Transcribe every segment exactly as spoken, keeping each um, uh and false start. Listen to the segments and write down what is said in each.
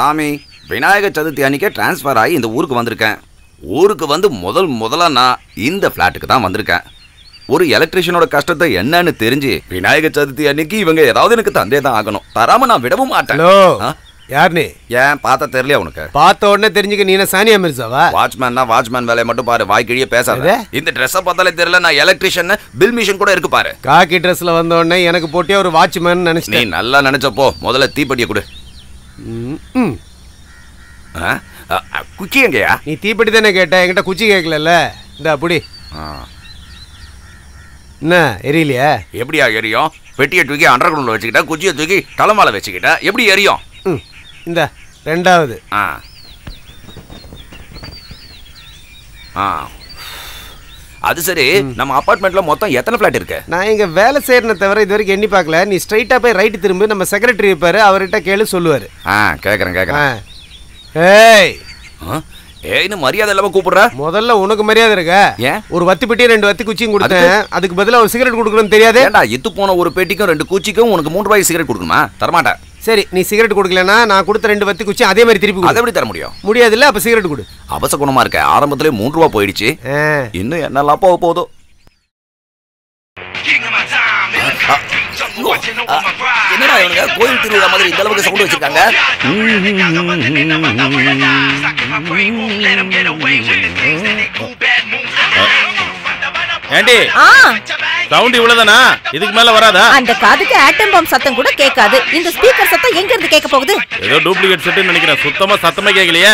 சாமி, விநாயகர் சதுர்த்தி அன்றைக்கே டிரான்ஸ்ஃபர் ஆகி இந்த ஊருக்கு வந்திருக்கேன். ஊருக்கு வந்து முதல் முதலாக நான் இந்த ஃப்ளாட்டுக்கு தான் வந்திருக்கேன். ஒரு எலக்ட்ரிஷியனோட கஷ்டத்தை என்னன்னு தெரிஞ்சு விநாயகர் சதுர்த்தி அன்னைக்கு இவங்க ஏதாவது எனக்கு தந்தே தான் ஆகணும், தராமல் நான் விடவும் மாட்டேன். யாருனே? ஏன் பார்த்தா தெரியலையா உனக்கு? பார்த்த உடனே தெரிஞ்சுக்க நீ என்ன சானியா மிர்சாவா? வாட்ச்மேன்னா வாட்ச்மேன் வேலையை மட்டும் பாரு, வாய்க்கிழியே பேசாத. இந்த ட்ரெஸ்ஸை பார்த்தாலே தெரியல நான் எலக்ட்ரிஷியன், பில் மிஷின் கூட இருக்கு பாரு. காக்கி ட்ரெஸ்ல வந்த உடனே எனக்கு போட்டியே ஒரு வாட்ச்மேன் நினைச்சு நீ நல்லா நினைச்சப்போ முதல்ல தீப்பெட்டியை கொடு. குச்சி எங்கயா? நீ தீப்பெட்டி தானே கேட்ட, என்கிட்ட குச்சி கேட்கல. இந்த அப்படி என்ன எரியலையா? எப்படியா எரியும்? பெட்டியை தூக்கி அண்டர் கிரவுண்ட்ல வச்சுக்கிட்டா, குச்சியை தூக்கி தலைமால வச்சுக்கிட்டா எப்படி எரியும்? இந்த ரெண்டாவது ஆ ஆ அது சரி. நம்ம அபார்ட்மெண்ட்ல மொத்தம் எத்தனை ஃப்ளாட் இருக்கு? நான் இங்க வேலை செய்யறத தவிர இது வரைக்கும் எண்ணி பார்க்கல. நீ ஸ்ட்ரைட்டா போய் ரைட் திரும்பி நம்ம செக்ரட்டரி இருப்பாரு, அவர்கிட்ட கேளு சொல்லுவாரு. ஆ கேக்குறேன் கேக்குறேன். ஏய் ஏய்னு மரியாதை இல்லாம கூப்பிடுற. முதல்ல உனக்கு மரியாதை இருக்கா? ஏன் ஒரு வத்தி பெட்டியும் ரெண்டு வத்தி குச்சியும் கொடுத்தேன், அதுக்கு பதிலாக ஒரு சிகரெட் கொடுக்கணும்னு தெரியாதே? ஏண்டா இத்து போன ஒரு பெட்டிக்கும் ரெண்டு குச்சிக்கும் உனக்கு மூணு ரூபாய்க்கு சிகரெட் கொடுக்கணுமா? தரமாட்டா. சரி நீ சிகரெட் கொடுக்கலன்னா நான் கொடுத்த ரெண்டு வத்தி குச்சி அதே மாதிரி திருப்பி கொடு. எப்படி தர முடியும்? முடியாதுல்ல. அப்ப சிகரெட் கொடு. அவசர குணமா இருக்க, ஆரம்பத்திலே மூணு ரூபா போயிடுச்சு, இன்னும் என்னால போக போதோ. என்னடா இவங்க கோயில் திருவிழா மாதிரி இந்த அளவுக்கு சவுண்ட் வச்சிருக்காங்க? ஏண்டி சவுண்ட் இவ்வளவுதானா? இதுக்கு மேல வராதா? அந்த காதுக்கு ஆட்டம் பாம் சத்தம் கூட கேட்காது, இந்த ஸ்பீக்கர் சத்தம் எங்க இருந்து கேட்க போகுது? ஏதோ டூப்ளிகேட் செட்னு நினைக்கிறேன், சுத்தமா சத்தமே கேட்கலையே.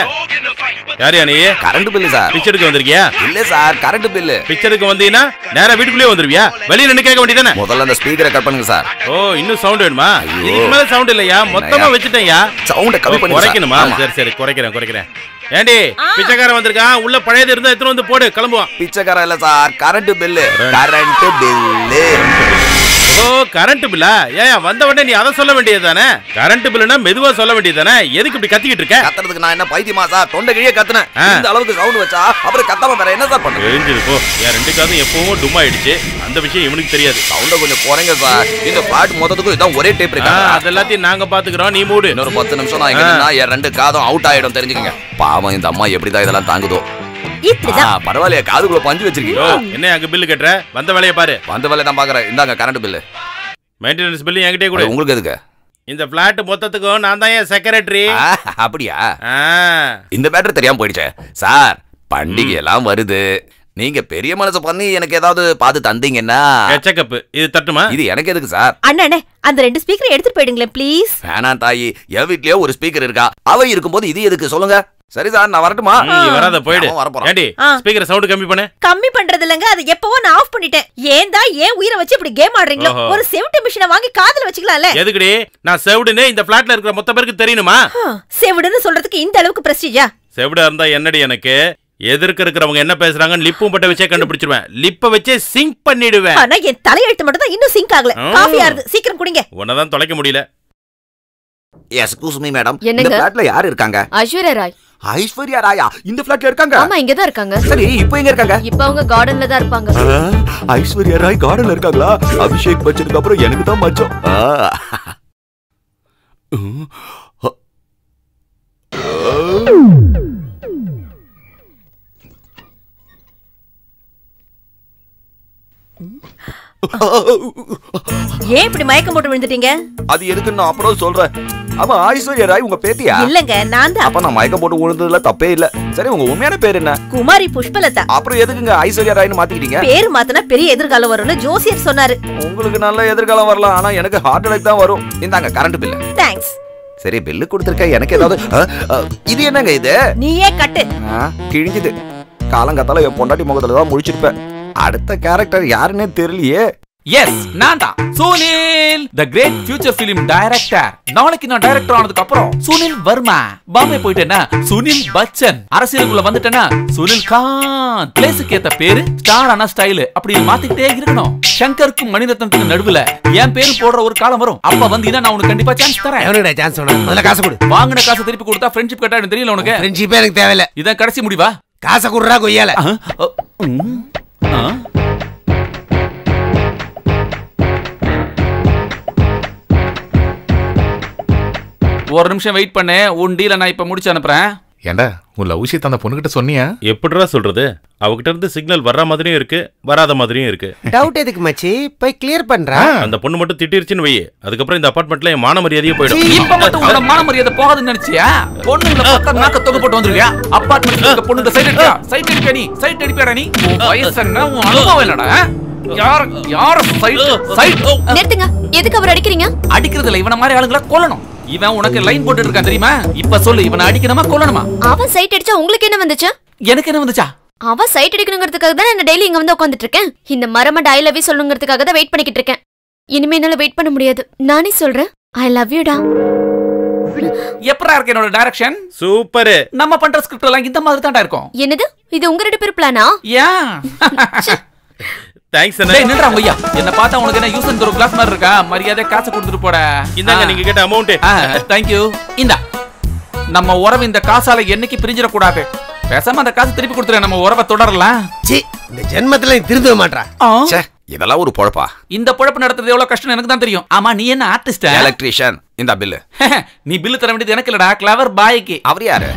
யாரியா நீ? Current bill sir. பிச்சருக்கு வந்திருக்கியா? இல்ல சார், கரண்ட் பில். பிச்சருக்கு வந்தீனா நேரா வீட்டுக்குள்ளே வந்துருவியா? வெளிய நின்னு கேட்க வேண்டியதானே? முதல்ல அந்த ஸ்பீக்கரை கட் பண்ணுங்க சார். ஓ இன்னும் சவுண்ட் வேணுமா? இதுக்கு மேல சவுண்ட் இல்லையா? மொத்தமா வச்சிட்டேன்யா. சவுண்ட கம்மி பண்ணி குறைக்கணுமா? சரி சரி குறைக்கிறேன் குறைக்கிறேன். ஏண்டி பிச்சைக்கார வந்திருக்கான், உள்ள பழையது இருந்தா எத்தனை வந்து போடு, கிளம்புவான். பிச்சைக்கார இல்ல sir, current bill. Current bill? ஓ கரண்ட் பில்லா? ஏன் வந்த உடனே நீ அதை சொல்ல வேண்டியதுதானே? கரண்ட் பில்லுனா மெதுவா சொல்ல வேண்டியதுதானே, எதுக்கு இப்படி கத்திக்கிட்டு இருக்க? கத்துறதுக்கு நான் என்ன பைத்தியமா சார்? தொண்டை கிழியே கத்துனேன். இந்த அளவுக்கு சவுண்ட் வச்சா அப்புறம் கத்தாம வேற என்ன சார் பண்ணுறது? தெரிஞ்சிருக்கோ என் ரெண்டு காதும் எப்பவும் டும் ஆயிடுச்சு, அந்த விஷயம் இவனுக்கு தெரியாது. சவுண்டை கொஞ்சம் குறைங்க சார், இந்த பாட்டு மொத்தத்துக்கும் இதான் ஒரே டேப் இருக்கா, அது எல்லாத்தையும் நாங்க பாத்துக்கிறோம், நீ மூடு. இன்னொரு பத்து நிமிஷம் நான் எங்கன்னா என் ரெண்டு காதும் அவுட் ஆயிடும், தெரிஞ்சுக்கங்க. பாவம் இந்த அம்மா எப்படிதான் இதெல்லாம் தாங்குதோ. பரவாயில்லையா, காதுக்குள்ள பஞ்சு வச்சிருக்கீங்க. என்ன அங்க பில்லு கட்டுற? வந்த வேலையை பாரு. வந்த வேலையை தான் பாக்குறேன். இந்தாங்க கரண்ட் பில்லு, மெயின்டெனன்ஸ் பில்லு என்கிட்டே கூட. உங்களுக்கு எதுக்கு? இந்த பிளாட் மொத்தத்துக்கும் நான் தான் என் செக்ரட்டரி. அப்படியா? இந்த பேட்டர் தெரியாம போயிடுச்சே சார், பண்டிகை எல்லாம் வருது, நீங்க பெரிய மனசு பண்ணி எனக்கு ஏதாவது பாத்து தந்தீங்கன்னா. செக்கப் இது தட்டுமா? இது எனக்கு எதுக்கு சார்? அண்ணே அந்த ரெண்டு ஸ்பீக்கர் எடுத்துட்டு போயிடுங்களேன் ப்ளீஸ். வேணா தாயி, என் வீட்லயே ஒரு ஸ்பீக்கர் இருக்கா, அவ இருக்கும்போது இது எதுக்கு சொல்லுங்க. சரி சார் நான் வரட்டுமா? நீ வராத போய்டு. ஏண்டி ஸ்பீக்கர் சவுண்ட் கம்மி பண்ணு. கம்மி பண்றது இல்லங்க, அது எப்பவோ நான் ஆஃப் பண்ணிட்டேன். ஏன்டா ஏன் உயிரை வச்சு இப்படி கேம் ஆடுறீங்களோ? ஒரு செவுட் மிஷினை வாங்கி காதுல வச்சுக்கலாம்ல. எதுக்குடி? நான் செவுடுனே இந்த ஃப்ளாட்ல இருக்கிற மொத்த பேருக்கு தெரியணுமா? செவுடுன்னு சொல்றதுக்கு இந்த அளவுக்கு பிரஸ்டீஜா? செவுடா இருந்தா என்னடி எனக்கு, எதிர்க்க இருக்கிறவங்க என்ன பேசுறாங்க லிப்பும் பட்ட வச்சே கண்டுபிடிச்சிருவேன், லிப்ப வச்சே சிங்க் பண்ணிடுவேன். ஆனா என் தலையெழுத்து மட்டும் தான் இன்னும் சிங்க் ஆகல. காபி ஆறுது, சீக்கிரம் குடிங்க. உன்னதான் தொலைக்க முடியல. எஸ்கூஸ் மீ மேடம், இந்த ஃப்ளாட்ல யார் இருக்காங்க? ஐஸ்வர்யா ராய். ஐஸ்வர்யா ராயா இந்த ஃப்ளாட்ல இருக்காங்க? ஆமா இங்க தான் இருக்காங்க. சரி இப்போ எங்க இருக்காங்க? இப்போ அவங்க கார்டன்ல தான் இருப்பாங்க. ஐஸ்வர்யா ராய் கார்டன்ல இருக்காங்களா? அபிஷேக் பச்சனுக்கு அப்புறம் எனக்கு தான் மச்சம். ஏன் இப்படி மயக்கம் போட்டு விழுந்துட்டீங்க? அது எதுக்கு நான் அப்புறம் சொல்றேன். அவ ஐஸ்வர்யா ராய் உங்க பேத்தியா? இல்லங்க நான் தான். அப்ப நான் மயக்கம் போட்டு விழுந்ததுல தப்பே இல்ல. சரி உங்க உண்மையான பேர் என்ன? குமாரி புஷ்பலதா. அப்புறம் எதுக்குங்க ஐஸ்வர்யா ராய்னு மாத்திக்கிட்டீங்க? பேர் மாத்தினா பெரிய எதிர்காலம் வரும்னு ஜோசியர் சொன்னாரு. உங்களுக்கு நல்ல எதிர்காலம் வரலாம், ஆனா எனக்கு ஹார்ட் அட்டாக் தான் வரும். இந்தாங்க கரண்ட் பில். தேங்க்ஸ். சரி பில்லு கொடுத்துருக்க எனக்கு ஏதாவது. இது என்னங்க இது? நீயே கட்டு. கிழிஞ்சுது, காலங்காத்தால என் பொண்டாட்டி முகத்துல தான் முழிச்சிருப்பேன். அடுத்த கேரக்டர் யாருன்னே தெரியலையே. எஸ் நான் தான் Sunil, the great future film director. நாளைக்கு நான் டைரக்டர் ஆனதுக்கு அப்புறம் சுனில் வர்மா. பாம்பே போயிட்டேன்னா சுனில் பச்சன், அரசியலுக்குள்ள வந்துட்டேன்னா சுனில் காந்த். பிளேஸுக்கு ஏத்த பேரு, ஸ்டார் ஆன ஸ்டைல், அப்படி மாத்திக்கிட்டே இருக்கணும். சங்கருக்கும் மணிரத்னத்துக்கு நடுவுல என் பேரு போடுற ஒரு காலம் வரும், அப்ப வந்தீங்கன்னா நான் உனக்கு கண்டிப்பா சான்ஸ் தரேன். எவனடா சான்ஸ் சொல்றேன்? முதல்ல காசு கொடு. வாங்குன காசு திருப்பி கொடுத்தா ஃப்ரெண்ட்ஷிப் கட்டாயிடும், தெரியல உனக்கு? ஃப்ரெண்ட்ஷிப்பே எனக்கு தேவையில்ல. இதான் கடைசி முடிவா? காசை கொடுறா கொய்யால. ஒரு நிமிஷம் வெயிட் பண்ணு, உன் டீலை நான் இப்போ முடிச்சு அனுப்புறேன். ஏண்டா உன் லவ் விஷயத்தை அந்த பொண்ணுகிட்ட சொன்னியா? எப்படிடா சொல்றது? அவகிட்ட இருந்து சிக்னல் வர்ற மாதிரியும் இருக்கு, வராத மாதிரியும் இருக்கு. டவுட் எதுக்கு மச்சி, போய் கிளியர் பண்றா. அந்த பொண்ணு மட்டும் திட்டிருச்சுன்னு வையே, அதுக்கப்புறம் இந்த அபார்ட்மெண்ட்ல என் மான மரியாதையே போயிடும். இப்ப மட்டும் உங்க மான மரியாதை போகாதுன்னு நினைச்சியா? பொண்ணுங்கள பக்கம் நாக்க தொங்க போட்டு வந்துருக்கியா? அபார்ட்மெண்ட்ல இருக்க பொண்ணுங்க சைட் அடிச்சா, சைட் அடிப்பா நீ, சைட் அடிப்பாடா நீ. வயசன்னா உன் அனுபவம் இல்லடா. யார் யார் சைட் சைட் நிறுத்துங்க. எதுக்கு அவரை அடிக்கிறீங்க? அடிக்கிறதுல இவன மாதிரி ஆளுங்கள கொல்லணும். இவன் உனக்கு லைன் போட்டுட்டு இருக்கான் தெரியுமா? இப்ப சொல்லு, இவனை அடிக்கணுமா கொல்லணுமா? அவன் சைட் அடிச்சா உங்களுக்கு என்ன வந்துச்சு? எனக்கு என்ன வந்துச்சா? அவன் சைட் அடிக்கணுங்கிறதுக்காக தான் நான் டெய்லி இங்க வந்து உட்கார்ந்துட்டு இருக்கேன். இந்த மரமண்ட ஐ லவ் யூ சொல்லுங்கிறதுக்காக தான் வெயிட் பண்ணிக்கிட்டு இருக்கேன். இனிமே என்னால வெயிட் பண்ண முடியாது. நானே சொல்றேன் ஐ லவ் யூ டா. எப்பரா இருக்கு என்னோட டைரக்ஷன்? சூப்பர். நம்ம பண்ற ஸ்கிரிப்ட் எல்லாம் இந்த மாதிரி தான்டா இருக்கும். என்னது இது உங்க ரெண்டு பேர் பிளானா? யா தேங்க்ஸ் அண்ணா. டேய் நின்றா ஓய்யா, என்ன பார்த்தா உங்களுக்கு என்ன யூஸ் அண்ட் கிளாஸ் மாதிரி இருக்கா? மரியாதை காசு கொடுத்துட்டு போடா. இந்தாங்க நீங்க கேட்ட அமௌண்ட். Thank you. இந்தா நம்ம உறவு இந்த காசால என்னைக்கு பிரிஞ்சிர கூடாது. பேசாம அந்த காசு திருப்பி கொடுத்துறேன், நம்ம உறவை தொடரலாம். சீ, இந்த ஜென்மத்துல திருந்தவே மாட்டறா. ச்சே, இதெல்லாம் ஒரு பொழப்பா? இந்த பொழப்பு நடத்துறது எவ்வளவு கஷ்டம் எனக்கு தான் தெரியும். ஆமா நீ என்ன ஆர்டிஸ்டா? எலக்ட்ரிஷியன். இந்த பில் நீ பில் தர வேண்டியது எனக்கு இல்லடா, கிளவர் பாய்க்கு. அவர் யாரு?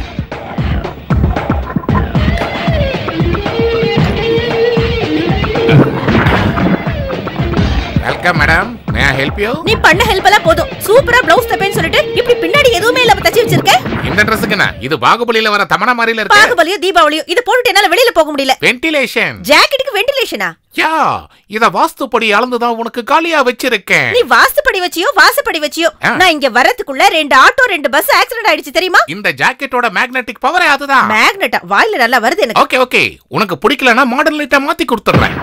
Welcome madam, may I help you? நீ பண்ண ஹெல்ப்லாம் போதும். சூப்பரா ப்ளவுஸ் தப்பேன்னு சொல்லிட்டு இப்படி பின்னாடி எதுவுமே இல்லாம தச்சி வச்சிருக்கே. இந்த Dressக்குனா இது பாகுபலியில வர தமனா மாதிரில இருக்கு. பாகுபலியோ தீபாவளியோ இது போட்டுட்டு என்னால வெளியில போக முடியல. வென்டிலேஷன். ஜாக்கெட்டுக்கு வென்டிலேஷனா? யா, இத வாஸ்துபடி அளந்து தான் உனக்கு காலியா வச்சிருக்கேன். நீ வாஸ்துபடி வச்சியோ வாஸ்துபடி வச்சியோ, நான் இங்க வரதுக்குள்ள ரெண்டு ஆட்டோ ரெண்டு பஸ் ஆக்சிடென்ட் ஆயிடுச்சு தெரியுமா? இந்த ஜாக்கெட்டோட மேக்னெட்டிக் பவரே அதுதான். மேக்னெட்டா? வாயில நல்லா வருது எனக்கு. ஓகே ஓகே, உனக்கு பிடிக்கலனா மாடர்ன் லைட்டா மாத்தி கொடுத்துறேன்.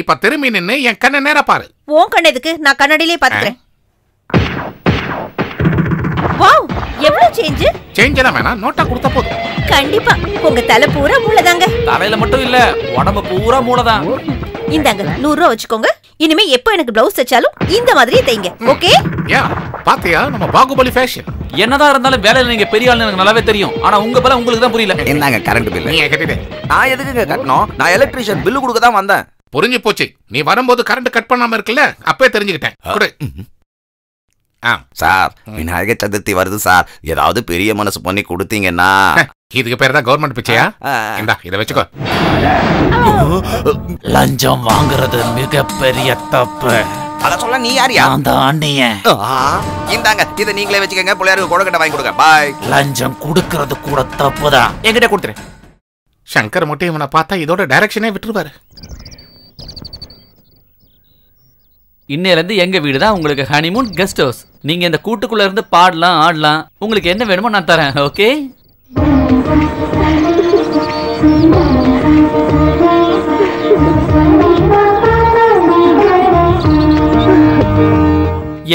இப்ப திரும்பி நின்னு என் கண்ணை நேரா பாரு. உன் கண்ண எதுக்கு? நான் கண்ணாடியிலே பாத்துக்கிறேன். வாவ், எவ்வளவு சேஞ்ச். சேஞ்சனா வேணா, நோட்டா கொடுத்தா போதும். கண்டிப்பா உங்க தலை பூரா மூளைதாங்க. தலையில மட்டும் இல்ல, உடம்பு பூரா மூளைதான். இந்தாங்க நூறு ரூபா வச்சுக்கோங்க. இனிமே எப்ப எனக்கு பிளவுஸ் தச்சாலும் இந்த மாதிரியே தைங்க. ஓகே? யா, பாத்தியா நம்ம பாகுபலி ஃபேஷன். என்னதான் இருந்தாலும் வேலையில நீங்க பெரிய ஆளுன்னு எனக்கு நல்லாவே தெரியும். ஆனா உங்க பல உங்களுக்கு தான் புரியல. என்னங்க கரண்ட் பில் நீங்க கட்டிட்டே? நான் எதுக்குங்க கட்டணும்? நான் எலக்ட்ரிஷியன் பில் கொடுக்க தான் வந்தேன். புரிஞ்சு போச்சு. நீ வரும்போது கரண்ட் கட் பண்ணாம இருக்கல, அப்பவே தெரிஞ்சுக்கிட்டேன். சார், விநாயகர் சதுர்த்தி வருது சார், ஏதாவது பெரிய மனசு பண்ணி கொடுத்தீங்கன்னா. இதுக்கு பேர் தான் கவர்மெண்ட் பிச்சையா? இந்தா இத வெச்சுக்கோ. லஞ்சம் வாங்குறது மிகப்பெரிய தப்பு. அத சொல்ல நீ யாரியா? நான் தான் அண்ணியே. இந்தாங்க இத நீங்களே வெச்சுக்கங்க. புள்ளையாருக்கு கோடகட்ட வாங்கி கொடுங்க. பை. லஞ்சம் கொடுக்கிறது கூட தப்புதான். என்கிட்ட கொடுத்துரு. சங்கர் மொட்டை இவனை பார்த்தா இதோட டைரக்ஷனே விட்டுருவாரு. இன்னையிலிருந்து எங்க வீடு தான் உங்களுக்கு ஹனிமூன் கெஸ்ட் ஹவுஸ். நீங்க இந்த கூட்டுக்குள்ள இருந்து பாடலாம் ஆடலாம். உங்களுக்கு என்ன வேணுமோ நான் தரேன். ஓகே?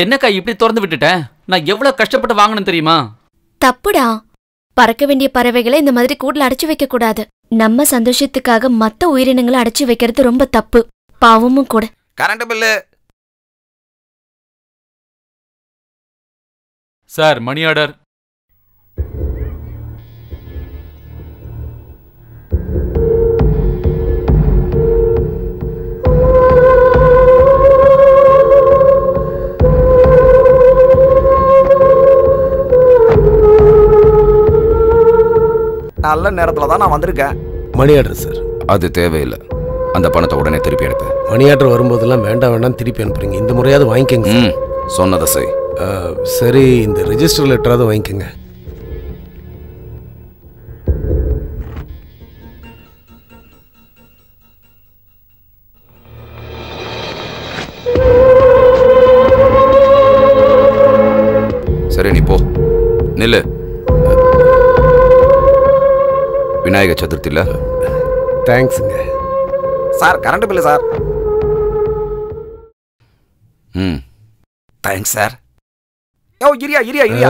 என்னக்கா இப்படி திறந்து விட்டுட்டேன்? நான் எவ்வளவு கஷ்டப்பட்டு வாங்கணும் தெரியுமா? தப்புடா. பறக்க வேண்டிய பறவைகளை இந்த மாதிரி கூட்டுல அடைச்சு வைக்க கூடாது. நம்ம சந்தோஷத்துக்காக மத்த உயிரினங்களை அடைச்சு வைக்கிறது ரொம்ப தப்பு, பாவமும் கூட. Current bill sir, money order. நல்ல நேரத்துல தான் நான் வந்திருக்கேன். Money order sir. அது தேவையில்லை. அந்த பணத்தை உடனே திருப்பி எடுப்பேன். மணி ஆர்டர் வரும்போதெல்லாம் வேண்டாம் வேண்டாம் திருப்பி அனுப்புறீங்க. இந்த முறையாவது வாங்கிக்கங்க. சொன்னதை செய். சரி, இந்த ரெஜிஸ்டர் லெட்டராவது வாங்கிக்கோங்க. சரி நீ போ, நில்லு. விநாயகர் சதுர்த்தி இல்ல? தேங்க்ஸுங்க சார். Current bill sir. ம், தேங்க்ஸ் சார். யோ இரியா இரியா இரியா,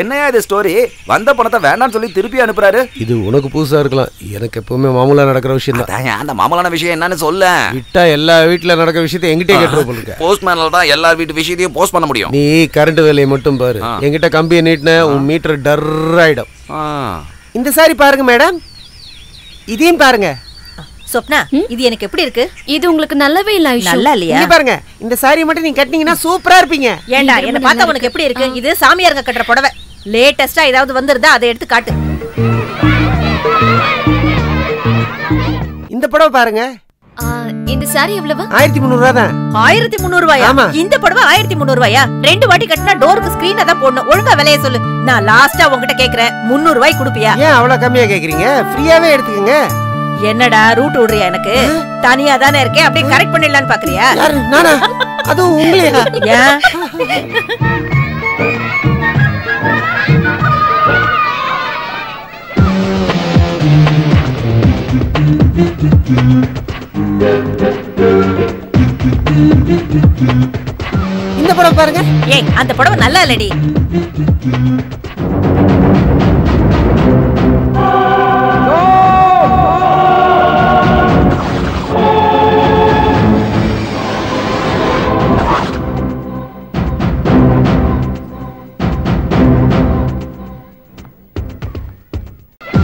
என்னையா இது ஸ்டோரி? வந்த பணத்தை வேண்டாம்னு சொல்லி திருப்பி அனுப்புறாரு. இது உனக்கு புதுசா இருக்கலாம், எனக்கு எப்பவுமே மாமூலா நடக்கிற விஷயம் தான். அந்த மாமூலான விஷயம் என்னன்னு சொல்ல. விட்டா எல்லா வீட்டுல நடக்கிற விஷயத்தையும் எங்கிட்டே கேட்டுருப்போம். போஸ்ட்மேனால தான் எல்லா வீட்டு விஷயத்தையும் போஸ்ட் பண்ண முடியும். நீ கரண்ட் வேலையை மட்டும் பாரு. எங்கிட்ட கம்பியை நீட்டின உன் மீட்டர் டர் ஆயிடும். இந்த சாரி பாருங்க மேடம், இதையும் பாருங்க. சொப்னா, இது எனக்கு எப்படி இருக்கு? இது உங்களுக்கு நல்லாவே இல்ல ஐஷு. நல்லா இல்லையா? இங்க பாருங்க, இந்த சாரி மட்டும் நீங்க கட்டினீங்கன்னா சூப்பரா இருப்பீங்க. ஏண்டா, என்ன பார்த்தா உங்களுக்கு எப்படி இருக்கு? இது சாமியார்ங்க கட்டற புடவை. லேட்டஸ்டா ஏதாவது வந்திருந்தா அதை எடுத்து காட்டு. இந்த புடவை பாருங்க. இந்த சாரி எவ்வளவு? ஆயிரத்தி முந்நூறு ரூபாய் தான். ஆயிரத்தி முந்நூறு ரூபாயா? இந்த புடவை ஆயிரத்தி முந்நூறு ரூபாயா? ரெண்டு வாட்டி கட்டினா டோருக்கு ஸ்கிரீன் அத போடணும். ஒழுங்கா விலைய சொல்லு. நான் லாஸ்டா உன்கிட்ட கேக்குறேன், முந்நூறு ரூபாய் கொடுப்பியா? ஏன் அவ்வளவு கம்மியா கேக்குறீங்க? ஃப்ரீயாவே எடுத்துக்கங்க. என்னடா ரூட் ஓடுறியா? எனக்கு தனியா தானே இருக்கேன், அப்படியே கரெக்ட் பண்ணிடலாம்னு பாக்குறியா? யாரு நானா? அது உங்களேயா? ஏன் இந்த புடவை பாருங்க. ஏய், அந்த புடவை நல்லா இல்லடி.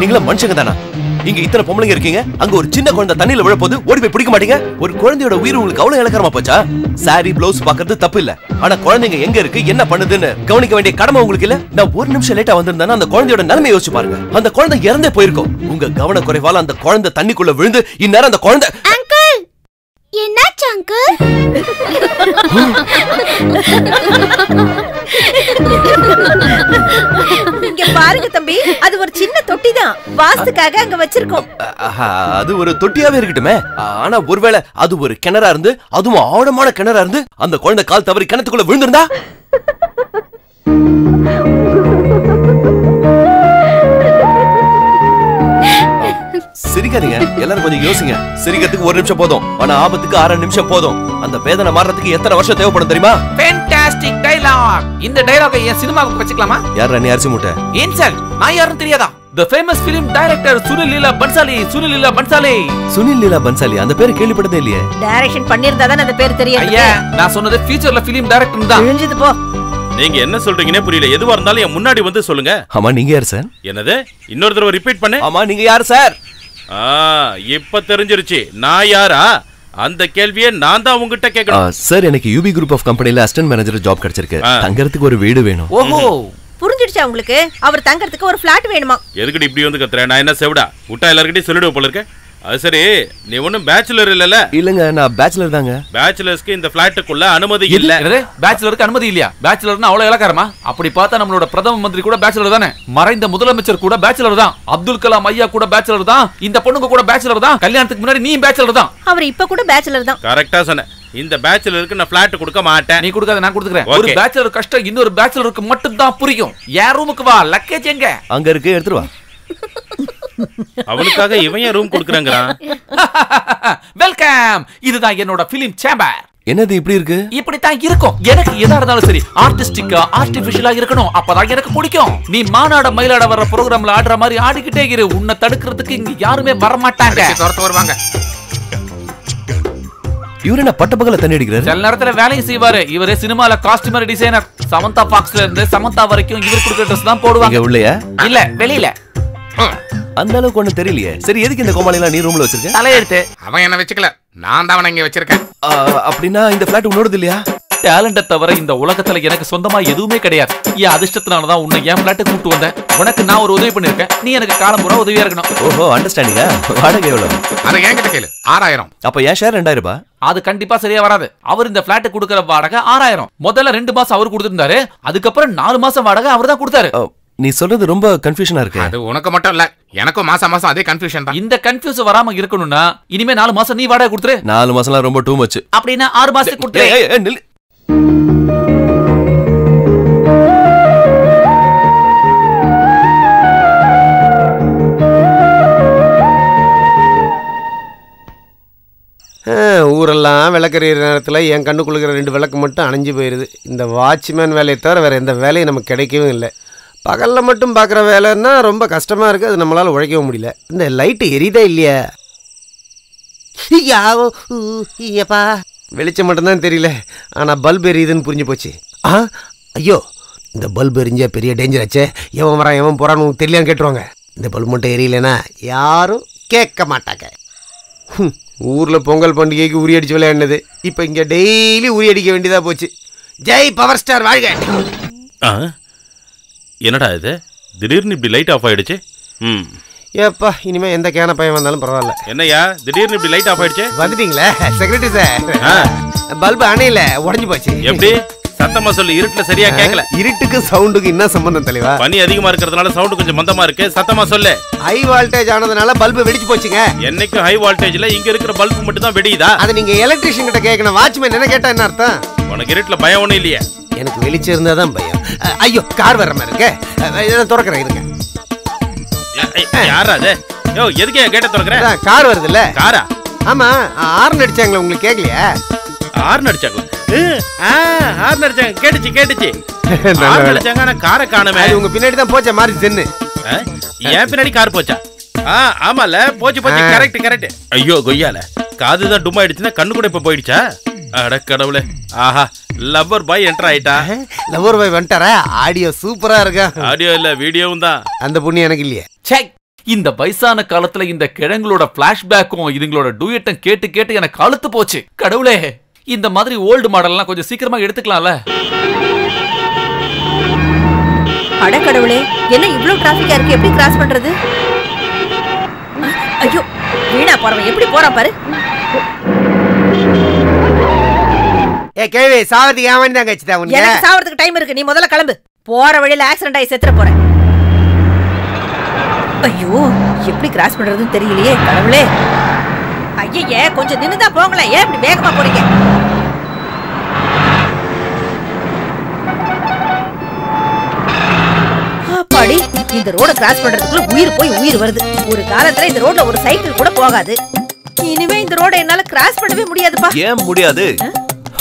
நீங்கள மனுஷங்க தானா? இங்க இத்தனை பொம்பளைங்க இருக்கீங்க, அங்க ஒரு சின்ன குழந்தை தண்ணியில விழ போது ஓடி போய் பிடிக்க மாட்டீங்க? ஒரு குழந்தையோட உயிர் உங்களுக்கு அவ்வளவு இலக்கரமா போச்சா? சாரி பிளவுஸ் பாக்குறது தப்பு இல்ல, ஆனா குழந்தைங்க எங்க இருக்கு என்ன பண்ணுதுன்னு கவனிக்க வேண்டிய கடமை உங்களுக்கு இல்ல? நான் ஒரு நிமிஷம் லேட்டா வந்திருந்தேன்னா அந்த குழந்தையோட நிலைமை யோசிச்சு பாருங்க. அந்த குழந்தை இறந்தே போயிருக்கும். உங்க கவன குறைவால அந்த குழந்தை தண்ணிக்குள்ள விழுந்து இந்நேரம் அந்த குழந்தை என்னாச்சு அங்கிள்? இங்க பாருங்க தம்பி, அது ஒரு சின்ன தொட்டி தான், வாஸ்துக்காக அங்க வச்சிருக்கோம். அது ஒரு தொட்டியாவே இருக்கட்டுமே, ஆனா ஒருவேளை அது ஒரு கிணறா இருந்து, அதுவும் ஆழமான கிணறா இருந்து அந்த குழந்தை கால் தவறி கிணத்துக்குள்ள விழுந்திருந்தா? சிரிக்காதீங்க, எல்லாரும் கொஞ்சம் யோசிங்க. சிரிக்கிறதுக்கு ஒரு நிமிஷம் போதும், ஆனா ஆபத்துக்கு அரை நிமிஷம் போதும். அந்த வேதனை மாறறதுக்கு எத்தனை வருஷம் தேவைப்படும் தெரியுமா? Fantastic dialogue. இந்த டயலாகை ஏன் சினிமாவுக்கு வச்சுக்கலாமா? யார் நீ அரிசி மூட்டை? இன்சல். நான் யாரும் தெரியாதா? The famous film director Sunil Leela Bhansali. Sunil Leela Bhansali. Sunil Leela Bhansali. அந்த பேர் கேள்விப்பட்டதே இல்லையே. டைரக்ஷன் பண்ணிருந்தா தான் அந்த பேர் தெரியும். ஐயா, நான் சொன்னது ஃபியூச்சர்ல film director தான். தெரிஞ்சது போ. நீங்க என்ன சொல்றீங்கன்னே புரியல. எதுவா இருந்தாலும் என் முன்னாடி வந்து சொல்லுங்க. ஆமா, நீங்க யார் சார்? என்னது? இன்னொரு தடவை ரிப்பீட் பண்ணு. ஆமா, நீங்க யார் சார்? இப்ப தெரிஞ்சிருச்சு நான் யாரா. அந்த கேள்வியை நான் தான் உங்ககிட்ட கேட்கணும். சார், எனக்கு யூபி குரூப் ஆஃப் கம்பெனில அசிஸ்டன்ட் மேனேஜர் ஜாப் கிடைச்சிருக்கு. தங்கறதுக்கு ஒரு வீடு வேணும். ஓஹோ, புரிஞ்சிடுச்சா உங்களுக்கு? அவர் தங்கறதுக்கு ஒரு ஃபிளாட் வேணுமா? எதுக்குடி இப்படி வந்து கத்துற? நான் என்ன செவடா உட்டா? எல்லார்கிட்டயும் சொல்லிடுவோம் போல இருக்க. அது சரி, நீ ஒன்னும் பேச்சுலர் இல்லல? இல்லங்க, நான் பேச்சுலர் தாங்க. பேச்சுலர்ஸ்க்கு இந்த ஃபிளாட்டுக்குள்ள அனுமதி இல்ல. பேச்சுலருக்கு அனுமதி இல்லையா? பேச்சுலர்னா அவ்வளவு இலக்காரமா? அப்படி பார்த்தா நம்மளோட பிரதம மந்திரி கூட பேச்சுலர் தானே, மறைந்த முதலமைச்சர் கூட பேச்சுலர் தான், அப்துல் கலாம் ஐயா கூட பேச்சுலர் தான், இந்த பொண்ணுங்க கூட பேச்சுலர் தான், கல்யாணத்துக்கு முன்னாடி நீ பேச்சுலர் தான், அவர் இப்ப கூட பேச்சுலர் தான். கரெக்டா சொன்ன. இந்த பேச்சுலருக்கு நான் ஃபிளாட் கொடுக்க மாட்டேன். நீ கொடுக்காத, நான் கொடுத்துக்கிறேன். ஒரு பேச்சுலர் கஷ்டம் இன்னொரு பேச்சுலருக்கு மட்டும் தான் புரியும். யார் ரூமுக்கு வா, லக்கேஜ் எங்க? அங்க இருக்கு, எடுத்துட்டு வா. அவளுக்காக இவன் ரூம் கொடுக்கறங்கற. வெல்கம். இதுதான் என்னோட ஃபிலிம் சேம்பர். என்னது இப்படி இருக்கு? இப்படி தான் இருக்கும். எனக்கு எதா இருந்தாலும் சரி ஆர்டிஸ்டிக்கா ஆர்ட்டிஃபிஷியலா இருக்கணும், அப்பதான் எனக்கு பிடிக்கும். நீ மாநாட மயிலாட வர்ற புரோகிராம்ல ஆடுற மாதிரி ஆடிக்கிட்டே இரு. உன்னை தடுக்கிறதுக்கு இங்க யாருமே வர மாட்டாங்க. தரத்து வருவாங்க. இவரே நான் பட்ட பகல தண்ணி அடிக்கிறாரு. சில நேரத்துல வேலையை செய்வாரு. இவரே சினிமால காஸ்டியூமர் டிசைனர். சமந்தா பாக்ஸ்ல இருந்து சமந்தா வரைக்கும் இவர் கொடுக்கிற Dress தான் போடுவாங்க. இங்க உள்ளயா? இல்ல, வெளியில. அந்த அளவுக்கு ஒண்ணு தெரியலையே. சரி, எதுக்கு இந்த கோமாளி எல்லாம் நீ ரூம்ல வச்சிருக்க? தலையெடுத்து அவன் என்ன வச்சுக்கல, நான் தான் அவனை இங்க வச்சிருக்கேன். அப்படின்னா இந்த பிளாட் உன்னோடது இல்லையா? டேலண்ட தவிர இந்த உலகத்துல எனக்கு சொந்தமா எதுவுமே கிடையாது. என் அதிர்ஷ்டத்தினாலதான் உன்னை என் பிளாட்டை கூப்பிட்டு வந்தேன். உனக்கு நான் ஒரு உதவி பண்ணிருக்கேன், நீ எனக்கு காலம் பூரா உதவியா இருக்கணும். ஓஹோ, அண்டர்ஸ்டாண்டிங்கா? வாடகை எவ்வளவு? அதை என்கிட்ட கேளு. ஆறாயிரம். அப்ப என் ஷேர் ரெண்டாயிரம் ரூபாய். அது கண்டிப்பா சரியா வராது. அவர் இந்த பிளாட் கொடுக்கற வாடகை ஆறாயிரம். முதல்ல ரெண்டு மாசம் அவர் கொடுத்திருந்தாரு, அதுக்கப்புறம் நாலு மாசம் வாடகை அவர் தான் கொடுத்தாரு. நீ சொல்றது ரொம்ப கன்ஃபியூஷனா இருக்கு. அது உனக்கு மட்டும் இல்ல, எனக்கும் மாசம் மாசம் அதே கன்ஃபியூஷன் தான். இந்த கன்ஃபியூஷன் வராம இருக்கணும்னா இனிமே நாலு மாசம் நீ வாடகை கொடுத்துரு. நாலு மாசம்லாம் ரொம்ப டூ மச். அப்படினா ஆறு மாசத்துக்கு கொடுத்துரு. ஏய் ஏய் நில்லு. ஊரெல்லாம் விளக்கறிகிற நேரத்தில் என் கண்ணுக்குள்ளுக்கிற ரெண்டு விளக்கு மட்டும் அணைஞ்சு போயிடுது. இந்த வாட்ச்மேன் வேலையை தவிர வேறு எந்த வேலையும் நமக்கு கிடைக்கவும் இல்லை. பகலில் மட்டும் பார்க்குற வேலைன்னா ரொம்ப கஷ்டமாக இருக்குது, அது நம்மளால் உழைக்கவும் முடியல. இந்த லைட்டு எரியுதா இல்லையா? யாவோ ஐயப்பா, வெளிச்சம் மட்டும்தான் தெரியல, ஆனால் பல்ப் எரியுதுன்னு புரிஞ்சு போச்சு. ஆ, ஐயோ, இந்த பல்ப் எரிஞ்சா பெரிய டேஞ்சர் ஆச்சே. எவன் வரான் எவன் போகிறான்னு தெரியலான்னு கேட்டுருவாங்க. இந்த பல்ப் மட்டும் எரியலைன்னா யாரும் கேட்க மாட்டாங்க. ஊரில் பொங்கல் பண்டிகைக்கு உரி அடிச்சு விளையாடுனது இப்போ இங்கே டெய்லி உரி அடிக்க வேண்டியதாக போச்சு. ஜெய் பவர் ஸ்டார் வாழ்க. என்னடா இது திடீர்னு இப்படி லைட் ஆஃப் ஆகிடுச்சு? ம் ஏப்பா இனிமேல் எந்த கேன பையன் வந்தாலும் பரவாயில்ல. என்னையா திடீர்னு இப்படி லைட் ஆஃப் ஆகிடுச்சு? வந்துட்டீங்களே செக்ரட்டரி சார், பல்பு அணையில் உடஞ்சி போச்சு. எப்படி சத்தமா சொல்லி இருட்டுல சரியா கேட்கல. இருட்டுக்கு சவுண்டுக்கு என்ன சம்பந்தம் தலைவா? பனி அதிகமா இருக்கிறதுனால சவுண்ட் கொஞ்சம் மந்தமா இருக்கு. சத்தமா சொல்லு. ஹை வோல்டேஜ் ஆனதுனால பல்பு வெடிச்சு போச்சுங்க. என்னைக்கு ஹை வோல்டேஜ்ல இங்க இருக்கிற பல்பு மட்டும் தான் வெடியுதா? அது நீங்க எலக்ட்ரிஷியன் கிட்ட கேட்கணும். வாட்ச்மேன் என்ன கேட்டா என்ன அர்த்தம்? உனக்கு இருட்டுல பயம் ஒண்ணும் இல்லையா? எனக்கு வெளிச்சம் இருந்தா தான் பயம். ஐயோ கார் வர்ற மாதிரி இருக்க, திறக்கிறேன் இருங்க. யாரா அது? யோ எதுக்கு கேட்ட திறக்கிறேன்? கார் வருது இல்ல. காரா? ஆமா. ஆர்ன் அடிச்சாங்களா உங்களுக்கு கேட்கலையா? ஆர்ன் அடிச்சாங்களா? கேட்டுச்சு கேட்டுச்சு காரை காணுமே. உங்க பின்னாடி தான் போச்சா மாதிரி தென்னு? ஏன் பின்னாடி கார் போச்சா? ஆமால போச்சு போச்சு. Correct correct. ஐயோ கொய்யால காதுதான் டும் ஆயிடுச்சுன்னா கண்ணு கூட இப்ப போயிடுச்சா? அட கடவுளே. ஆஹா லவ்வர் பாய் என்டர் ஆயிட்டா. லவ்வர் பாய் வந்துட்டாரா? ஆடியோ சூப்பரா இருக்கா? ஆடியோ இல்ல வீடியோவும் தான். அந்த புண்ணி எனக்கு இல்லையே. இந்த வயசான காலத்துல இந்த கிழங்களோட பிளாஷ்பேக்கும் இதுங்களோட டூயட்டும் கேட்டு கேட்டு எனக்கு கழுத்து போச்சு. கடவுளே இந்த மாதிரி ஓல்டு மாடல்லாம் கொஞ்சம் சீக்கிரமா எடுத்துக்கலாம்ல. அட கடவுளே என்ன இவ்ளோ டிராஃபிக்கா இருக்கு, எப்படி கிராஸ் பண்றது? ஐயோ வீணா போறவன் எப்படி போறான் பாரு. ஏ கேவே சாவதி யாவன் தான் கச்சிதா உனக்கு. எனக்கு சாவறதுக்கு டைம் இருக்கு, நீ முதல்ல கிளம்பு. போற வழியில ஆக்சிடென்ட் ஆயி செத்துற போறேன். ஐயோ எப்படி கிராஸ் பண்றதுன்னு தெரியலையே கடவுளே. ஐயே கொஞ்சம் நின்னுதா போங்களேன், ஏன் இப்படி வேகமா போறீங்க? அப்பாடி இந்த ரோட கிராஸ் பண்றதுக்குள்ள உயிர் போய் உயிர் வருது. ஒரு காலத்துல இந்த ரோட்ல ஒரு சைக்கிள் கூட போகாது. இனிமே இந்த ரோட என்னால கிராஸ் பண்ணவே முடியாதுப்பா. ஏன் முடியாது?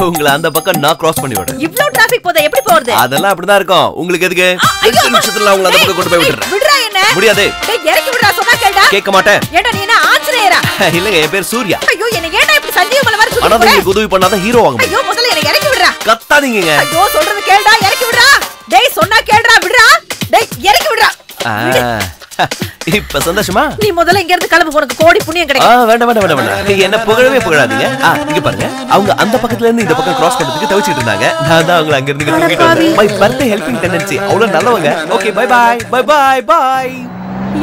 உங்களை அந்த பக்கம் நான் கிராஸ் பண்ணி விடுறேன். இவ்ளோ டிராஃபிக் போதா எப்படி போறது? அதெல்லாம் அப்படிதான் இருக்கும். உங்களுக்கு எதுக்கு ரெண்டு நிமிஷத்துல உங்களை அந்த பக்கம் கொண்டு போய் விடுறேன். விடுறா என்ன? முடியாது. டேய் இறக்கி விடுறா சொன்னா கேளடா. கேட்க மாட்டேன். ஏடா நீ என்ன ஆஞ்சரேயரா? இல்லங்க என் பேர் சூர்யா. ஐயோ என்ன ஏடா இப்படி சந்தேகம் வர வர சொல்றீங்க? அட நீ குதுவி பண்ணாத ஹீரோ ஆகும். ஐயோ முதல்ல என்ன இறக்கி விடுறா. கத்தாதீங்கங்க. ஐயோ சொல்றது கேளடா இறக்கி விடுறா. டேய் சொன்னா கேளடா விடுறா. டேய் இறக்கி விடுறா. இப்ப சந்தோஷமா? நீ முதல்ல இங்க இருந்து கிளம்பு, உனக்கு கோடி புண்ணியம் கிடைக்கும். வேண்டாம் வேண்டாம் வேண்டாம் என்ன புகழவே புகழாதீங்க. இங்க பாருங்க அவங்க அந்த பக்கத்துல இருந்து இந்த பக்கம் கிராஸ் பண்றதுக்கு தவிச்சிட்டு இருந்தாங்க. நான் தான் அவங்கள அங்க இருந்து கூட்டிட்டு வந்தேன். மை பர்த் ஹெல்பிங் டெண்டன்சி அவ்வளவு நல்லவங்க. Okay bye bye bye bye bye.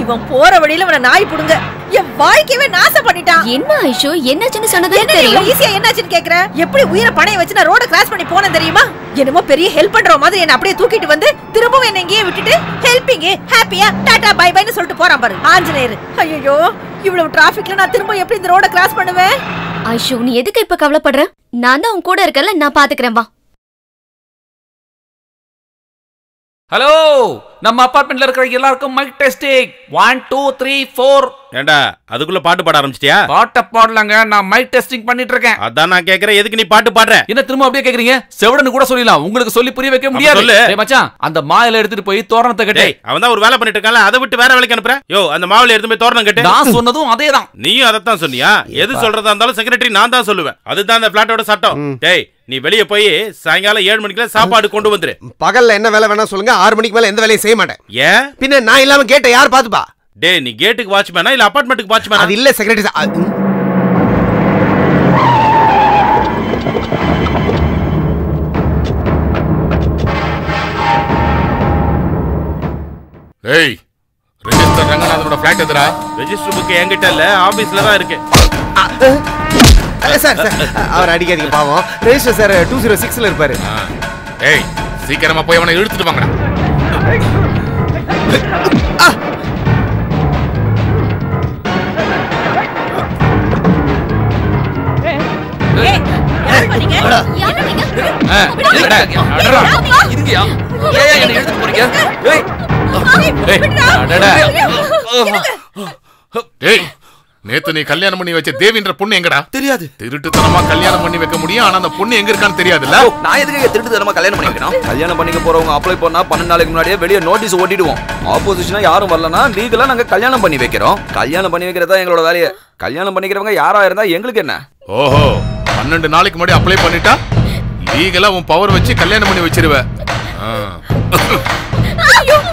இவன் போற வழியில அவன நாய் புடுங்க என் வாழ்க்கையவே நாசம் பண்ணிட்டான். என்ன ஐஷோ என்னாச்சுன்னு சொன்னதே தெரியல. ஈஸியா என்னாச்சுன்னு கேக்குற? எப்படி உயிரை பணைய வச்சு நான் ரோட கிராஸ் பண்ணி போனேன் தெரியுமா? என்னமோ பெரிய ஹெல்ப் பண்ற மாதிரி என்ன அப்படியே தூக்கிட்டு வந்து திரும்பவும் என்ன இங்கேயே விட்டுட்டு ஹெல்பிங் ஹாப்பியா டாடா பை பைன்னு சொல்லிட்டு போறான் பாரு ஆஞ்சநேயர். ஐயோ இவ்வளவு டிராஃபிக்ல நான் திரும்ப எப்படி இந்த ரோட கிராஸ் பண்ணுவேன்? ஐஷோ நீ எதுக்கு இப்ப கவலைப்படுற? நான் தான் உன் கூட இருக்கல, நான் பாத்துக்கிறேன் வா. ஹலோ நம்ம அபார்ட்மெண்ட்ல இருக்கிற எல்லாருக்கும் mic testing one two three four. ஏண்டா அதுக்குள்ள பாட்டு பாட ஆரம்பிச்சிட்டியா? பாட்ட பாடலங்க, நான் மைக் டெஸ்டிங் பண்ணிட்டு இருக்கேன். அதான் நான் கேக்குறேன் எதுக்கு நீ பாட்டு பாடுற? என்ன திரும்ப அப்படியே கேக்குறீங்க? செவடன்னு கூட சொல்லலாம், உங்களுக்கு சொல்லி புரிய வைக்க முடியாது. டேய் மச்சான் அந்த மாவில எடுத்துட்டு போய் தோரணத்தை கட்டு. டேய் அவன் தான் ஒரு வேலை பண்ணிட்டு இருக்கானே, அதை விட்டு வேற வேலைக்கு அனுப்புற. யோ அந்த மாவில எடுத்து போய் தோரணம் கட்டு. நான் சொன்னதும் அதேதான். நீயும் அதை தான் சொன்னியா? எது சொல்றதா இருந்தாலும் செக்ரட்டரி நான் தான் சொல்லுவேன். அதுதான் அந்த பிளாட்டோட சட்டம். டேய் நீ வெளியே போய் சாயங்காலம் ஏழு மணிக்குள்ள சாப்பாடு கொண்டு வந்துரு. பகல்ல என்ன வேலை வேணா சொல்லுங்க, ஆறு மணிக்கு மேல எந்த வேலையும் செய்ய மாட்டேன். ஏன்? பின்ன நான் இல்லாம கேட்ட யார் பாத்துப்பா? டேய் நீ கேட்டுக்கு வாட்ச்மேனா இல்ல அபார்ட்மெண்ட்டுக்கு வாட்ச்மேனா? அது இல்ல செக்ரட்டரி சார். ஏய் ரெஜிஸ்டர் ரங்கநாதனோட ஃபிளாட் எதுடா? ரெஜிஸ்டர் புக் என்கிட்ட இல்ல, ஆபீஸ்ல தான் இருக்கு. சார் சார் அவர் அடிக்காதீங்க பாவம். Register sir two oh six ல இருப்பாரு. ஏய் சீக்கிரமா போய் அவனை இழுத்துட்டு வாங்கடா. ஏய் என்ன பண்ணீங்க? யார நீங்க? அடடா இருங்கயா. ஏய் என்ன இழுத்துட்டு போறீங்க? ஏய் அடடா ஏய் நேத்து நீ கல்யாணம் பண்ணி வச்ச தேவின்ற பொண்ணு எங்கடா? தெரியாது. திருட்டுத்தனமா கல்யாணம் பண்ணி வைக்க முடியும், ஆனா அந்த பொண்ணு எங்க இருக்கான்னு தெரியாதுல்ல. நான் எதுக்கு திருட்டுத்தனமா கல்யாணம் பண்ணி வைக்கணும்? கல்யாணம் பண்ணிக்க போறவங்க அப்ளை பண்ணா பன்னெண்டு நாளைக்கு முன்னாடியே வெளியே நோட்டீஸ் ஓட்டிடுவோம். ஆப்போசிஷனா யாரும் வரலனா லீகலா நாங்க கல்யாணம் பண்ணி வைக்கிறோம். கல்யாணம் பண்ணி வைக்கிறதா எங்களோட வேலையை. கல்யாணம் பண்ணிக்கிறவங்க யாரா இருந்தா எங்களுக்கு என்ன? ஓஹோ பன்னெண்டு நாளைக்கு முன்னாடி அப்ளை பண்ணிட்டா லீகலா உன் பவர் வச்சு கல்யாணம் பண்ணி வச்சிருவ.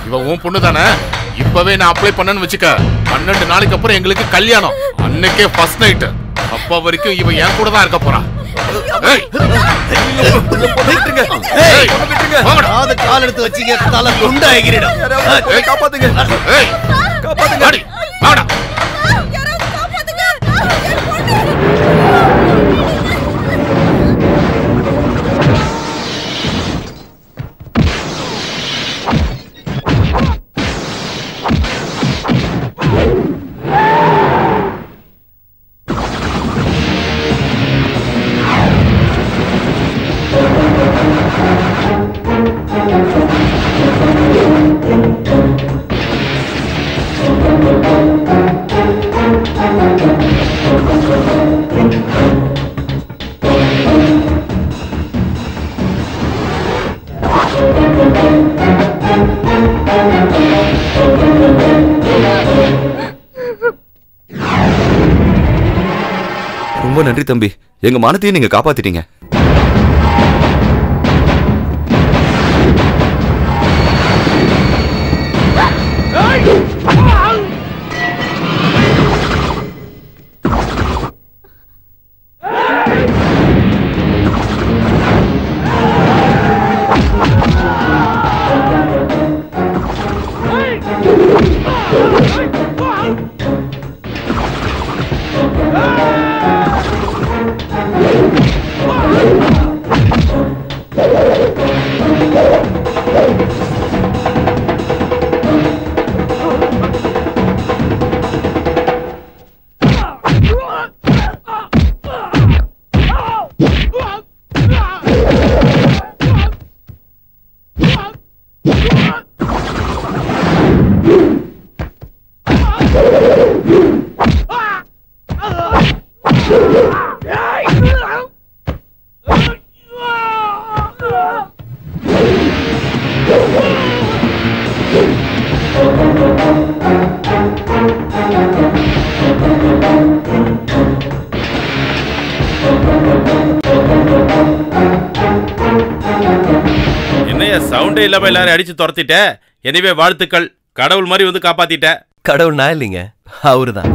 இவன் உன் பொண்ணு தானே? இப்பவே நான் அப்ளை பண்ணனு வெச்சுக்க. பன்னிரண்டு நாளுக்கு அப்புறம் எங்களுக்கு கல்யாணம். அன்னைக்கே ஃபர்ஸ்ட் நைட். அப்ப வரைக்கும் இவ என் கூட தான் இருக்க போறா. ஏய் போங்க, கால் எடுத்து வச்சிங்க, தலை குண்டாகிரேடும். ஏய் காப்பாத்துங்க, ஏய் காப்பாத்துங்க, அடி வாடா. ரொம்ப நன்றி தம்பி, எங்க மானத்தையும் நீங்க காப்பாத்திட்டீங்க. இல்லாம எல்லாரும் அடிச்சு துரத்திட்ட. எனவே வாழ்த்துக்கள், கடவுள் மாதிரி வந்து காப்பாத்திட்ட. கடவுள் நான் இல்லைங்க, அவருதான்.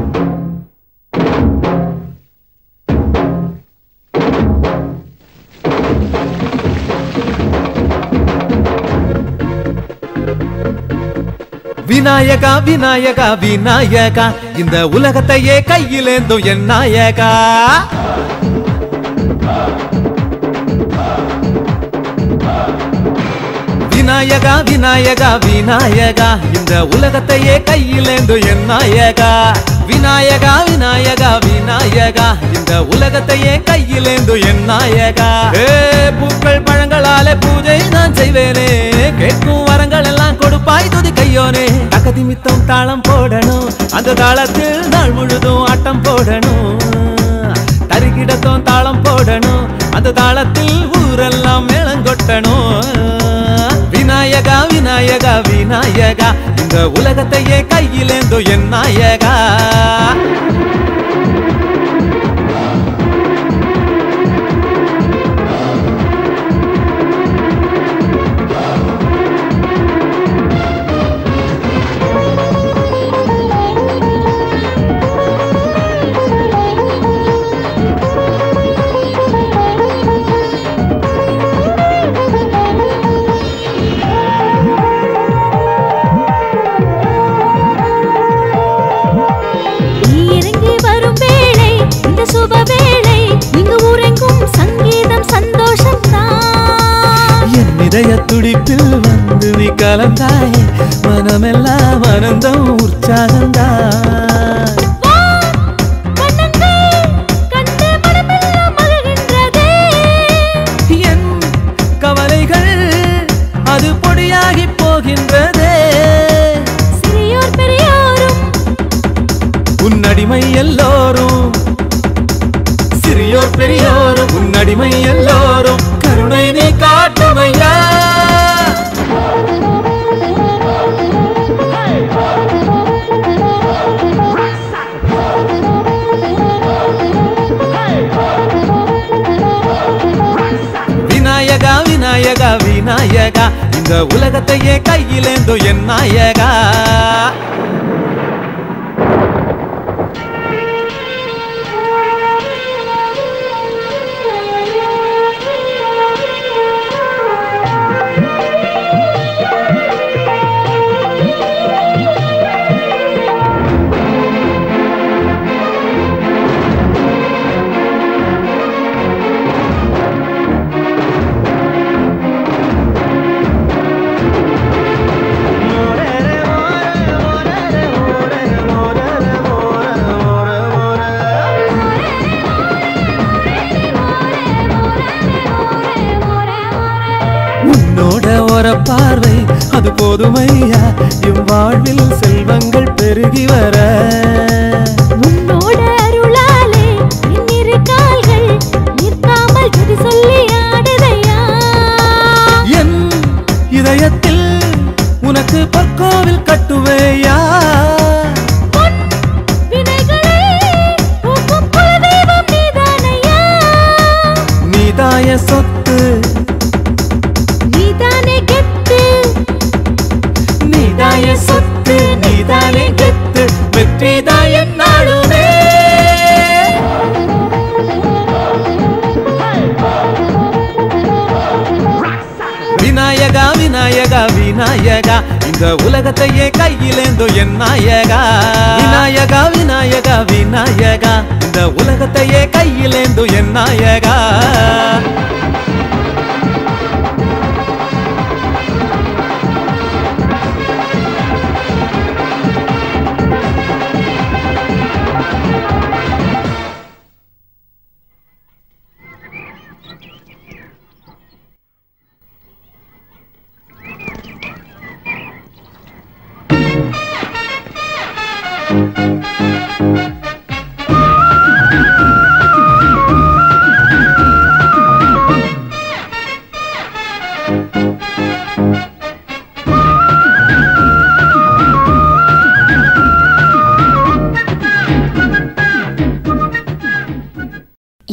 விநாயகா விநாயகா விநாயகா, இந்த உலகத்தையே கையிலேந்தும் என் நாயகா. விநாயகா விநாயகா விநாயகா, இந்த உலகத்தையே கையிலேந்து என் நாயகா. விநாயகா விநாயகா விநாயகா, இந்த உலகத்தையே கையிலேந்து என் நாயகா. ஏ பூக்கள் பழங்களாலே பூஜை நான் செய்வேனே, கேட்கும் வரங்கள் எல்லாம் கொடுப்பாய் துதி கையோனே. தகதிமித்தம் தாளம் போடணும், அந்த தாளத்தில் நாள் முழுதும் ஆட்டம் போடணும். தருகிடத்தும் தாளம் போடணும், அந்த தாளத்தில் ஊரெல்லாம் மேளங்கொட்டணும். விநாயகா விநாயகா விநாயகா, இந்த உலகத்தையே கையிலேந்து என் நாயகா. இதய துடிப்பில் வந்து நீ கலந்தாய், மனமெல்லாம் ஆனந்தம் உற்சாகந்தாய். என் கவலைகள் அது பொடியாகி போகின்றதே, சிறியோர் பெரியோரும் உன்னடிமை எல்லோரும், சிறியோர் பெரியோரும் உன்னடிமை எல்லோரும், கருணை நீ காட்டுமையா. விநாயகா விநாயகா விநாயகா, இந்த உலகத்தையே கையிலேந்து என் நாயகா. ஓர பார்வை அது போதுமையா, என் வாழ்வில் செல்வங்கள் பெருகி வர உன்னோட அருளாலே இரு கால்கள் நிற்காமல் துதி சொல்லி ஆடுதையா. என் இதயத்தில் உனக்கு பற்கோவில் கட்டுவேயா. நீதாய சொத்து, நீதானே கெத்து, நீதாய சொத்து, நீதானே கெத்து, வெற்றிதாய நாடுவே. விநாயகா விநாயகா விநாயகா, இந்த உலகத்தையே கையிலேந்தோ என் நாயகா. விநாயகா விநாயகா விநாயகா, இந்த உலகத்தையே கையிலேந்தோ என் நாயகா.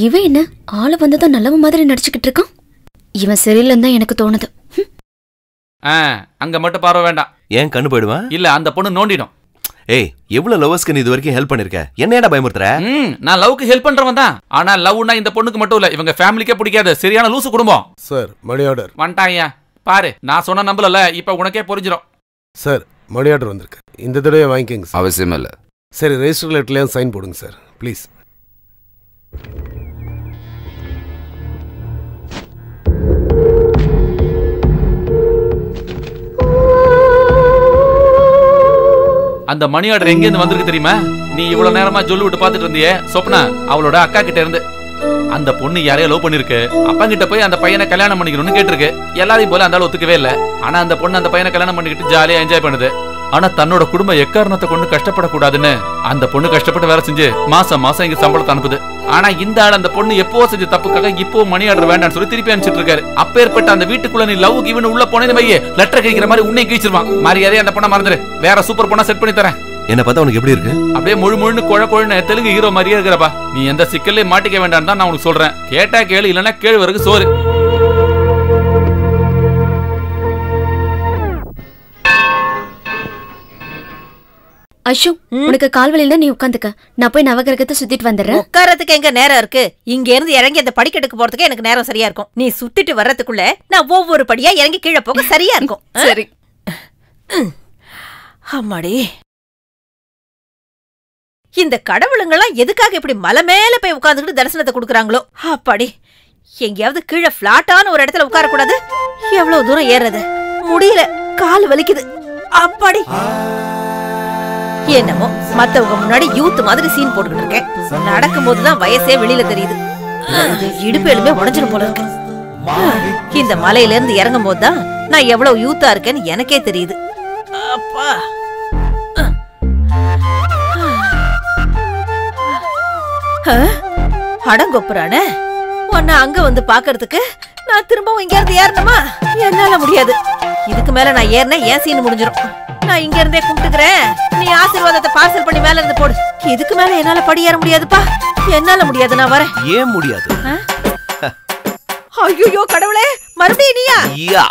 இவன் என்ன ஆளு வந்ததும் நல்லவன் மாதிரி நடிச்சுக்கிட்டு இருக்கான். இவன் சரியில்லைன்னு தான் எனக்கு தோணுது. அங்க மட்டும் பார்வை வேண்டாம். ஏன் கண்ணு போயிடுவான்? இல்ல அந்த பொண்ணு நோண்டிடும். ஏய், எவ்வளவு லவ்ஸ்க்கு நீ இது வரைக்கும் ஹெல்ப் பண்ணிருக்க, என்னடா பயமுறுத்துற? நான் லவ்க்கு ஹெல்ப் பண்றவன் தான், ஆனா லவ்னா இந்த பொண்ணுக்கு மட்டும் இல்ல, இவங்க ஃபேமிலிக்கே பிடிக்காது. சரியான லூசு குடும்பம் சார். மணி ஆர்டர் வந்துட்டாயா பாரு. நான் சொன்ன நம்பல இப்ப உனக்கே புரிஞ்சிடும் சார். மணி ஆர்டர் வந்திருக்கு, இந்த தடவை வாங்கிக்கங்க சார். அவசியம் இல்ல. சரி, ரெஜிஸ்டர் லெட்டர்லயே சைன் போடுங்க சார் ப்ளீஸ். அந்த மணி ஆர்டர் எங்க இருந்து வந்திருக்கு தெரியுமா? நீ இவ்வளவு நேரமா ஜொல்லு விட்டு பாத்துட்டு இருந்தியே சொப்னா, அவளோட அக்கா கிட்ட இருந்து. அந்த பொண்ணு யாரையோ லவ் பண்ணிருக்கு, அப்பா கிட்ட போய் அந்த பையனை கல்யாணம் பண்ணிக்கணும்னு கேட்டிருக்கு. எல்லாரையும் போல அந்த ஆள் ஒத்துக்கவே இல்லை. ஆனா அந்த பொண்ணு அந்த பையனை கல்யாணம் பண்ணிக்கிட்டு ஜாலியா என்ஜாய் பண்ணுது. ஆனா தன்னோட குடும்ப எக்காரணத்தை கொண்டு கஷ்டப்படக்கூடாதுன்னு அந்த பொண்ணு கஷ்டப்பட்டு வேலை செஞ்சு மாசம் மாசம் இங்க சம்பளத்தை அனுப்புது. ஆனா இந்த ஆள் அந்த பொண்ணு எப்போ செஞ்ச தப்புக்காக இப்போ மணி ஆர்டர் வேண்டாம்னு சொல்லி திருப்பி அனுப்பிச்சிட்டு இருக்காரு. அப்பேற்பட்ட அந்த வீட்டுக்குள்ள நீ லவ் கிவன் உள்ள போனேன்னு வையே, லெட்டர் கிழிக்கிற மாதிரி உன்னை கிழிச்சிருவான். மரியாதையா அந்த பொண்ணை மறந்துரு, வேற சூப்பர் பொண்ணா செட் பண்ணி தரேன். என்ன பார்த்தா உனக்கு எப்படி இருக்கு? அப்படியே முழு முழுன்னு குழ குழன்னு தெலுங்கு ஹீரோ மாதிரியே இருக்கிறப்பா. நீ எந்த சிக்கல்லே மாட்டிக்க வேண்டாம் தான் நான் உனக்கு சொல்றேன். கேட்டா கேளு, இல்லைன்னா கேள்வி வரைக்கும் சோறு. அசோக், உனக்கு கால்வலியில நீ உட்காந்துக்க, நான் போய் நவகிரகத்தை சுத்திட்டு வந்துடுறேன். உட்காரத்துக்கு எங்க நேரம் இருக்கு? இங்க இருந்து இறங்கி அந்த படிக்கட்டுக்கு போறதுக்கு எனக்கு நேரம் சரியா இருக்கும். நீ சுத்திட்டு வர்றதுக்குள்ள நான் ஒவ்வொரு படியா இறங்கி கீழே போக சரியா இருக்கும். சரி அம்மாடி, இந்த கடவுளுங்கெல்லாம் எதுக்காக இப்படி மலை மேல போய் உட்கார்ந்துக்கிட்டு தரிசனத்தை கொடுக்குறாங்களோ? அப்பாடி, எங்கேயாவது கீழே ஃபிளாட்டான ஒரு இடத்துல உட்காரக்கூடாது? எவ்வளவு தூரம் ஏறது முடியல, கால் வலிக்குது. அப்பாடி, என்னமோ மத்தவங்க முன்னாடி யூத் மாதிரி சீன் போட்டுக்கிட்டு இருக்கேன். நடக்கும் போதுதான் வயசே வெளியில தெரியுது. இடுப்பு எலும்பே உடஞ்சிடும் போல இருக்கு. இந்த மலையில இருந்து இறங்கும் போதுதான் நான் எவ்வளவு யூத்தா இருக்கேன்னு எனக்கே தெரியுது. அப்பா அடங்கொப்புறானே, உன்னை அங்க வந்து பாக்குறதுக்கு நான் திரும்பவும் இங்க இருந்து ஏறணுமா? என்னால முடியாது. இதுக்கு மேல நான் ஏறினா ஏன் சீன் முடிஞ்சிடும். நான் இங்க இருந்தே கும்பிட்டுக்கிறேன், நீ ஆசீர்வாதத்தை பார்சல் பண்ணி மேல இருந்து போடு. இதுக்கு மேல என்னால படி ஏற முடியாதுப்பா, என்னால முடியாது. நான் வரேன். ஏன் முடியாது? ஐயோ கடவுளே, மறுபடியும் நீயா?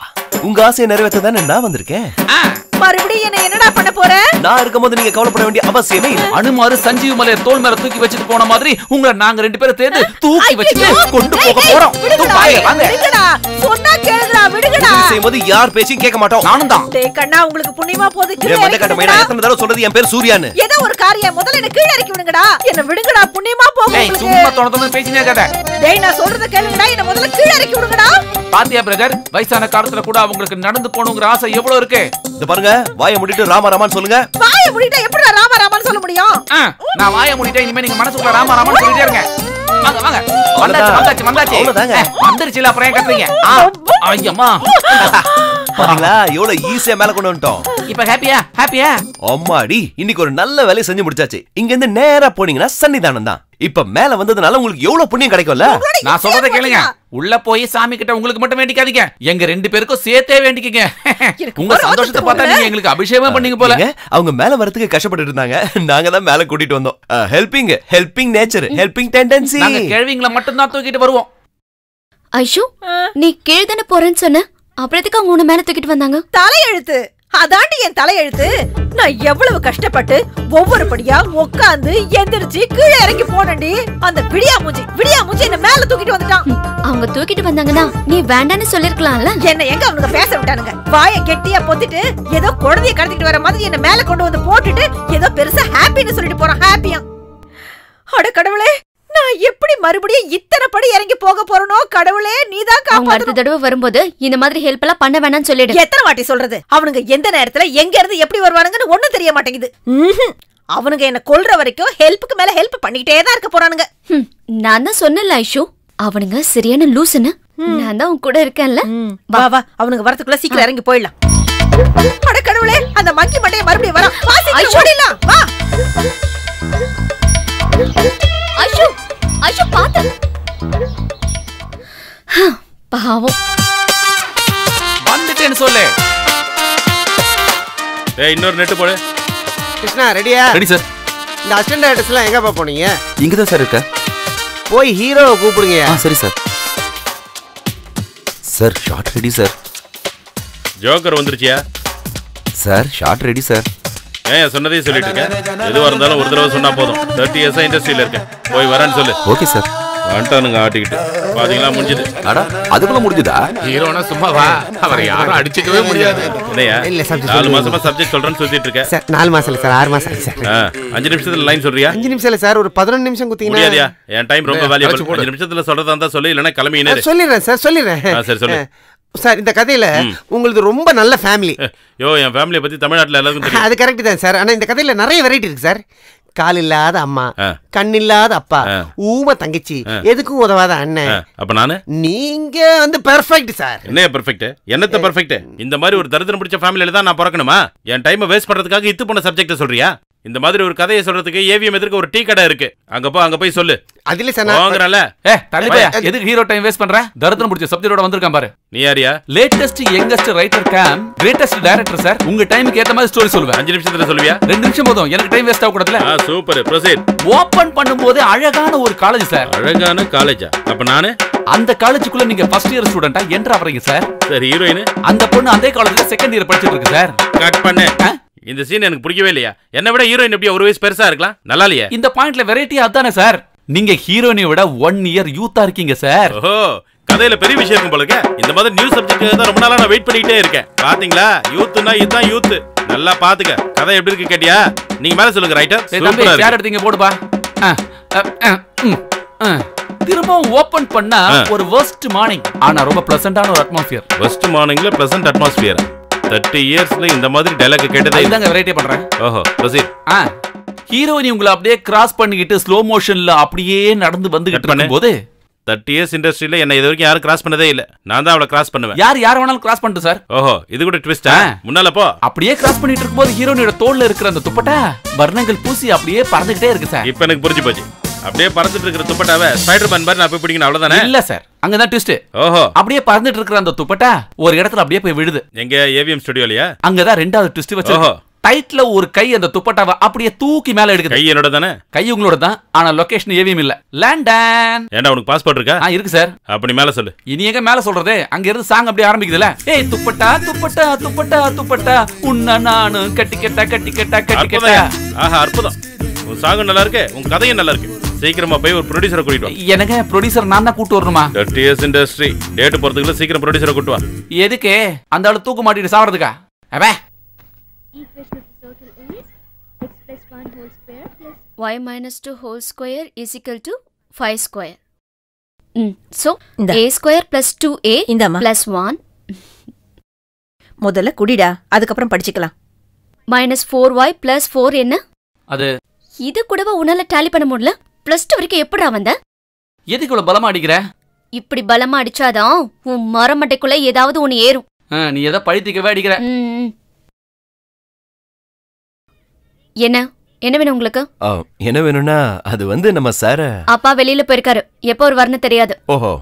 உங்க ஆசையை நிறைவேற்றதானே நான் வந்திருக்கேன். மறுபடியும் என்ன என்னடா பண்ண போற? நான் இருக்கும்போது நீங்க கவலைப்பட வேண்டிய அவசியமே இல்லை. அனுமாரு சஞ்சீவ மலையை தோள் மேல தூக்கி வச்சிட்டு போன மாதிரி உங்களை நாங்க ரெண்டு பேரும் சேர்ந்து தூக்கி வச்சிட்டு கொண்டு போக போறோம். விடுங்கடா, சொன்னா கேளுடா, விடுங்கடா. செய்யும்போது யார் பேச்சும் கேட்க மாட்டோம். நானும் தான். டேய் கண்ணா, உங்களுக்கு புண்ணியமா போகுது. கீழ இறங்கடா. நான் எத்தனை தடவை சொல்றது, என் பேர் சூர்யான்னு. ஏதோ ஒரு காரியம் முதல்ல என்ன கீழ இறக்கி விடுங்கடா. என்ன விடுங்கடா, புண்ணியமா போகுது. டேய் சும்மா தோணதோன்னு பேசினே இருக்காத. டேய் நான் சொல்றத கேளுடா, என்ன முதல்ல கீழ இறக்கி விடுங்கடா. பாத்தியா பிரதர், வயசான காலத்துல கூட அவங்களுக்கு நடந்து போணும்ங்கற ஆசை எவ்வளவு இருக்கு. இந்த பாருங்க, வாயை மூடிட்டு ராம ராமன் சொல்லுங்க. வாயை மூடிட்டா எப்படி ராம ராமன் சொல்ல முடியும்? நான் வாயை மூடிட்டே இனிமே நீங்க மனசுக்குள்ள ராம ராமன் சொல்லிட்டே இருங்க. வாங்க வாங்க. வந்தாச்சு வந்தாச்சு வந்தாச்சு. அவ்வளவுதாங்க. வந்திருச்சு இல்ல, அப்புறம் ஏன் கத்துறீங்க? ஐயம்மா. பாத்தீங்களா எவ்வளவு ஈஸியா மேல கொண்டு வந்துட்டோம். இப்ப ஹாப்பியா ஹாப்பியா? அம்மாடி, இன்னைக்கு ஒரு நல்ல வேலையை செஞ்சு முடிச்சாச்சு. இங்க இருந்து நேரா போனீங்கன்னா சன்னிதானம் தான். இப்ப மேல வந்ததுனால உங்களுக்கு எவ்வளவு புண்ணியம் கிடைக்கும்ல. நான் சொல்றத கேளுங்க, உள்ள போய் சாமி கிட்ட உங்களுக்கு மட்டும் வேண்டிக்காதீங்க, எங்க ரெண்டு பேருக்கும் சேர்த்தே வேண்டிக்கங்க. உங்க சந்தோஷத்தை பார்த்தா நீங்க எங்களுக்கு அபிஷேகம் பண்ணீங்க போல. அவங்க மேல வரதுக்கு கஷ்டப்பட்டு இருந்தாங்க, நாங்க தான் மேல கூட்டிட்டு வந்தோம். Helping helping nature, helping tendency. நாங்க கேள்விங்கள மட்டும் தான் தூக்கிட்டு வருவோம். ஐஷு, நீ கேள்தானே போறேன்னு சொன்ன, அப்புறத்துக்கு அவங்க உன மேல தூக்கிட்டு வந்தாங்க. தலையெழுத்து அதாண்டி, என் தலையெழுத்து. நான் எவ்வளவு கஷ்டப்பட்டு ஒவ்வொரு படியா உட்காந்து எந்திரிச்சு கீழே இறங்கி போனேன்டி. அந்த விடியா மூஞ்சி விடியா மூஞ்சி என்ன மேல தூக்கிட்டு வந்துட்டான். அவங்க தூக்கிட்டு வந்தாங்கன்னா நீ வேண்டான்னு சொல்லிருக்கலாம்ல. என்ன எங்க அவனுக்கு பேச விட்டானுங்க. வாயை கெட்டியா பொத்திட்டு ஏதோ குழந்தைய கடத்திட்டு வர மாதிரி என்ன மேல கொண்டு வந்து போட்டுட்டு ஏதோ பெருசா ஹாப்பின்னு சொல்லிட்டு போறான். ஹாப்பியா? அட கடவுளே, நான் எப்படி மறுபடியும் இத்தனை படி இறங்கி போக போறனோ கடவுளே, நீதான் காப்பாத்து. அடுத்த தடவை வரும்போது இந்த மாதிரி ஹெல்ப் எல்லாம் பண்ண வேணாம்னு சொல்லிடு. எத்தனை வாட்டி சொல்றது? அவனுங்க எந்த நேரத்துல எங்க இருந்து எப்படி வருவானுங்கன்னு ஒண்ணும் தெரிய மாட்டேங்குது. அவனுங்க என்ன கொல்ற வரைக்கும் ஹெல்ப்புக்கு மேல ஹெல்ப் பண்ணிக்கிட்டே தான் இருக்க போறானுங்க. நான் தான் சொன்னல ஐஷு, அவனுங்க சரியான லூசுன்னு. நான் தான் உன் கூட இருக்கேன்ல. வா வா, அவனுங்க வரதுக்குள்ள சீக்கிரம் இறங்கி போயிடலாம். அட கடவுளே, அந்த மங்கி மண்டைய மறுபடியும் வரான். வா ஐஷு, ஓடிடலாம் வா. ஐஷு ஐஷு பாத்து பாவம் வந்துட்டேன்னு சொல்லு. ஏய், இன்னொரு நெட் போடு. கிருஷ்ணா ரெடியா? Ready sir. இந்த அசிஸ்டன்ட் டைரக்டர்ஸ்லாம் எங்கப்பா போனீங்க? இங்க தான் சார் இருக்க. போய் ஹீரோவை கூப்பிடுங்க. ஆ சரி sir. Sir shot ready sir. Joker வந்துருச்சியா? Sir shot ready sir. ஏன் சொன்னதே சொல்லிட்டு இருக்கேன். எதுவாக இருந்தாலும் ஒரு தடவை சொன்னா போதும். தேர்ட்டி இயர்ஸா இண்டஸ்ட்ரியில இருக்கேன், போய் வரேன்னு சொல்லு. Okay sir. வந்துட்டானுங்க ஆட்டிக்கிட்டு. பாத்தீங்களா முடிஞ்சது. அடா, அதுக்குள்ள முடிஞ்சதா? ஹீரோனா சும்மா வா, அவரை யாரும் அடிச்சுக்கவே முடியாது. இல்லையா? நாலு மாசமா சப்ஜெக்ட் சொல்றேன்னு சொல்லிட்டு இருக்கேன் சார். நாலு மாசம் இல்லை சார், ஆறு மாசம் சார். அஞ்சு நிமிஷத்துல லைன் சொல்றியா? அஞ்சு நிமிஷம் இல்லை சார், ஒரு பதினொன்று நிமிஷம் குத்திங்கன்னா. என் டைம் ரொம்ப வேல்யூபிள். அஞ்சு நிமிஷத்துல சொல்றதா இருந்தா சொல்லு, இல்லைன்னா கிளம்பினே. சொல்லிடுறேன் சார், சொல்லிடுறேன் சார். சொல்லு சார். இந்த கதையில உங்களுக்கு ரொம்ப நல்ல ஃபேமிலி. யோ, என் ஃபேமிலியை பத்தி தமிழ்நாட்டுல எல்லாருக்கும் தெரியும். அது கரெக்ட் தான் சார். ஆனா இந்த கதையில நிறைய வெரைட்டி இருக்கு சார். கால் இல்லாத அம்மா, கண்ணில்லாத அப்பா, ஊம தங்கச்சி, எதுக்கும் உதவாத அண்ணன். அப்ப நானு நீங்க வந்து பெர்ஃபெக்ட் சார். என்ன பெர்ஃபெக்ட்? என்னத்த பெர்ஃபெக்ட்? இந்த மாதிரி ஒரு தரித்திரம் பிடிச்ச ஃபேமிலியில தான் நான் பிறக்கணுமா? என் டைமை வேஸ்ட் பண்றதுக்காக இது பண்ண சப்ஜெக்ட் சொல்றியா? இந்த மாதிரி ஒரு கதையை சொல்றதுக்கு ஏவிஎம் எதிர்க்க ஒரு டீ கடை இருக்கு, அங்க போ, அங்க போய் சொல்லு. அதுல சனா வாங்குறல. ஏய் தள்ளி போயா, எதுக்கு ஹீரோ டைம் வேஸ்ட் பண்ற? தரதன் முடிச்ச சப்ஜெக்ட்டோட வந்திருக்கான் பாரு. நீ யாரியா? Latest youngest writer cum greatest director sir. உங்க டைம்க்கு ஏத்த மாதிரி ஸ்டோரி சொல்லுவேன். அஞ்சு நிமிஷத்துல சொல்லுவியா? ரெண்டு நிமிஷம் போதும், எனக்கு டைம் வேஸ்ட் ஆக கூடாதுல. ஆ சூப்பர், ப்ரோசீட். ஓபன் பண்ணும்போது அழகான ஒரு காலேஜ் சார். அழகான காலேஜா? அப்ப நானே அந்த காலேஜுக்குள்ள நீங்க ஃபர்ஸ்ட் இயர் ஸ்டூடண்டா என்டர் ஆவறீங்க சார். சார் ஹீரோயின் அந்த பொண்ணு அதே காலேஜ்ல செகண்ட் இயர் படிச்சிட்டு இருக்கு சார். கட் பண்ணு. இந்த சீன் எனக்கு பிடிக்கவே இல்லையா? என்ன விட ஹீரோயின் எப்படியா ஒரு வயசு பெருசா இருக்கலாம். நல்லா இல்லையா? இந்த பாயிண்ட்ல வெரைட்டியா அதானே சார். நீங்க ஹீரோயினை விட ஒன் இயர் யூத்தா இருக்கீங்க சார். ஓஹோ, கதையில பெரிய விஷயம் இருக்கும் போலங்க. இந்த மாதிரி நியூ சப்ஜெக்ட் தான் ரொம்ப நாளா நான் வெயிட் பண்ணிட்டே இருக்கேன். பாத்தீங்களா, யூத்னா இதுதான் யூத். நல்லா பாத்துக்க, கதை எப்படி இருக்கு கேட்டியா? நீங்க மேல சொல்லுங்க ரைட்டர். சூப்பரா யார் எடுத்தீங்க போடுப்பா. திரும்பவும் ஓபன் பண்ணா ஒரு வர்ஸ்ட் மார்னிங், ஆனா ரொம்ப பிளசன்ட்டான ஒரு அட்மாஸ்பியர். வர்ஸ்ட் மார்னிங்ல பிளசன்ட் அட்மாஸ்பியர். முப்பது இயர்ஸ்ல இந்த மாதிரி டயலாக் கேட்டதே இல்லங்க. வெரைட்டி பண்றேன். ஓஹோ ரசீத். ஆ ஹீரோயினி உங்களை அப்படியே கிராஸ் பண்ணிக்கிட்டு ஸ்லோ மோஷன்ல அப்படியே நடந்து வந்துகிட்டு இருக்கும்போது முப்பது இயர்ஸ் இண்டஸ்ட்ரியில என்ன இதுவரைக்கும் யாரும் கிராஸ் பண்ணதே இல்ல. நான் தான் அவளை கிராஸ் பண்ணுவேன். யார் யார் வேணாலும் கிராஸ் பண்ணிட்டு சார். ஓஹோ, இது கூட ட்விஸ்ட். முன்னால போ. அப்படியே கிராஸ் பண்ணிட்டு இருக்கும்போது ஹீரோயினியோட தோள்ல இருக்கிற அந்த துப்பட்டா வர்ணங்கள் பூசி அப்படியே பறந்துட்டே இருக்கு சார். இப்போ எனக்கு புரிஞ்சு போச்சு. அப்படியே பறந்துட்டு இருக்கிற துப்பட்டாவை ஸ்பைடர்மேன் மாதிரி நான் போய் பிடிக்கணும் அவ்வளவுதானே? இல்ல சார், அங்கதான் ட்விஸ்ட். ஓஹோ, அப்படியே பறந்துட்டு இருக்கிற அந்த துப்பட்டா ஒரு இடத்துல அப்படியே போய் விழுது. எங்க ஏவிஎம் ஸ்டுடியோலயா? அங்கதான் ரெண்டாவது ட்விஸ்ட் வச்சிருக்கோம். ஓஹோ, டைட்ல ஒரு கை அந்த துப்பட்டாவை அப்படியே தூக்கி மேல எடுக்குது. கை என்னோட தானே? கை உங்களோட தான், ஆனா லொகேஷன் ஏவிஎம் இல்ல, லண்டன். ஏண்டா, உங்களுக்கு பாஸ்போர்ட் இருக்கா? ஆ இருக்கு சார். அப்படி மேல சொல்லு. இனி எங்க மேல சொல்றதே, அங்க இருந்து சாங் அப்படியே ஆரம்பிக்குதுல. ஏய் துப்பட்டா துப்பட்டா துப்பட்டா துப்பட்டா உன்ன நானு கட்டிக்கட்டா கட்டிக்கட்டா கட்டிக்கட்டா. ஆஹா அற்புதம். உன் சாங் நல்லா இருக்கு, உன் கதையும் நல்லா இருக்கு. சீக்கிரமா போய் ஒரு ப்ரொடியூசரை கூட்டிட்டு வா. எனக்கு ப்ரொடியூசர் நான் தான் கூட்டி வரணுமா? தேர்ட்டி இயர்ஸ் இண்டஸ்ட்ரி டேட் போறதுக்குள்ள சீக்கிரம் ப்ரொடியூசரை கூட்டி வா. எதுக்கு? அந்த ஆளு தூக்கு மாட்டிட்டு சாவறதுக்கா? அபே y minus two whole square is equal to five square. Mm. So a square plus two a indama plus one. முதல்ல குடிடா, அதுக்கு அப்புறம் படிச்சுக்கலாம். minus four y plus four என்ன? அது இது கூடவா உன்னால டாலி பண்ண முடியல? பிளஸ் டூ வரைக்கும் எப்படா வந்த? எதுக்கு இவ்வளவு பலமா அடிக்கிற? இப்படி பலமா அடிச்சாதான் உன் மரமட்டைக்குள்ள ஏதாவது ஒண்ணு ஏறும். நீ எதை பழித்திக்கவே அடிக்கிற. என்ன என்ன வேணும் உங்களுக்கு? என்ன வேணும்னா அது வந்து நம்ம சார அப்பா வெளியில போயிருக்காரு, எப்போ ஒரு வரணும் தெரியாது. ஓஹோ,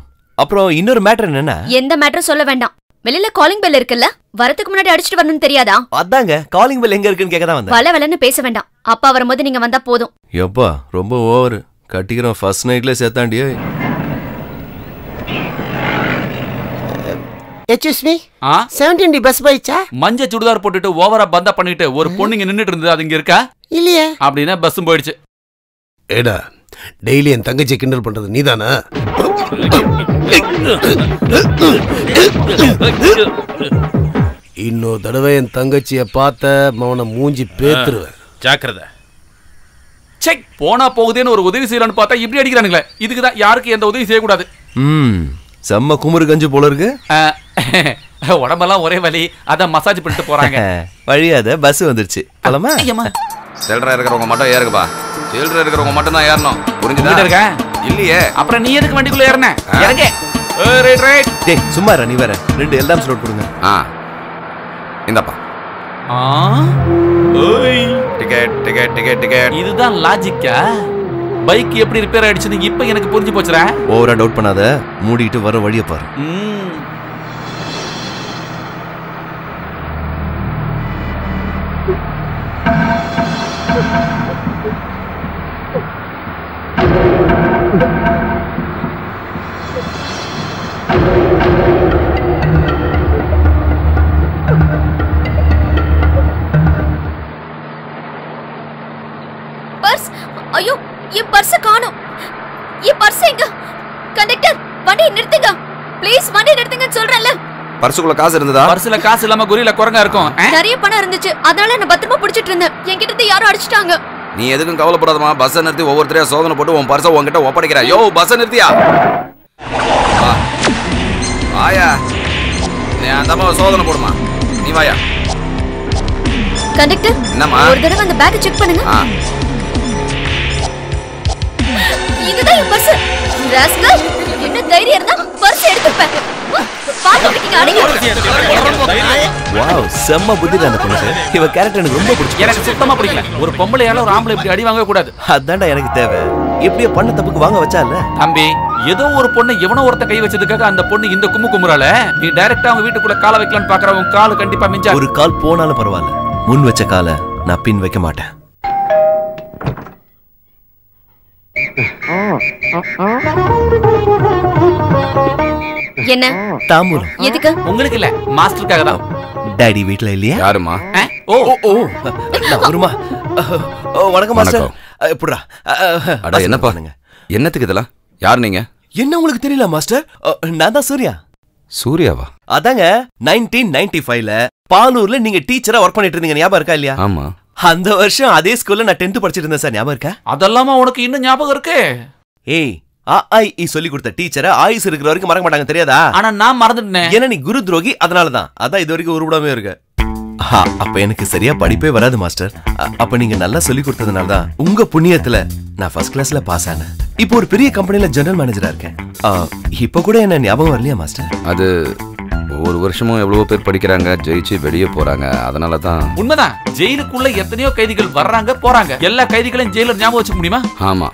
அப்புறம் இன்னொரு மேட்டர் என்னன்னா? எந்த மேட்டர் சொல்ல வேண்டாம். வெளியில காலிங் பெல் இருக்குல்ல, வரதுக்கு முன்னாடி அடிச்சிட்டு வரணும்னு தெரியாதா? அதாங்க, காலிங் பெல் எங்க இருக்குன்னு கேட்க தான் வந்தேன். வள வளன்னு பேச வேண்டாம், அப்பா வரும்போது நீங்க வந்தா போதும். எப்பா ரொம்ப ஓவர் கட்டிக்கிறோம், ஃபர்ஸ்ட் நைட்ல சேத்தாண்டியே. எக்ஸ்கியூஸ் மீ, பதினேழு டி பஸ் போயிச்சா? மஞ்ச சுடிதார் போட்டுட்டு ஓவரா பந்தா பண்ணிட்டு ஒரு பொண்ணுங்க நின்னுட்டு இருந்தது, அது இங்க இருக்கா இல்லையே? அப்படினா பஸ்ஸும் போயிடுச்சு. ஏடா டெய்லி என் தங்கச்சி கிண்டல் பண்றது நீதானா? இன்னொரு தடவை என் தங்கச்சியை பார்த்த மவனை மூஞ்சி பேத்துருவேன், ஜாக்கிரதை. செக் போனா போகுதேன்னு ஒரு உதவி செய்யலான்னு பார்த்தா இப்படி அடிக்கிறானுங்களே, இதுக்குதான் யாருக்கு எந்த உதவி செய்யக்கூடாது. ம், செம்ம குமுறு கஞ்சி போல இருக்கு. உடம்பெல்லாம் ஒரே வலி, அத மசாஜ் பண்ணிட்டு போறாங்க. வழியாத பஸ் வந்துருச்சு. பலமா சில்லற இருக்கிறவங்க மட்டும் ஏறுங்கப்பா, சில்லற இருக்கிறவங்க மட்டும் தான் ஏறணும், புரிஞ்சுதா? இருக்கா இல்லையே? அப்புறம் நீ எதுக்கு வண்டிக்குள்ள ஏறன? இறங்க. ஏய் ரைட் ரைட், டேய் சும்மா இரு, நீ வர ரெண்டு எல்லாம் ஸ்லோட் கொடுங்க. ஆ இந்தப்பா. ஆ ஓய், டிக்கெட் டிக்கெட் டிக்கெட் டிக்கெட். இதுதான் லாஜிக்கா? பைக் எப்படி ரிப்பேர் ஆயிடுச்சு இப்ப எனக்கு புரிஞ்சு போச்சுடா. ஓவரா டவுட் பண்ணாத, மூடிட்டு வர வழிய பாரு. பர்ஸ், ஐயோ என் பர்ஸ் காணோம். என் பர்ஸ் எங்க? கண்டக்டர் வண்டி நிறுத்துங்க ப்ளீஸ், வண்டி நிறுத்துங்கன்னு சொல்றேன்ல. பர்சுக்குள்ள காசு இருந்ததா? பர்சுல காசு இல்லாம குரில குரங்கா இருக்கும். நிறைய பணம் இருந்துச்சு, அதனால நான் பத்திரமா பிடிச்சிட்டு இருந்தேன். என்கிட்ட இருந்து யாரோ அடிச்சிட்டாங்க. நீ எதுக்கும் கவலைப்படாதமா, பஸ் நிறுத்தி ஒவ்வொருத்தரையா சோதனை போட்டு உன் பர்ச உன்கிட்ட ஒப்படைக்கிறா. யோ பஸ் நிறுத்தியா வாயா, நீ அந்தமா சோதனை போடுமா, நீ வாயா. கண்டக்டர் என்னமா, ஒரு தடவை அந்த பேக்கை செக் பண்ணுங்க. இதுதான் என் பர்ஸ். ராஸ்கல், என்ன தைரியம் இருந்தா பர்ஸ் எடுத்துப்ப. பாத்து இருக்கீங்க அடிங்க. வாவ், செம்ம புத்தி தான் எனக்கு. இவ கரெக்ட், எனக்கு ரொம்ப பிடிச்சிருக்கு. எனக்கு சுத்தமா பிடிக்கல. ஒரு பொம்பளையால ஒரு ஆம்பளை இப்படி அடி வாங்க கூடாது, அதான்டா எனக்கு தேவை. இப்படியே பண்ண தப்புக்கு வாங்க வச்சால தம்பி. ஏதோ ஒரு பொண்ணு எவனோ ஒருத்த கை வச்சதுக்காக அந்த பொண்ணு இந்த கும்மு குமுறால நீ டைரக்டா அவங்க வீட்டுக்குள்ள காலை வைக்கலாம்னு பாக்குற. உன் கால் கண்டிப்பா மிஞ்சா. ஒரு கால் போனாலும் பரவாயில்ல, முன் வச்ச காலை நான் பின் வைக்க மாட்டேன். என்ன தாம்பூலம்? எதுக்கு? உங்களுக்கு இல்ல, மாஸ்டருக்காக தான். டாடி வீட்ல இல்லையா? யாருமா? ஓ ஓ ஒருமா. வணக்கம் மாஸ்டர். எப்படிடா? அட என்ன பாருங்க, என்னத்துக்கு இதெல்லாம்? யார் நீங்க? என்ன உங்களுக்கு தெரியல மாஸ்டர்? நான் தான் சூர்யா. சூர்யாவா? அதாங்க, நைன்டீன் நைன்டி ஃபைவ்ல பாலூர்ல நீங்க டீச்சரா வர்க் பண்ணிட்டு இருந்தீங்க, ஞாபகம் இருக்கா இல்லையா? ஆமா, அந்த வருஷம் அதே ஸ்கூல்ல நான் பன்னிரண்டாவது படிச்சிட்டு இருந்தேன் சார், ஞாபகம் இருக்கா? அதெல்லாம் உனக்கு இன்னும் ஞாபகம் இருக்கு? ஏய், ஆ ஐ இ சொல்லி கொடுத்த டீச்சரை ஆயுஸ் இருக்கிற வரைக்கும் மறக்க மாட்டாங்க, தெரியாதா? ஆனா நான் மறந்துட்டேன். ஏன்னா நீ குரு துரோகி, அதனால தான். அதான் இது வரைக்கும் உருவிடாமே இருக்கு. அப்ப எனக்கு சரியா படிப்பே வராது மாஸ்டர். அப்ப நீங்க நல்லா சொல்லி கொடுத்ததுனால தான் உங்க புண்ணியத்துல நான் ஃபர்ஸ்ட் கிளாஸ்ல பாஸ் ஆனேன். இப்போ ஒரு பெரிய கம்பெனில ஜெனரல் மேனேஜரா இருக்கேன். இப்ப கூட என்ன ஞாபகம் வரலையா மாஸ்டர்? அது ஒவ்வொரு வருஷமும் எவ்வளவு பேர் படிக்கிறாங்க, ஜெயிச்சு வெளியே போறாங்க, அதனால தான். உண்மைதான், ஜெயிலுக்குள்ள எத்தனையோ கைதிகள் வர்றாங்க போறாங்க. எல்லா கைதிகளையும் ஜெயிலர் ஞாபகம் வச்சுக்க முடியுமா? ஆமா,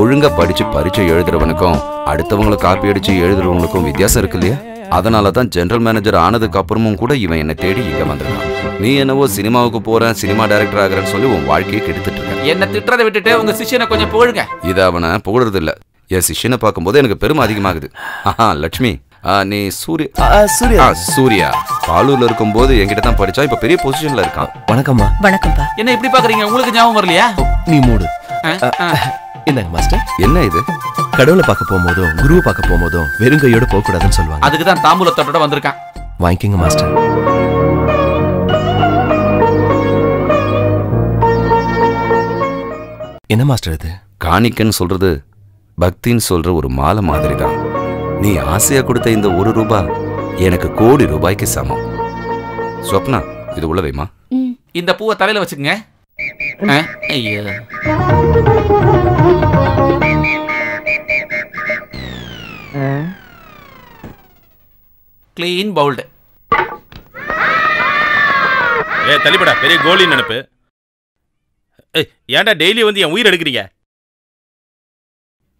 ஒழுங்கா படிச்சு பரீட்சை எழுதுறவனுக்கும் அடுத்தவங்களை காப்பி அடிச்சு எழுதுறவங்களுக்கும் வித்தியாசம் இருக்கு இல்லையா? அதனால தான் ஜெனரல் மேனேஜர் ஆனதுக்கு அப்புறமும் கூட இவன் என்னை தேடி இங்க வந்திருக்கான். நீ என்னவோ சினிமாவுக்கு போறேன், சினிமா டைரக்டர் ஆகிறேன்னு சொல்லி உன் வாழ்க்கையை கெடுத்துட்டு இருக்க. என்ன திட்டுறதை விட்டுட்டு உங்க சிஷியனை கொஞ்சம் புகழுங்க. இது அவனை புகழறது இல்ல, என் சிஷியனை பார்க்கும்போது எனக்கு பெருமை அதிகமாகுது. ஆஹா லட்சுமி, நீ சூர்யா? சூர்யா சூர்யா பாலூர்ல இருக்கும் போது என்கிட்ட தான் படிச்சா, இப்ப பெரிய பொசிஷன்ல இருக்கான். வணக்கம்மா. வணக்கம்ப்பா. என்ன இப்படி பாக்குறீங்க? உங்களுக்கு ஞாபகம் வரலையா? நீ மூடு. என்னங்க மாஸ்டர், என்ன இது? கடவுளை பார்க்க போகும்போதும் குருவை பார்க்க போகும்போதும் வெறும் கையோட போக கூடாதுன்னு சொல்லுவாங்க, அதுக்கு தான் தாம்பூலத்தோட வந்திருக்கான். வாங்கிக்கங்க மாஸ்டர். என்ன மாஸ்டர் இது? காணிக்கன்னு சொல்றது பக்தின்னு சொல்ற ஒரு மாலை மாதிரி தான். நீ ஆசையா கொடுத்த இந்த ஒரு ரூபாய் எனக்கு கோடி ரூபாய்க்கு சமம். ஸ்வப்னா, இது உள்ளவைமா. இந்த பூவை தலையில வச்சுக்கங்க. Clean bowled. ஏ தள்ளிப்படா, பெரிய கோலின்னு நினைப்பு. ஏன்டா டெய்லி வந்து என் உயிர் எடுக்கிறீங்க?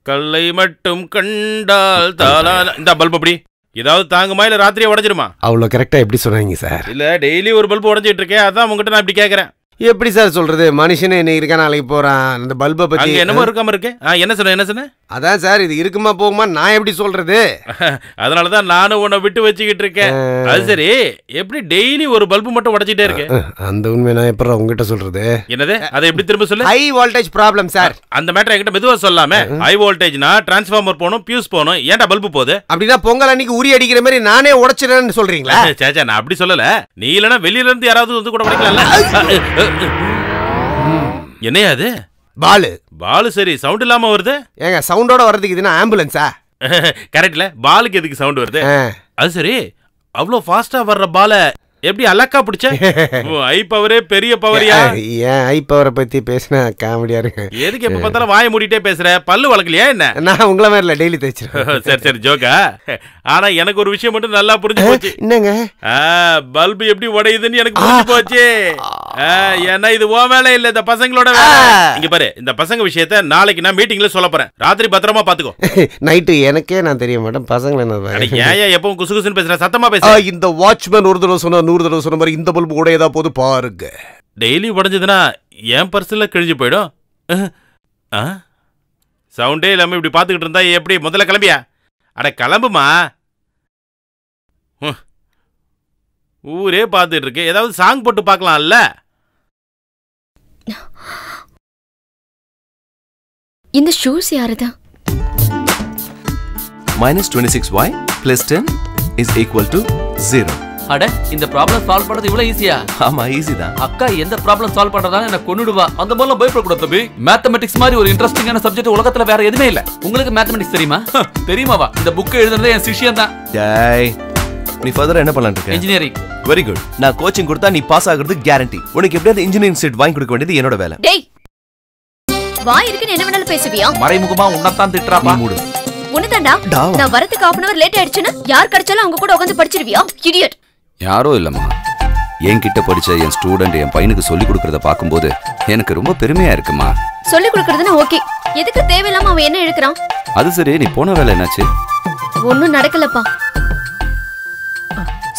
கல்லை மட்டும் கண்டால் தாளால். இந்த பல்ப் அப்படி ஏதாவது தாங்குமா இல்லை ராத்திரியே உடஞ்சிருமா? அவ்வளோ கரெக்டாக எப்படி சொல்கிறீங்க சார்? இல்லை டெய்லி ஒரு பல்ப் உடஞ்சிட்டு இருக்கேன், அதான் உங்ககிட்ட நான் இப்படி கேட்குறேன். எப்படி சார் சொல்கிறது? மனுஷனே இன்னைக்கு இருக்கா நாளைக்கு போகிறான். அந்த பல்பை பற்றி என்னமோ இருக்காமல் இருக்கு. ஆ என்ன சொன்ன என்ன சொன்ன? அதான் சார், இது இருக்குமா போகுமா நான் எப்படி சொல்கிறது? அதனால தான் நானும் உன்னை விட்டு வச்சுக்கிட்டு இருக்கேன். அது சரி, எப்படி டெய்லி ஒரு பல்பு மட்டும் உடஞ்சிட்டே இருக்கு? அந்த உண்மை நான் எப்படி உங்ககிட்ட சொல்கிறது? என்னது அதை எப்படி திரும்ப சொல்லு? High voltage problem sir. அந்த மேட்டர் என்கிட்ட மெதுவாக சொல்லாமே. ஹை வோல்டேஜ்னா டிரான்ஸ்ஃபார்மர் போகணும், பியூஸ் போகணும். ஏன்டா பல்பு போகுது? அப்படின்னா பொங்கல் அன்னைக்கு உரி அடிக்கிற மாதிரி நானே உடைச்சிடறேன்னு சொல்கிறீங்களா? சேச்சா நான் அப்படி சொல்லலை. நீ இல்லைன்னா வெளியிலேருந்து யாராவது வந்து கூட உடைக்கலாம்ல. என்னையா அது? பாலு பாலு. சரி, சவுண்ட் இல்லாம வருது. ஏங்க சவுண்டோட வரதுக்கு இதுனா ஆம்புலன்ஸா? கரெக்ட்ல, பாலுக்கு எதுக்கு சவுண்ட் வருது? அது சரி, அவ்வளோ ஃபாஸ்டா வர்ற பால எப்படி அலக்கா பிடிச்ச? ஐ பவரே பெரிய பவரியா? ஏன் ஐ பவரை பத்தி பேசினா காமெடியா இருக்கு. எதுக்கு எப்ப பார்த்தாலும் வாயை மூடிட்டே பேசுற? பல்லு வளர்க்கலையா என்ன? நான் உங்கள மாதிரி இல்ல, டெய்லி தேய்ச்சிருக்கேன். சரி சரி ஜோக்கா. ஆனா எனக்கு ஒரு விஷயம் மட்டும் நல்லா புரிஞ்சு போச்சு. என்னங்க? பல்பு எப்படி உடையுதுன்னு எனக்கு புரிஞ்சு போச்சு. ஏன்னா இது ஓ வேலை இல்ல, இந்த பசங்களோட வேலை. இங்க பாரு, இந்த பசங்க விஷயத்த நாளைக்கு நான் மீட்டிங்ல சொல்ல போறேன். ராத்திரி பத்திரமா பாத்துக்கோ. நைட்டு எனக்கே நான் தெரிய மாட்டேன் பசங்களை. ஏன் எப்பவும் குசு குசுன்னு பேசுற? சத்தமா பேச. இந்த வாட்ச்மேன் ஒரு தடவை சொன்ன நூறு தடவை சொன்ன மாதிரி இந்த பல்பு உடையதா போது பாருங்க. டெய்லி உடஞ்சதுன்னா என் பர்சன்ல கிழிஞ்சு போயிடும். சவுண்டே இல்லாம இப்படி பாத்துக்கிட்டு இருந்தா எப்படி? முதல்ல கிளம்பியா? அட கிளம்புமா, ஊரே பார்த்துட்டு இருக்கு. ஏதாவது சாங் போட்டு பார்க்கலாம்ல. இந்த ஷூஸ் யாரது? minus twenty-six y plus ten is equal to zero. அட இந்த ப்ராப்ளம் சால்வ் பண்றது இவ்வளவு ஈஸியா? ஆமா ஈஸி தான். அக்கா எந்த ப்ராப்ளம் சால்வ் பண்றதால என்ன கொன்னுடுவா. அந்த மாதிரி பயப்பட கூடாது தம்பி. மேத்தமெட்டிக்ஸ் மாதிரி ஒரு இன்ட்ரஸ்டிங்கான சப்ஜெக்ட் உலகத்துல வேற எதுமே இல்ல. உங்களுக்கு மேத்தமெட்டிக்ஸ் தெரியுமா? தெரியுமாவா? இந்த புக் எழுதுனது என் சிஷ்யன் தான். டேய் நீ ஃபர்தரா என்ன பண்ணலாம் இருக்க? இன்ஜினியரிங். Very good. நான் கோச்சிங் கொடுத்தா நீ பாஸ் ஆகிறது கேரண்டி. உனக்கு எப்படியாவது இன்ஜினியரிங் சீட் வாங்கி கொடுக்க வேண்டியது என்னோட வேலை. டேய் வாய் இருக்கு என்ன வேணாலும் பேசுவியா? மறைமுகமா உன்னதான் திட்றாப்பா. மூடு. உனதாண்டா நான் வரதுக்கு half an hour லேட் ஆயிடுச்சுனா யார் கடச்சாலும் அவங்க கூட உட்கார்ந்து படிச்சிடுவியா? இடியட். யாரோ இல்லம்மா, என் கிட்ட படிச்ச என் ஸ்டூடண்ட் என் பையனுக்கு சொல்லி கொடுக்கறத பாக்கும்போது எனக்கு ரொம்ப பெருமையா இருக்குமா. சொல்லி கொடுக்கறதுனா ஓகே, எதுக்கு தேவையில்லாம அவன் என்ன எழுதுறான்? அது சரி, நீ போன வேலை என்னாச்சு? ஒண்ணும் நடக்கலப்பா.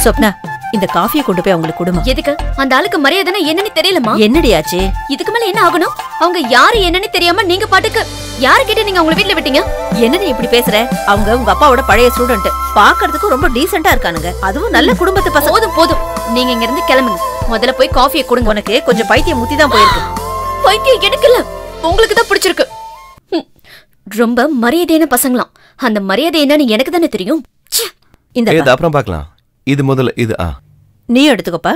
சொப்னா இந்த காஃபியை கொண்டு போய் அவங்களுக்கு கொடுமா. எதுக்கு? அந்த ஆளுக்கு மரியாதைனா என்னன்னு தெரியலமா. என்னடியாச்சு? இதுக்கு மேல என்ன ஆகணும்? அவங்க யாரு என்னன்னு தெரியாம நீங்க பாட்டுக்கு யாரு கிட்ட நீங்க அவங்க வீட்ல விட்டீங்க? என்னது இப்படி பேசுற? அவங்க உங்க அப்பாவோட பழைய ஸ்டூடண்ட், பாக்குறதுக்கு ரொம்ப டீசென்ட்டா இருக்கானுங்க, அதுவும் நல்ல குடும்பத்து பசங்க. போதும் போதும், நீங்க இங்க இருந்து கிளம்புங்க. முதல்ல போய் காஃபியை கொடுங்க. உனக்கு கொஞ்சம் பைத்தியம் முத்தி தான் போயிருக்கு. பைத்தியம் எடுக்கல, உங்களுக்கு தான் பிடிச்சிருக்கு. ரொம்ப மரியாதையான பசங்களாம். அந்த மரியாதை என்னன்னு எனக்கு தானே தெரியும். இந்த அப்புறம் பாக்கலாம். இது முதல்ல இது ஆ நீ எடுத்துக்கப்பா.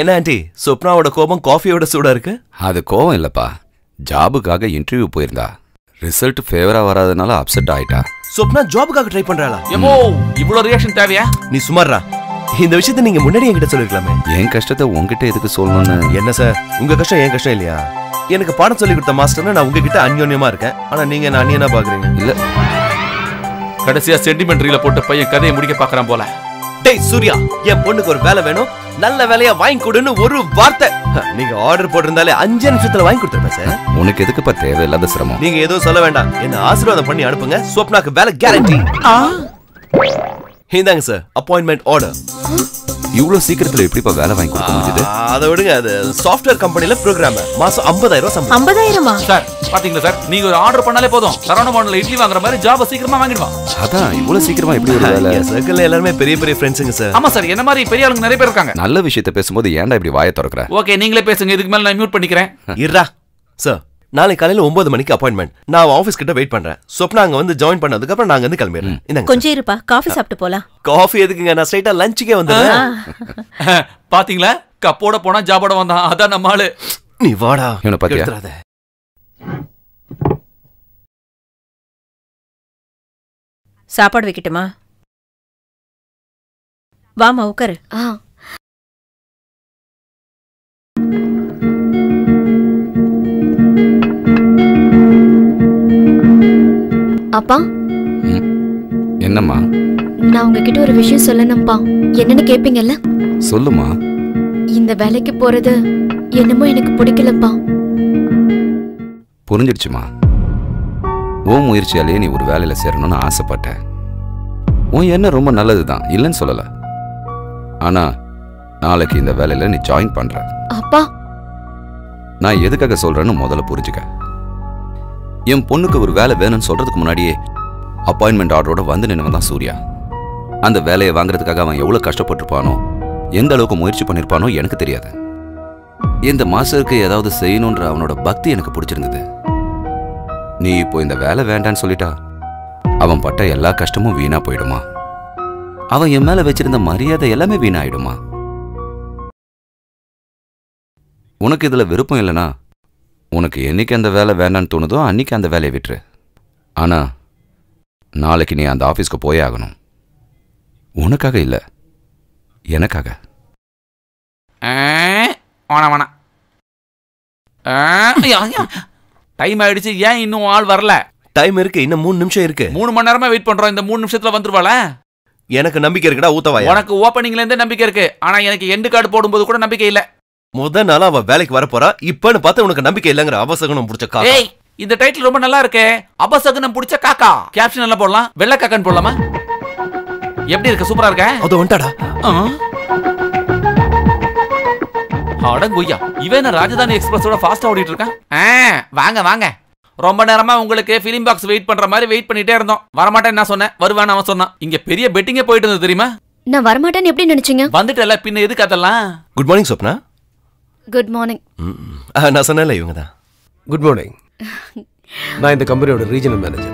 என்ன ஆண்டி சொப்னாவோட கோபம் காஃபியோட சூடா இருக்கு? அது கோபம் இல்லப்பா, ஜாபுக்காக இன்டர்வியூ போயிருந்தா ரிசல்ட் ஃபேவரா வராதனால அப்செட் ஆயிட்டா. சொப்னா ஜாபுக்காக ட்ரை பண்றாளா? எமோ இவ்ளோ ரியாக்ஷன் தேவையா? நீ சுமாரா. இந்த விஷயத்தை நீங்க முன்னாடி என்கிட்ட சொல்லிருக்கலாமே. என் கஷ்டத்தை உங்ககிட்ட எதுக்கு சொல்லணும்னு? என்ன சார் உங்க கஷ்டம் என் கஷ்டம் இல்லையா? எனக்கு பாடம் சொல்லி கொடுத்த மாஸ்டர்னா நான் உங்ககிட்ட அன்யோன்யமா இருக்கேன், ஆனா நீங்க என்ன அன்னியனா பாக்குறீங்க. இல்ல கடைசியா சென்டிமெண்ட்ரியில போட்ட பையன் கதையை முடிக்க பாக்குறான் போல. சூர்யா, என் பொண்ணுக்கு ஒரு வேலை வேணும், நல்ல வேலையா வாங்கி கொடுன்னு ஒரு வார்த்தை. நீங்க ஆர்டர் போட்டிருந்தாலே அஞ்சு நிமிஷத்துல வாங்கி கொடுத்துருப்பேன் சார். உனக்கு எதுக்குப்பா தேவையில்லாத சிரமம்? நீங்க எதுவும் சொல்ல வேண்டாம், என்ன ஆசீர்வாதம் பண்ணி அனுப்புங்க. ஸ்வப்னாக்கு வேலை கேரண்டி. இந்தாங்க சார் அப்பாயின்மெண்ட் ஆர்டர். இவ்வளவு சீக்கிரத்துல எப்படிப்பா வேலை வாங்கி கொடுக்க முடியுது? அதை விடுங்க, அது சாஃப்ட்வேர் கம்பெனில புரோகிராமர் மாசம் ஐம்பதாயிரம் சம்பளம். ஐம்பதாயிரமா சார்? பாத்தீங்களா சார், நீங்க ஒரு ஆர்டர் பண்ணாலே போதும் சரவண பவன்ல இட்லி வாங்குற மாதிரி ஜாப சீக்கிரமா வாங்கிடுவான். அதான் இவ்வளவு சீக்கிரமா எப்படி ஒரு வேலை? சர்க்கிள்ல எல்லாரும் பெரிய பெரிய ஃப்ரெண்ட்ஸ்ங்க சார். ஆமா சார், என்ன மாதிரி பெரிய ஆளுங்க நிறைய பேர் இருக்காங்க. நல்ல விஷயத்தை பேசும்போது ஏன்டா இப்படி வாயை திறக்குற? ஓகே நீங்களே பேசுங்க, இதுக்கு மேல நான் மியூட் பண்ணிக்கிறேன். இருடா சார், நாளை காலையில ஒன்பது மணிக்கு அப்பாயின்மெண்ட். நான் ஆபீஸ் கிட்ட வெயிட் பண்றேன். சொப்னா அங்க வந்து ஜாயின் பண்ணதுக்கு அப்புறம் நாங்க வந்து கிளம்பிடுறோம். கொஞ்சம் இருப்பா, காஃபி சாப்பிட்டு போலாம். காஃபி எதுக்குங்க, நான் ஸ்ட்ரைட்டா லஞ்சுக்கே வந்துடுறேன். பாத்தீங்களா கப்போட போனா ஜாபோட வந்தான். அதான் நம்ம ஆளு. நீ வாடா, இவனை பாத்தியா? சாப்பாடு வைக்கட்டுமா? வாமா உட்காரு. அப்பா என்னம்மா? நான் உங்ககிட்ட ஒரு விஷயம் சொல்லணும்பா. என்னன்னு கேப்பீங்கல்ல? சொல்லுமா. இந்த வேலைக்கு போறது என்னமோ எனக்கு பிடிக்கலப்பா. புரிஞ்சிடுச்சுமா, ஓ முயற்சியாலேயே நீ ஒரு வேலையில சேரணும்னு ஆசைப்பட்ட உன் என்ன ரொம்ப நல்லதுதான், இல்லைன்னு சொல்லல. ஆனா நாளைக்கு இந்த வேலையில நீ ஜாயின் பண்ற. அப்பா, நான் எதுக்காக சொல்றேன்னு முதல்ல புரிஞ்சுக்க. என் பொண்ணுக்கு ஒரு வேலை வேணும்னு சொல்றதுக்கு முன்னாடியே அப்பாயின்மெண்ட் ஆர்டரோட வந்து நினைவன் தான் சூர்யா. அந்த வேலையை வாங்குறதுக்காக அவன் எவ்வளோ கஷ்டப்பட்டுருப்பானோ, எந்த அளவுக்கு முயற்சி பண்ணியிருப்பானோ எனக்கு தெரியாது. இந்த மாஸ்டருக்கு ஏதாவது செய்யணுன்ற அவனோட பக்தி எனக்கு பிடிச்சிருந்தது. நீ இப்போ இந்த வேலை வேண்டான்னு சொல்லிட்டா அவன் பட்ட எல்லா கஷ்டமும் வீணா போயிடுமா? அவன் என் மேலே வச்சிருந்த மரியாதை எல்லாமே வீணாயிடுமா? உனக்கு இதில் விருப்பம் இல்லைனா உனக்கு என்னைக்கு அந்த வேலை வேண்டான்னு தோணுதோ அன்றைக்கி அந்த வேலையை விட்டுரு. ஆனால் நாளைக்கு நீ அந்த ஆஃபீஸ்க்கு போயே ஆகணும். உனக்காக இல்லை, எனக்காக. டைம் ஆயிடுச்சு, ஏன் இன்னும் ஆள் வரல? டைம் இருக்கு, இன்னும் மூணு நிமிஷம் இருக்கு. மூணு மணி நேரமா வெயிட் பண்றோம், இந்த மூணு நிமிஷத்துல வந்துருவாள? எனக்கு நம்பிக்கை இருக்குடா ஊத்தவா. உனக்கு ஓப்பனிங்ல இருந்தே நம்பிக்கை இருக்கு, ஆனா எனக்கு எண்டு கார்டு போடும்போது கூட நம்பிக்கை இல்ல. முதல் நாளா அவ வேலைக்கு வர போறா, இப்பன்னு பார்த்து உனக்கு நம்பிக்கை இல்லங்கிற அவசகனம் பிடிச்ச காக்கா. ஏய், இந்த டைட்டில் ரொம்ப நல்லா இருக்கே, அவசகனம் பிடிச்ச காக்கா. கேப்ஷன் எல்லாம் போடலாம், வெள்ளை காக்கான்னு போடலாமா? எப்படி இருக்கு? சூப்பரா இருக்கா? அது வந்துடா. அடங்கொய்யா, இவன் ராஜதானி எக்ஸ்பிரஸோட ஃபாஸ்டா ஓடிட்டு இருக்கான். வாங்க வாங்க, ரொம்ப நேரமா உங்களுக்கு ஃபிலிம் பாக்ஸ் வெயிட் பண்ற மாதிரி வெயிட் பண்ணிட்டே இருந்தோம். வரமாட்டேன்னு நான் சொன்னேன், வருவான்னு அவன் சொன்னான். இங்க பெரிய பெட்டிங்கே போயிட்டு இருந்தது தெரியுமா? நான் வரமாட்டேன்னு எப்படி நினைச்சீங்க? வந்துட்டல, பின்ன எது கதெல்லாம்? Good morning Swapna. Good morning. நான் சொன்னேன்ல இவங்க தான். குட் மார்னிங், நான் இந்த கம்பெனியோட ரீஜனல் மேனேஜர்.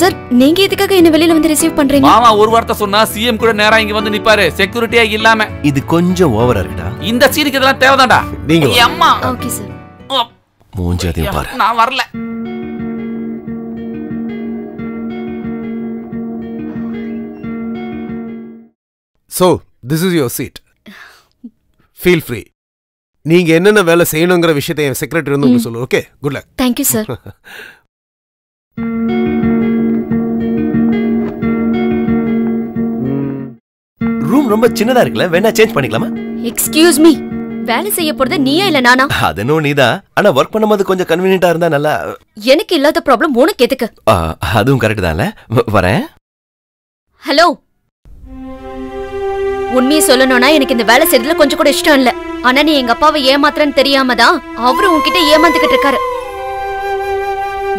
சார், நீங்க எதுக்காக என்ன வெளியில வந்து ரிசீவ் பண்றீங்க? மாமா ஒரு வார்த்தை சொன்னா சிஎம் கூட நேரா இங்க வந்து நிப்பாரு, செக்யூரிட்டியா இல்லாம. இது கொஞ்சம் ஓவரா இருக்குடா. இந்த சீனுக்கு இதெல்லாம் தேவைதான்டா. நீங்க அம்மா. Okay sir. மூஞ்சாதே பாரு. நான் வரல. So, this is your seat. Feel free. நீங்க என்னென்ன வேலை செய்யணும்ங்கற விஷயத்தை என் செக்ரட்டரி வந்து உங்களுக்கு சொல்லுவார். Okay, good luck. Thank you sir. Room ரொம்ப சின்னதா இருக்குல, வேணா சேஞ்ச் பண்ணிக்கலாமா? எக்ஸ்கியூஸ் மீ, வேலை செய்ய போறது நீயா இல்ல நானா? அதனோ நீதா, ஆனா வர்க் பண்ணும்போது கொஞ்சம் கன்வீனியன்ட்டா இருந்தா நல்லா. எனக்கு இல்லாத ப்ராப்ளம் உனக்கு எதுக்கு? அதுவும் கரெக்ட் தான்ல. வரேன். ஹலோ, உண்மையை சொல்லணும்னா எனக்கு இந்த வேலை செய்யறதுல கொஞ்சம் கூட இஷ்டம் இல்ல. ஆனா நீ எங்க அப்பாவை ஏமாத்துறன்னு தெரியாமதான் அவரும் உன்கிட்ட ஏமாந்துகிட்டு இருக்காரு.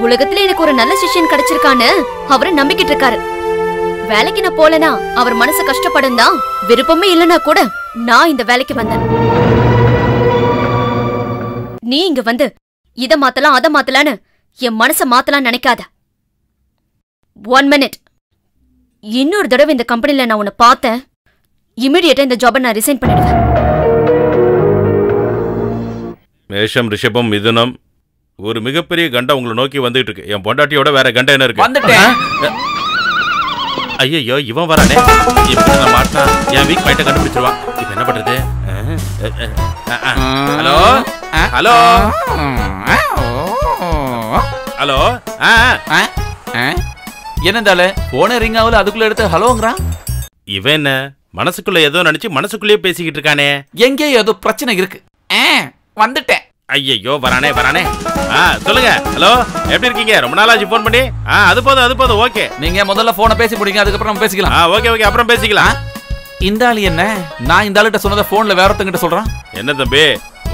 உலகத்துல எனக்கு ஒரு நல்ல சிஷ்யன் கிடைச்சிருக்கான்னு அவரை நம்பிக்கிட்டு இருக்காரு. வேலைக்கு நான் போலனா அவர் மனசு கஷ்டப்படும் தான். விருப்பமே இல்லனா கூட நான் இந்த வேலைக்கு வந்தேன். நீ இங்க வந்து இத மாத்தலாம் அத மாத்தலான்னு என் மனச மாத்தலாம் நினைக்காத. ஒன் மினிட், இன்னொரு தடவை இந்த கம்பெனில நான் உன்னை பார்த்தேன், இமிடியேட்டா இந்த ஜாபை நான் ரிசைன் பண்ணிடுவேன். மேஷம், ரிஷபம், மிதுனம், ஒரு மிகப்பெரிய கண்டா உங்களை நோக்கி வந்துட்டு இருக்கு. என் பொண்டாட்டியோட வேற கண்டா என்ன இருக்கு? ஐயோ, இவன் வரானே, இப்படி நான் மாட்டினா என் வீக் பாயிண்ட்டை கண்டுபிடிச்சிருவான். இப்போ என்ன பண்ணுறது? Hello hello hello. ஆ, என்ன தாளு போனே ரிங் ஆகல, அதுக்குள்ளே எடுத்து ஹலோங்கிறான். இவன் என்ன மனசுக்குள்ளே ஏதோ நினச்சி மனசுக்குள்ளேயே பேசிக்கிட்டு இருக்கானே. எங்கேயோ ஏதோ பிரச்சனை இருக்கு. ஆ, வந்துட்டேன். ஐயோ, வரானே வரானே. ஆ, சொல்லுங்க. ஹலோ, எப்படி இருக்கீங்க? ரொம்ப நாளாச்சு ஃபோன் பண்ணி. ஆ, அது போதும் அது போதும். ஓகே, நீங்க முதல்ல போனை பேசி முடிங்க, அதுக்கப்புறம் பேசிக்கலாம். ஆ, ஓகே ஓகே, அப்புறம் பேசிக்கலாம். இந்த ஆளு என்ன? நான் இந்த ஆளுகிட்ட சொன்னதை போன்ல வேற ஒருத்தங்கிட்ட சொல்றான். என்ன தம்பி,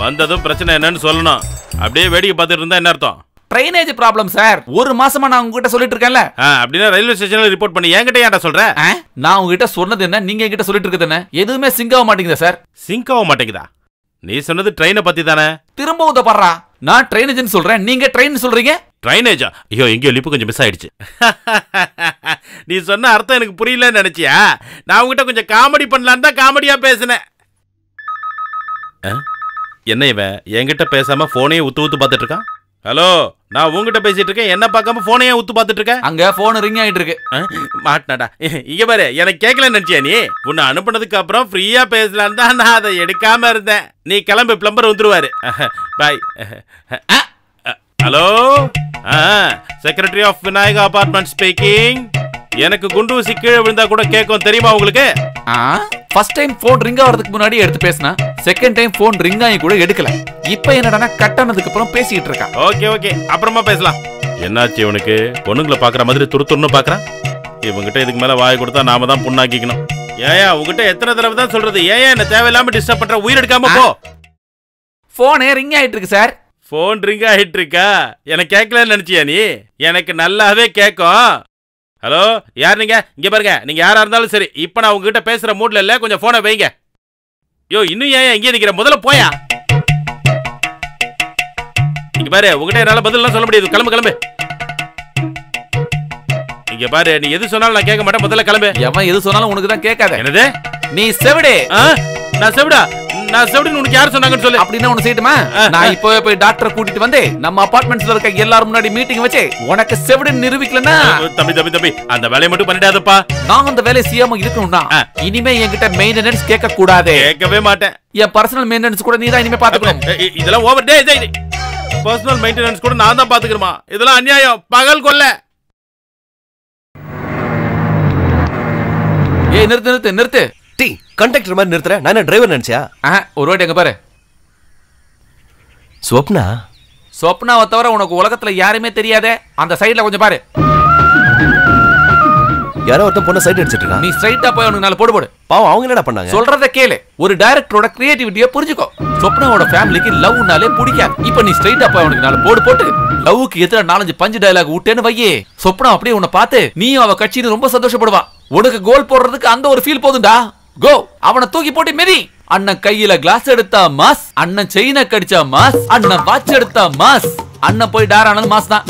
வந்ததும் பிரச்சனை என்னன்னு சொல்லணும். அப்படியே வேடிக்கை பார்த்துட்டு இருந்தா என்ன அர்த்தம்? Drainage problem sir. ஒரு மாசமா நான் உங்ககிட்ட சொல்லிட்டு இருக்கேன்ல. அப்படின்னா ரயில்வே ஸ்டேஷன்ல ரிப்போர்ட் பண்ணி என்கிட்ட ஏன்டா சொல்றேன்? நான் உங்ககிட்ட சொன்னது என்ன, நீங்க என்கிட்ட சொல்லிட்டு இருக்கிறது என்ன? எதுவுமே சிங்க் ஆக மாட்டேங்குதா சார்? சிங்க் ஆக மாட்டேங்குதா? நீ சொன்னது ட்ரெயினை பத்தி தானே. திரும்ப உதப்படுறா. நான் ட்ரெயினேஜ்னு சொல்றேன், நீங்க ட்ரெயின் சொல்றீங்க. ட்ரெயினேஜா? ஐயோ, எங்கேயோ லிப்பு கொஞ்சம் மிஸ் ஆயிடுச்சு. நீ சொன்ன அர்த்தம் எனக்கு புரியலன்னு நினைச்சியா? நான் உங்ககிட்ட கொஞ்சம் காமெடி பண்ணலான்னு தான் காமெடியா பேசினேன். என்ன இவன் என்கிட்ட பேசாம போனையே ஊத்து ஊத்து பார்த்துட்டு இருக்கான். ஹலோ, நான் உங்ககிட்ட பேசிட்டு இருக்கேன், என்ன பார்க்காம போனையே ஊத்து பார்த்துட்டு இருக்கேன். அங்க போன் ரிங் ஆயிட்டு இருக்கு. மாட்டினாடா. இங்க பாரு, எனக்கு கேட்கலன்னு நினைச்சியா நீ? உன்னை அனுப்புனதுக்கு அப்புறம் ஃப்ரீயா பேசலான்னு தான் நான் அதை எடுக்காம இருந்தேன். நீ கிளம்பு, பிளம்பர் வந்துருவாரு. Bye. Hello, secretary of Vinayaka apartment speaking. எனக்கு குண்டூசி கீழே விழுந்தா கூட கேட்கும் தெரியுமா உங்களுக்கு? ஃபர்ஸ்ட் டைம் ஃபோன் ரிங் ஆகிறதுக்கு முன்னாடி எடுத்து பேசினா, செகண்ட் டைம் ஃபோன் ரிங் ஆகி கூட எடுக்கல. இப்போ என்னடா கட் ஆனதுக்கு அப்புறம் பேசிட்டு இருக்கான். ஓகே ஓகே, அப்புறமா பேசலாம். என்னாச்சு இவனுக்கு? பொண்ணுங்களை பாக்குற மாதிரி துருத்துன்னு பாக்குறான். இவங்கிட்ட இதுக்கு மேல வாய் கொடுத்தா நாம தான் புண்ணாக்கிக்கணும். ஏயா உங்ககிட்ட எத்தனை தடவை தான் சொல்றது, ஏயா என்ன தேவையில்லாம டிஸ்டர்ப் பண்ற? உயிர் எடுக்காம போ. போனே ரிங் ஆயிட்டு இருக்கு சார். போன் ரிங் ஆயிட்டு இருக்கா? எனக்கு கேட்கலன்னு நினைச்சியா நீ? எனக்கு நல்லாவே கேட்கும். ஹலோ, யார் நீங்க? இங்க பாருங்க, நீங்க யாரா இருந்தாலும் சரி, இப்ப நான் உங்ககிட்ட பேசுற மூட்ல இல்ல, கொஞ்சம் போனை வைங்க. யோ, இன்னும் ஏன் இங்கே நிக்கிற? முதல்ல போயா. இங்க பாரு, உங்ககிட்ட என்னால பதிலாம் சொல்ல முடியாது. கிளம்பு கிளம்பு. இங்க பாரு, நீ எது சொன்னாலும் நான் கேட்க மாட்டேன். முதல்ல கிளம்பு. எவன் எது சொன்னாலும் உனக்கு தான் கேட்காத. என்னது? நீ செவிடு. நான் செவிடா? நான் செவிடுன்னு உனக்கு யார் சொன்னாங்கன்னு சொல்லு. அப்படின்னா உனக்கு செய்யட்டுமா? நான் இப்பவே போய் டாக்டரை கூட்டிட்டு வந்து நம்ம அபார்ட்மெண்ட்ஸ்ல இருக்க எல்லாரும் முன்னாடி மீட்டிங் வச்சு உனக்கு செவிடுன்னு நிரூபிக்கலன்னா. தம்பி தம்பி தம்பி, அந்த வேலையை மட்டும் பண்ணிடாதப்பா. நான் அந்த வேலையை செய்யாம இருக்கணும்னா இனிமே என்கிட்ட மெயின்டெனன்ஸ் கேட்க கூடாது. கேட்கவே மாட்டேன். என் பர்சனல் மெயின்டெனன்ஸ் கூட நீ தான் இனிமே பாத்துக்கணும். இதெல்லாம் ஓவர் டே. இது பர்சனல் மெயின்டெனன்ஸ் கூட நான் தான் பாத்துக்கிறமா? இதெல்லாம் அநியாயம், பகல் கொல்ல. ஏய் நிறுத்து நிறுத்து நிறுத்து. டீ கண்டக்டர் மாதிரி நிறுத்துற, நான் டிரைவர் நினைச்சியா? ஒரு வாட்டி எங்க பாரு. ஸ்வப்னா ஸ்வப்னாவை தவிர உனக்கு உலகத்துல யாருமே தெரியாத. அந்த சைட்ல கொஞ்சம் பாரு, யாரோ ஒருத்தன் பொண்ணை சைட் அடிச்சிட்டு இருக்கான். நீ ஸ்ட்ரைட்டா போய் அவனுக்கு நாலு போடு போடு. பாவம், அவங்க என்னடா பண்ணாங்க? சொல்றத கேளு. ஒரு டைரக்டரோட கிரியேட்டிவிட்டியை புரிஞ்சுக்கோ. ஸ்வப்னாவோட ஃபேமிலிக்கு லவ்னாலே பிடிக்காது. இப்போ நீ ஸ்ட்ரைட்டா போய் அவனுக்கு நாலு போடு போட்டு லவ்வுக்கு எத்தனை நாலஞ்சு பஞ்சு டயலாக் விட்டேன்னு வையே, ஸ்வப்னா அப்படியே உன்னை பார்த்து நீயும் அவ கட்சின்னு ரொம்ப சந்தோஷப்படுவா. உனக்கு கோல் போடுறதுக்கு அந்த ஒரு ஃபீல் போதும்டா. கோ, அவனை தூக்கி போட்டு மெதி. அண்ணன் கையில கிளாஸ் எடுத்தா மாஸ், அண்ணன் செயினை கடிச்சா மாஸ், அண்ணன் வாட்ச் எடுத்தா மாஸ், அண்ணன் போய் டாரானது மாஸ் தான்.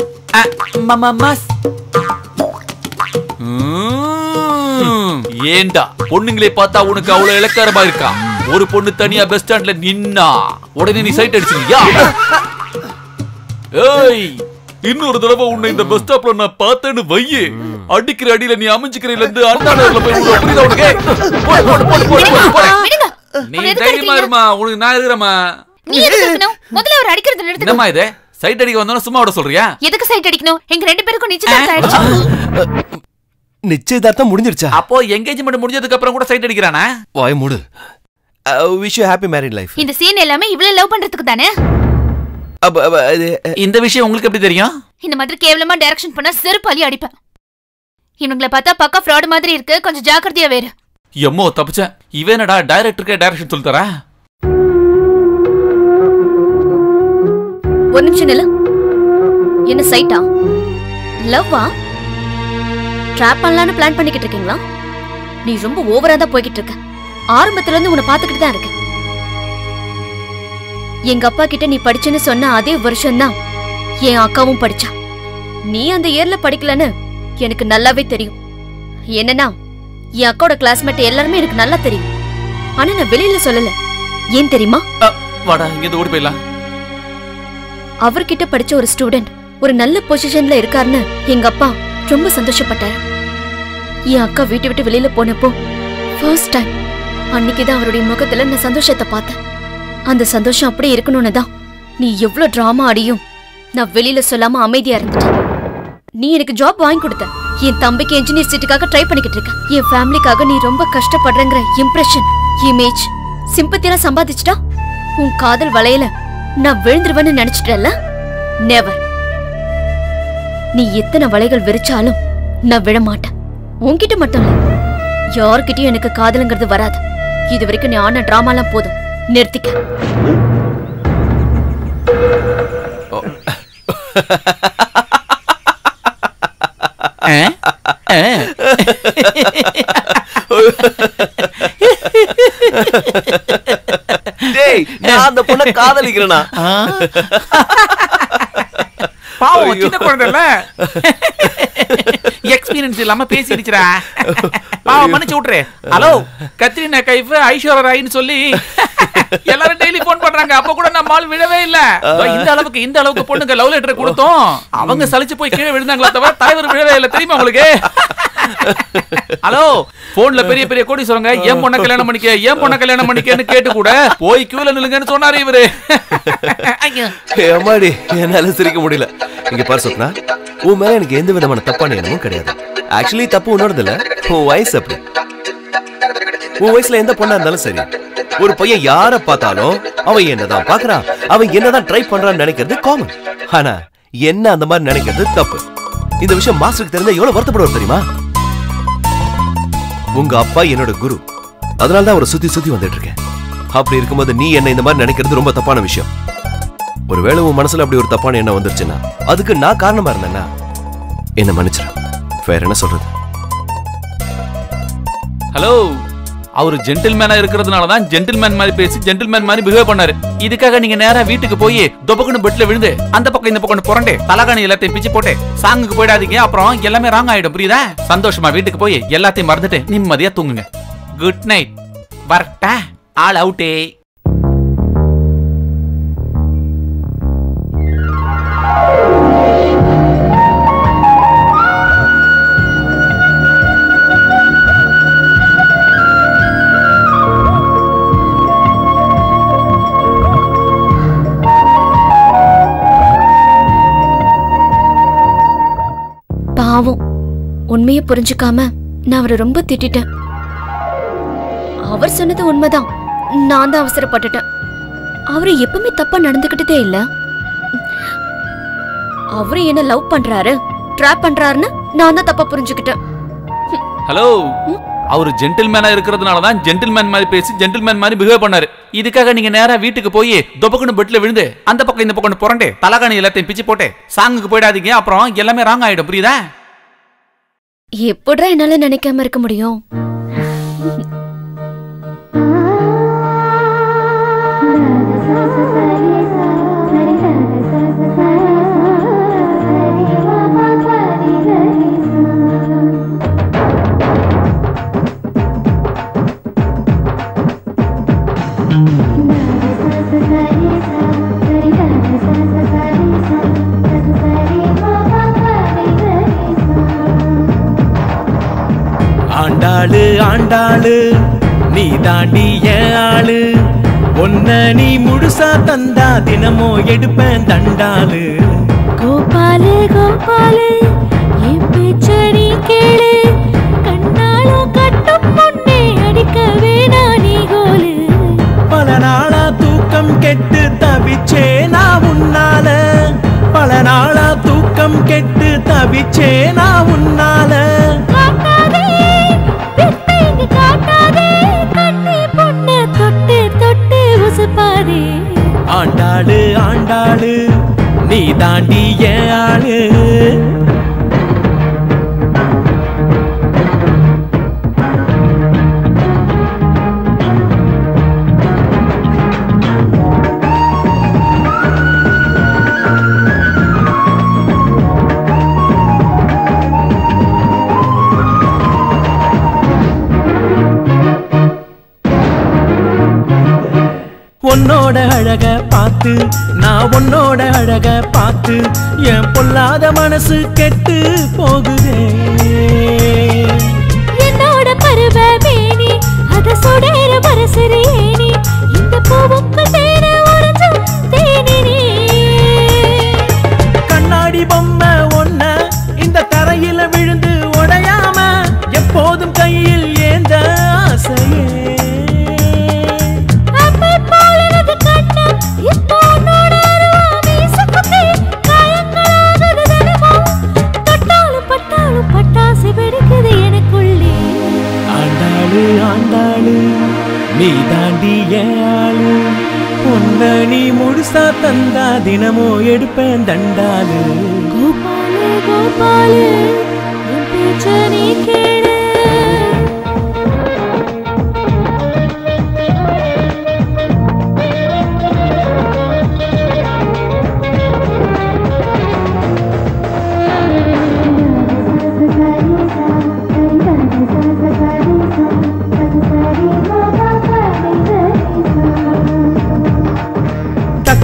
ஏண்டா பொண்ணுங்களே பார்த்தா உனக்கு அவ்வளவு இலக்காரமா இருக்கா? ஒரு பொண்ணு தனியா பஸ் ஸ்டாண்ட்ல நின்னா உடனே நீ சைட் அடிச்சியா? ஏய், இன்னொரு தடவை உன்னை இந்த பஸ் ஸ்டாப்ல நான் பார்த்தேன்னு வையே, அடிக்கிற அடியில நீ அமைஞ்சிக்கிறதுல இருந்து அண்டாடல போய் உனக்கு போய் போய் போய் போய் நீ தைரியமா இருமா. உனக்கு நான் இருக்கறமா. நீ இருக்கணும். முதல்ல அவரை அடிக்கிறது நிறுத்து. என்னம்மா இது? சைட் அடிக்க வந்தானே சும்மா ஓட சொல்றியா? எதுக்கு சைட் அடிக்கணும்? எங்க ரெண்டு பேருக்கும் நிச்சயதார்த்தம் ஆயிடுச்சு. நிச்சயதார்த்தம் முடிஞ்சிருச்சா? அப்போ எங்கேஜ்மென்ட் முடிஞ்சதுக்கு அப்புறம் கூட சைட் அடிக்கறானா? வாய் மூடு. wish you happy married life. இந்த சீன் எல்லாமே இவ்ளோ லவ் பண்றதுக்கு தானே? அப்ப இந்த விஷயம் உங்களுக்கு எப்படி தெரியும்? இந்த மாதிரி கேவலமா டைரக்ஷன் பண்ண செருப்பாலி அடிப்பேன். இவங்கள பார்த்தா பக்கா ஃப்ராட் மாதிரி இருக்கு, கொஞ்சம் ஜாக்கிரதையா வேற. எம்மோ தப்புச்சேன். இவனடா டைரக்டர்க்கே டைரக்ஷன் சொல்லி தரா. ஒரு நிமிஷம் இல்ல. என்ன சைட்டா? லவ்வா? ட்ராப் பண்ணலான்னு பிளான் பண்ணிக்கிட்டு இருக்கீங்களா? நீ ரொம்ப ஓவரா தான் போய்கிட்டு இருக்க. ஆரம்பத்துல இருந்து உன்னை பாத்துக்கிட்டு தான் இருக்கேன். எங்க அப்பா கிட்ட நீ படிச்சேன்னு சொன்ன அதே வருஷம்தான் என் அக்காவும் படிச்சா. நீ அந்த இயர்ல படிக்கலன்னு எனக்கு நல்லாவே தெரியும். என்னன்னா என் அக்காவோட கிளாஸ்மேட் எல்லாருமே எனக்கு நல்லா தெரியும். ஆனா நான் வெளியில சொல்லல. ஏன் தெரியுமா? அவர்கிட்ட படிச்ச ஒரு ஸ்டூடெண்ட் ஒரு நல்ல பொசிஷன்ல இருக்காருன்னு எங்க அப்பா ரொம்ப சந்தோஷப்பட்டாரு. என் அக்கா வீட்டை விட்டு வெளியில போனப்போ ஃபர்ஸ்ட் டைம் அன்னைக்குதான் அவருடைய முகத்துல நான் சந்தோஷத்தை பார்த்தேன். அந்த சந்தோஷம் அப்படியே இருக்கணும்னு தான் நீ எவ்வளோ ட்ராமா ஆடியும் நான் வெளியில சொல்லாம அமைதியா இருந்துட்டேன். நீ எனக்கு ஜாப் வாங்கி கொடுத்த. என் தம்பிக்கு இன்ஜினியர் சீட்டுக்காக ட்ரை பண்ணிக்கிட்டு இருக்கேன். என் ஃபேமிலிக்காக நீ ரொம்ப கஷ்டப்படுறங்கிற இம்ப்ரெஷன், இமேஜ், சிம்பத்தியெல்லாம் சம்பாதிச்சுட்டா உன் காதல் வலையில நான் விழுந்துருவேன்னு நினைச்சிட்டல? நெவர். நீ எத்தனை வலைகள் விரிச்சாலும் நான் விழமாட்டேன். உன்கிட்ட மட்டும் இல்ல, யார்கிட்டயும் எனக்கு காதலுங்கிறது வராது. இது வரைக்கும் நீ ஆன ட்ராமாலாம் போதும், நிறுத்திக்க. டேய், நான் அந்த பொண்ணை காதலிக்கிறேனா? பாவம் சின்ன குழந்தைல எக்ஸ்பீரியன்ஸ் இல்லாம பேசிடுச்சுடா. பாவம், மன்னிச்சு விட்டுரு. ஹலோ கத்ரீனா கைஃப், ஐஸ்வர்யா ராய்னு சொல்லி எல்லாரும் டெய்லி போன் பண்றாங்க. அப்ப கூட நம்ம ஆள் விடவே இல்ல. இந்த அளவுக்கு இந்த அளவுக்கு பொண்ணுங்க லவ் லெட்டர் கொடுத்தோம். அவங்க சலிச்சு போய் கீழே விழுந்தாங்களா தவிர தலைவர் விழவே இல்ல. தெரியுமா உங்களுக்கு? ஹலோ போன்ல பெரிய பெரிய கோடி சொல்லுங்க ஏன் பொண்ண கல்யாணம் பண்ணிக்க ஏன் பொண்ண கல்யாணம் பண்ணிக்கன்னு கேட்டு கூட போய் கியூல நில்லுங்கன்னு சொன்னாரு இவரு. அம்மாடி என்னால சிரிக்க முடியல. இங்க பாரு சொன்னா உன் மேல எனக்கு எந்த விதமான தப்பான எண்ணமும் கிடையாது. ஆக்சுவலி தப்பு உன்னோடது இல்ல, உன் வயசு அப்படி. உன் வயசுல எந்த பொண்ணா இருந்தாலும் சரி, ஒரு பையன் யார பார்த்தாலும் அவன் என்னதான் பாக்குறான், அவன் என்னதான் ட்ரை பண்றான்னு நினைக்கிறது காமன். ஆனா என்ன அந்த மாதிரி நினைக்கிறது தப்பு. இந்த விஷயம் மாஸ்டருக்கு தெரிஞ்சா எவ்வளவு வருத்தப்படுவார் தெரியுமா? உங்க அப்பா என்னோட குரு, அதனால தான் அவரை சுத்தி சுத்தி வந்துட்டு இருக்கேன். அப்படி இருக்கும்போது நீ என்ன இந்த மாதிரி நினைக்கிறது ரொம்ப தப்பான விஷயம். ஒருவேளை உன் மனசுல அப்படி ஒரு தப்பான எண்ணம் வந்துருச்சுன்னா அதுக்கு நான் காரணமா இருந்தேன்னா என்ன மன்னிச்சிரு, வேற என்ன சொல்றது. ஹலோ, அவரு ஜென்டில்மேனா இருக்கிறதுனால தான் ஜென்டில்மேன் மாதிரி பேசி ஜென்டில்மேன் மாதிரி பிஹேவ் பண்ணாரு. இதுக்காக நீங்க நேரா வீட்டுக்கு போய் தொபக்குன்னு பெட்ல விழுந்து அந்த பக்கம் இந்த பக்கம் புரண்டே தலகாணி எல்லாத்தையும் பிச்சு போட்டு சாங்குக்கு போயிடாதீங்க, அப்புறம் எல்லாமே ராங் ஆயிடும். புரியுதா? சந்தோஷமா வீட்டுக்கு போய் எல்லாத்தையும் மறந்துட்டு நிம்மதியா தூங்குங்க. Good night. வரட்டா? ஆல் அவுட்டே. பாவம், உண்மையை புரிஞ்சுக்காம நான் அவரை ரொம்ப திட்டிட்டேன். அவர் சொன்னது உண்மைதான், நான் தான் அவசரப்பட்டுட்டேன். அவரு எப்பவுமே தப்பா நடந்துக்கிட்டதே இல்ல. அவரு என்ன லவ் பண்றாரு, ட்ராப் பண்றாருன்னு நான் தான் தப்பா புரிஞ்சுக்கிட்டேன். ஹலோ, அவரு ஜென்டில்மேனா இருக்கிறதுனால தான் ஜென்டில்மேன் மாதிரி பேசி ஜென்டில்மேன் மாதிரி பிஹேவ் பண்ணாரு. இதுக்காக நீங்க நேரா வீட்டுக்கு போய் தொபக்குன்னு பெட்ல விழுந்து அந்த பக்கம் இந்த பக்கம் புரண்டே தலகாணி எல்லாத்தையும் பிச்சு போட்டு சாங்குக்கு போயிடாதீங்க, அப்புறம் எல்லாமே ராங் ஆயிடும். புரியுதா? எப்படா என்னால நினைக்காம இருக்க முடியும்? ஆண்டாளு ஆண்டாளு நீ தாண்டி என் ஆளு, ஒன்ன நீ முழுசா தந்தா தினமோ எடுப்பேன் தண்டாளு. கோபாலு கோபாலு என் பேச்சடி கேளு, கண்ணாலோ கட்டும் பொண்ணே அடிக்கவே நானே கோலு. பல நாளா தூக்கம் கெட்டு தவிச்சே நான் உன்னால, பல நாளா தூக்கம் கெட்டு தவிச்சே நான் உன்னால. ஆண்டாளு ஆண்டாளு நீ தாண்டி என் ஆளு. உன்னோட அழக பார்த்து நான் உன்னோட அழக பார்த்து என் பொல்லாத மனசு கெட்டு போகுதே. என்னோட பருவ வேணி அத சொடேற மரசரேணி இந்த பூவுக்கு மேல உறைஞ்சு தேனினே. கண்ணாடி பொம்மை ஒன்ன இந்த தரையில விழுந்து உடையாம எப்போதும் கையில் ஏந்த ஆசையே. ஆண்டாளு நீ தாண்டி என் ஆளு, பொன்ன நீ முழுசா தந்தா தினமோ எடுப்பேன் தண்டாளு. கோபாலு கோபாலு என் பேச்சை நீ கேளு.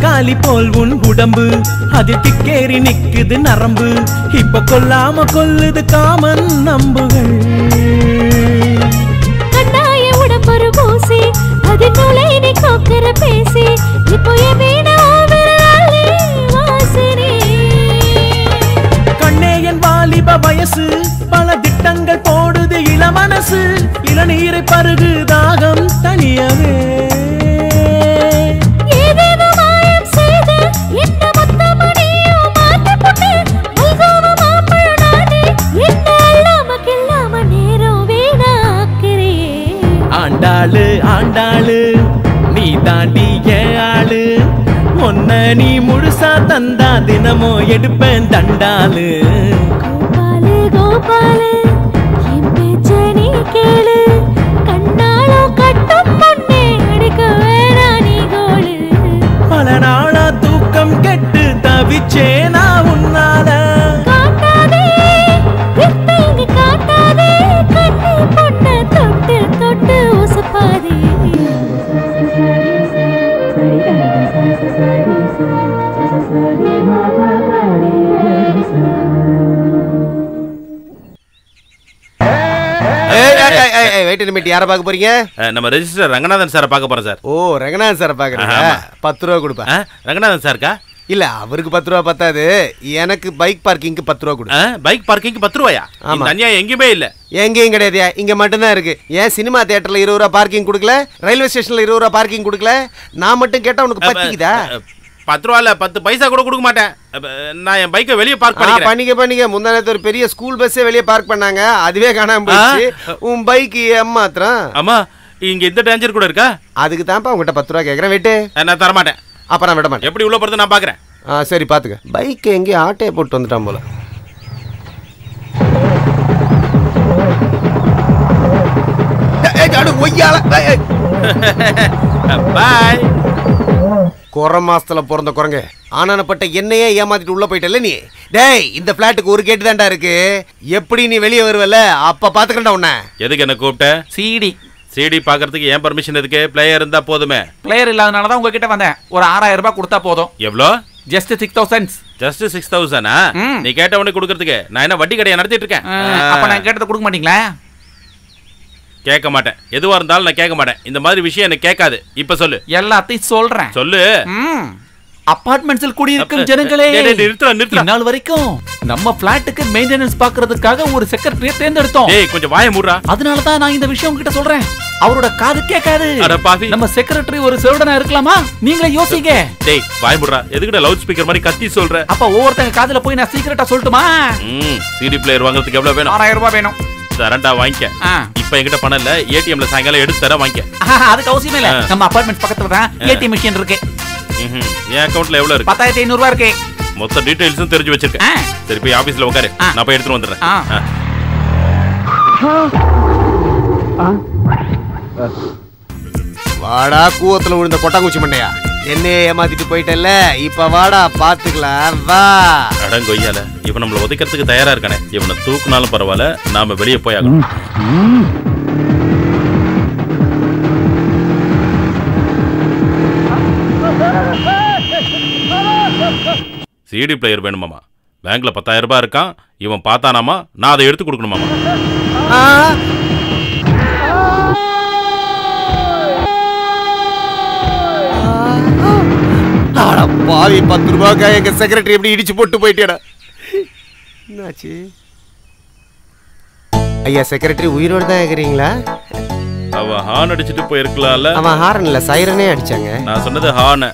தக்காளி போல் உன் உடம்பு, அது திக்கேறி நிக்குது நரம்பு. இப்ப கொல்லாம கொல்லுது காமன் நம்புகள். கண்ணாய உடம்பொரு பூசி, அது நூலை நீ கோக்கற பேசி, இப்போ என் கண்ணே என் வாலிப வயசு பல திட்டங்கள் போடுது இள மனசு. இளநீரை பருகு தாகம் தனியவே ஆண்டாளு ஆண்டாளு நீ தாண்டி ஏழு ஒன்ன நீ முழுசா தந்தா தினமோ எடுப்பேன் தண்டாளு. கோபாலு கோபாலு என் பேச்ச நீ கேளு, கண்ணாலோ கட்டும் பொண்ணே எடுக்க வேணா நீ கோளு. பல நாளா தூக்கம் கெட்டு தவிச்சேனா உன்னால, காட்டாதே வித்தைங்க காட்டாதே கண்ணு பொண்ண தொட்டு தொட்டு உசுப்பாதே. யார பாக்க போறீங்க? நம்ம ரெஜிஸ்டர் ரங்கநாதன் சார் பாக்க போறோம் சார். ஓ ரங்கநாதன் சார் பாக்குறீங்க? பத்து ரூபா கொடுப்பா. ரங்கநாதன் சார்க்கா? இல்ல அவருக்கு பத்து ரூபா பத்தாது, எனக்கு பைக் பார்க்கிங்க்கு பத்து ரூபா கொடு. பைக் பார்க்கிங்க்கு பத்து ரூபாயா? ஆமா, தனியா எங்கேயுமே இல்ல. எங்கேயும் கிடையாதுயா, இங்க மட்டும்தான் இருக்கு. ஏன் சினிமா தியேட்டர்ல இருபது ரூபா பார்க்கிங் கொடுக்கல, ரயில்வே ஸ்டேஷன்ல இருபது ரூபா பார்க்கிங் கொடுக்கல? நான் மட்டும் கேட்டா உனக்கு பத்திக்குதா? பத்து ரூபால பத்து பைசா கூட கொடுக்க மாட்டேன். நான் என் பைக்கை வெளியே பார்க் பண்ணிக்கிறேன். பண்ணிக்க பண்ணிக்க முந்தா நேத்து ஒரு பெரிய ஸ்கூல் பஸ்ஸே வெளியே பார்க் பண்ணாங்க, அதுவே காணாம போச்சு. உன் பைக் ஏமாத்திரம். ஆமா, இங்க இந்த டேஞ்சர் கூட இருக்கா? அதுக்கு தான்ப்பா உங்ககிட்ட பத்து ரூபா கேட்கறேன். வெயிட்டு, நான் தர மாட்டேன். அப்ப நான் விட மாட்டேன். எப்படி உள்ள போறது நான் பாக்குறேன். சரி பாத்துக்க. பைக் எங்கே ஆட்டையை போட்டு வந்துட்டான் போல. பாய் குறை மாசத்துல பிறந்த குரங்க ஆனானப்பட்ட என்னையே ஏமாத்திட்டு உள்ள போயிட்டல நீ. டேய், இந்த பிளாட்டுக்கு ஒரு கேட்டு தாண்டா இருக்கு, எப்படி நீ வெளியே வருவல அப்ப பாத்துக்கண்டா உன்ன. எதுக்கு என்ன கூப்பிட்ட? சிடி சிடி பாக்குறதுக்கு ஏன் பர்மிஷன் இருக்கு? பிளேயர் இருந்தா போதுமே. பிளேயர் இல்லாதனால தான் உங்ககிட்ட வந்தேன். ஒரு ஆறாயிரம் ரூபாய் கொடுத்தா போதும். எவ்வளோ? Just six thousand. Just six தௌசண்டா? நீ கேட்டவனுக்கு கொடுக்கறதுக்கு நான் என்ன வட்டி கடையை நடத்திட்டு இருக்கேன்? அப்ப நான் கேட்டதை கொடுக்க மாட்டீங்களா? கேட்க மாட்டேன். எதுவா இருந்தாலும் நான் கேட்க மாட்டேன். இந்த மாதிரி விஷயம் எனக்கு கேட்காது. இப்ப சொல்லு. எல்லாத்தையும் சொல்றேன், சொல்லு. அபார்ட்மெண்ட்ஸில் குடியிருக்கும் ஜனங்களே, நாள் வரைக்கும் நம்ம பிளாட்டுக்கு மெயின்டெனன்ஸ் பாக்குறதுக்காக ஒரு செக்ரட்டரிய தேர்ந்தெடுத்தோம். கொஞ்சம் வாயை மூடுறா. அதனாலதான் நான் இந்த விஷயம் கிட்ட சொல்றேன். அவரோட காது கேட்காது. நம்ம செக்ரட்டரி ஒரு செருடனா இருக்கலாமா? நீங்களே யோசிங்க. டேய் வாய் முடுறா, எதுக்குடா லவுட் ஸ்பீக்கர் மாதிரி கத்தி சொல்ற? அப்ப ஒவ்வொருத்தங்க காதுல போய் நான் சீக்ரெட்டா சொல்லட்டுமா? சிடி பிளேயர் வாங்குறதுக்கு எவ்வளவு வேணும்? ஆறாயிரம் ரூபாய் வேணும். தரண்டா வாங்கிக்க. இப்ப என்கிட்ட பணம் இல்ல, ஏடிஎம்ல சாயங்காலம் எடுத்து தர வாங்கிக்க. அதுக்கு அவசியமே இல்ல, நம்ம அபார்ட்மெண்ட் பக்கத்துல தான் ஏடிஎம் மிஷின் இருக்கு. என் அக்கவுண்ட்ல எவ்வளவு இருக்கு? பத்தாயிரத்தி ஐநூறு ரூபாய் இருக்கு. மொத்த டீடைல்ஸும் தெரிஞ்சு வச்சிருக்கேன். சரி போய் ஆபீஸ்ல உட்காரு, நான் போய் எடுத்துட்டு வந்துடுறேன். வாடா கூவத்துல விழுந்த கொட்டாங்குச்சி மண்டையா, என்னையே ஏமாத்திட்டு போயிட்டல, இப்ப வாடா பாத்துக்கலாம் வா. அடங்கொய்யால இவன் நம்மள ஒதுக்கிறதுக்கு தயாரா இருக்கானே, இவனை தூக்குனாலும் பரவாயில்ல, நாம வெளியே போய் ஆகணும். சிடி பிளேயர் வேணுமாமா? பேங்க்ல பத்தாயிரம் ரூபாய் இருக்கான். இவன் பார்த்தானாமா நான் அதை எடுத்து கொடுக்கணுமாமா? பாவி, பத்து ரூபாய்க்கா எங்க செக்ரட்டரி எப்படி இடிச்சு போட்டு போயிட்டேடா. என்னாச்சு ஐயா? செக்ரட்டரி உயிரோடு தான் இருக்கிறீங்களா? அவ ஹார்ன் அடிச்சிட்டு போயிருக்கலாம்ல. அவன் ஹார்ன் இல்ல, சைரனே அடிச்சாங்க. நான் சொன்னது ஹார்ன்.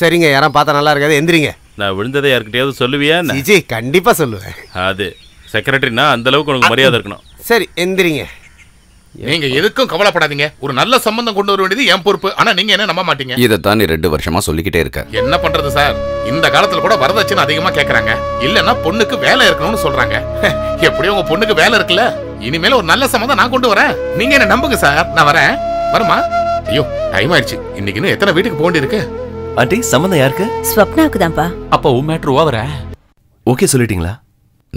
சரிங்க, யாரும் பார்த்தா நல்லா இருக்காது, எந்திரிங்க. நான் விழுந்ததை யாருக்கிட்டையாவது சொல்லுவியா? ஜி கண்டிப்பா சொல்லுவேன். அது செக்ரட்டரினா அந்த அளவுக்கு உனக்கு மரியாதை இருக்கணும். சரி எந்திரிங்க. நீங்க எதுக்கும் கவலைப்படாதீங்க, ஒரு நல்ல சம்பந்தம் கொண்டு வர வேண்டியது என் பொறுப்பு. ஆனா நீங்க என்ன நம்ப மாட்டீங்க. இத தான் ரெண்டு வருஷமா சொல்லிக்கிட்டே இருக்க. என்ன பண்றது சார், இந்த காலத்துல கூட வரதட்சணை அதிகமா கேக்குறாங்க. இல்லன்னா பொண்ணுக்கு வேலை இருக்கணும்னு சொல்றாங்க. எப்படியும் உங்க பொண்ணுக்கு வேலை இருக்குல்ல, இனிமேல ஒரு நல்ல சம்பந்தம் நான் கொண்டு வரேன். நீங்க என்ன நம்புங்க சார். நான் வரேன். வருமா? ஐயோ டைம் ஆயிடுச்சு. இன்னைக்குன்னு எத்தனை வீட்டுக்கு போண்டி இருக்கு? ஆண்டி சம்பந்தம் யாருக்கு? ஸ்வப்னாவுக்கு தான்ப்பா. அப்ப உன் மேட்ரு ஓவரா? ஓகே சொல்லிட்டீங்களா?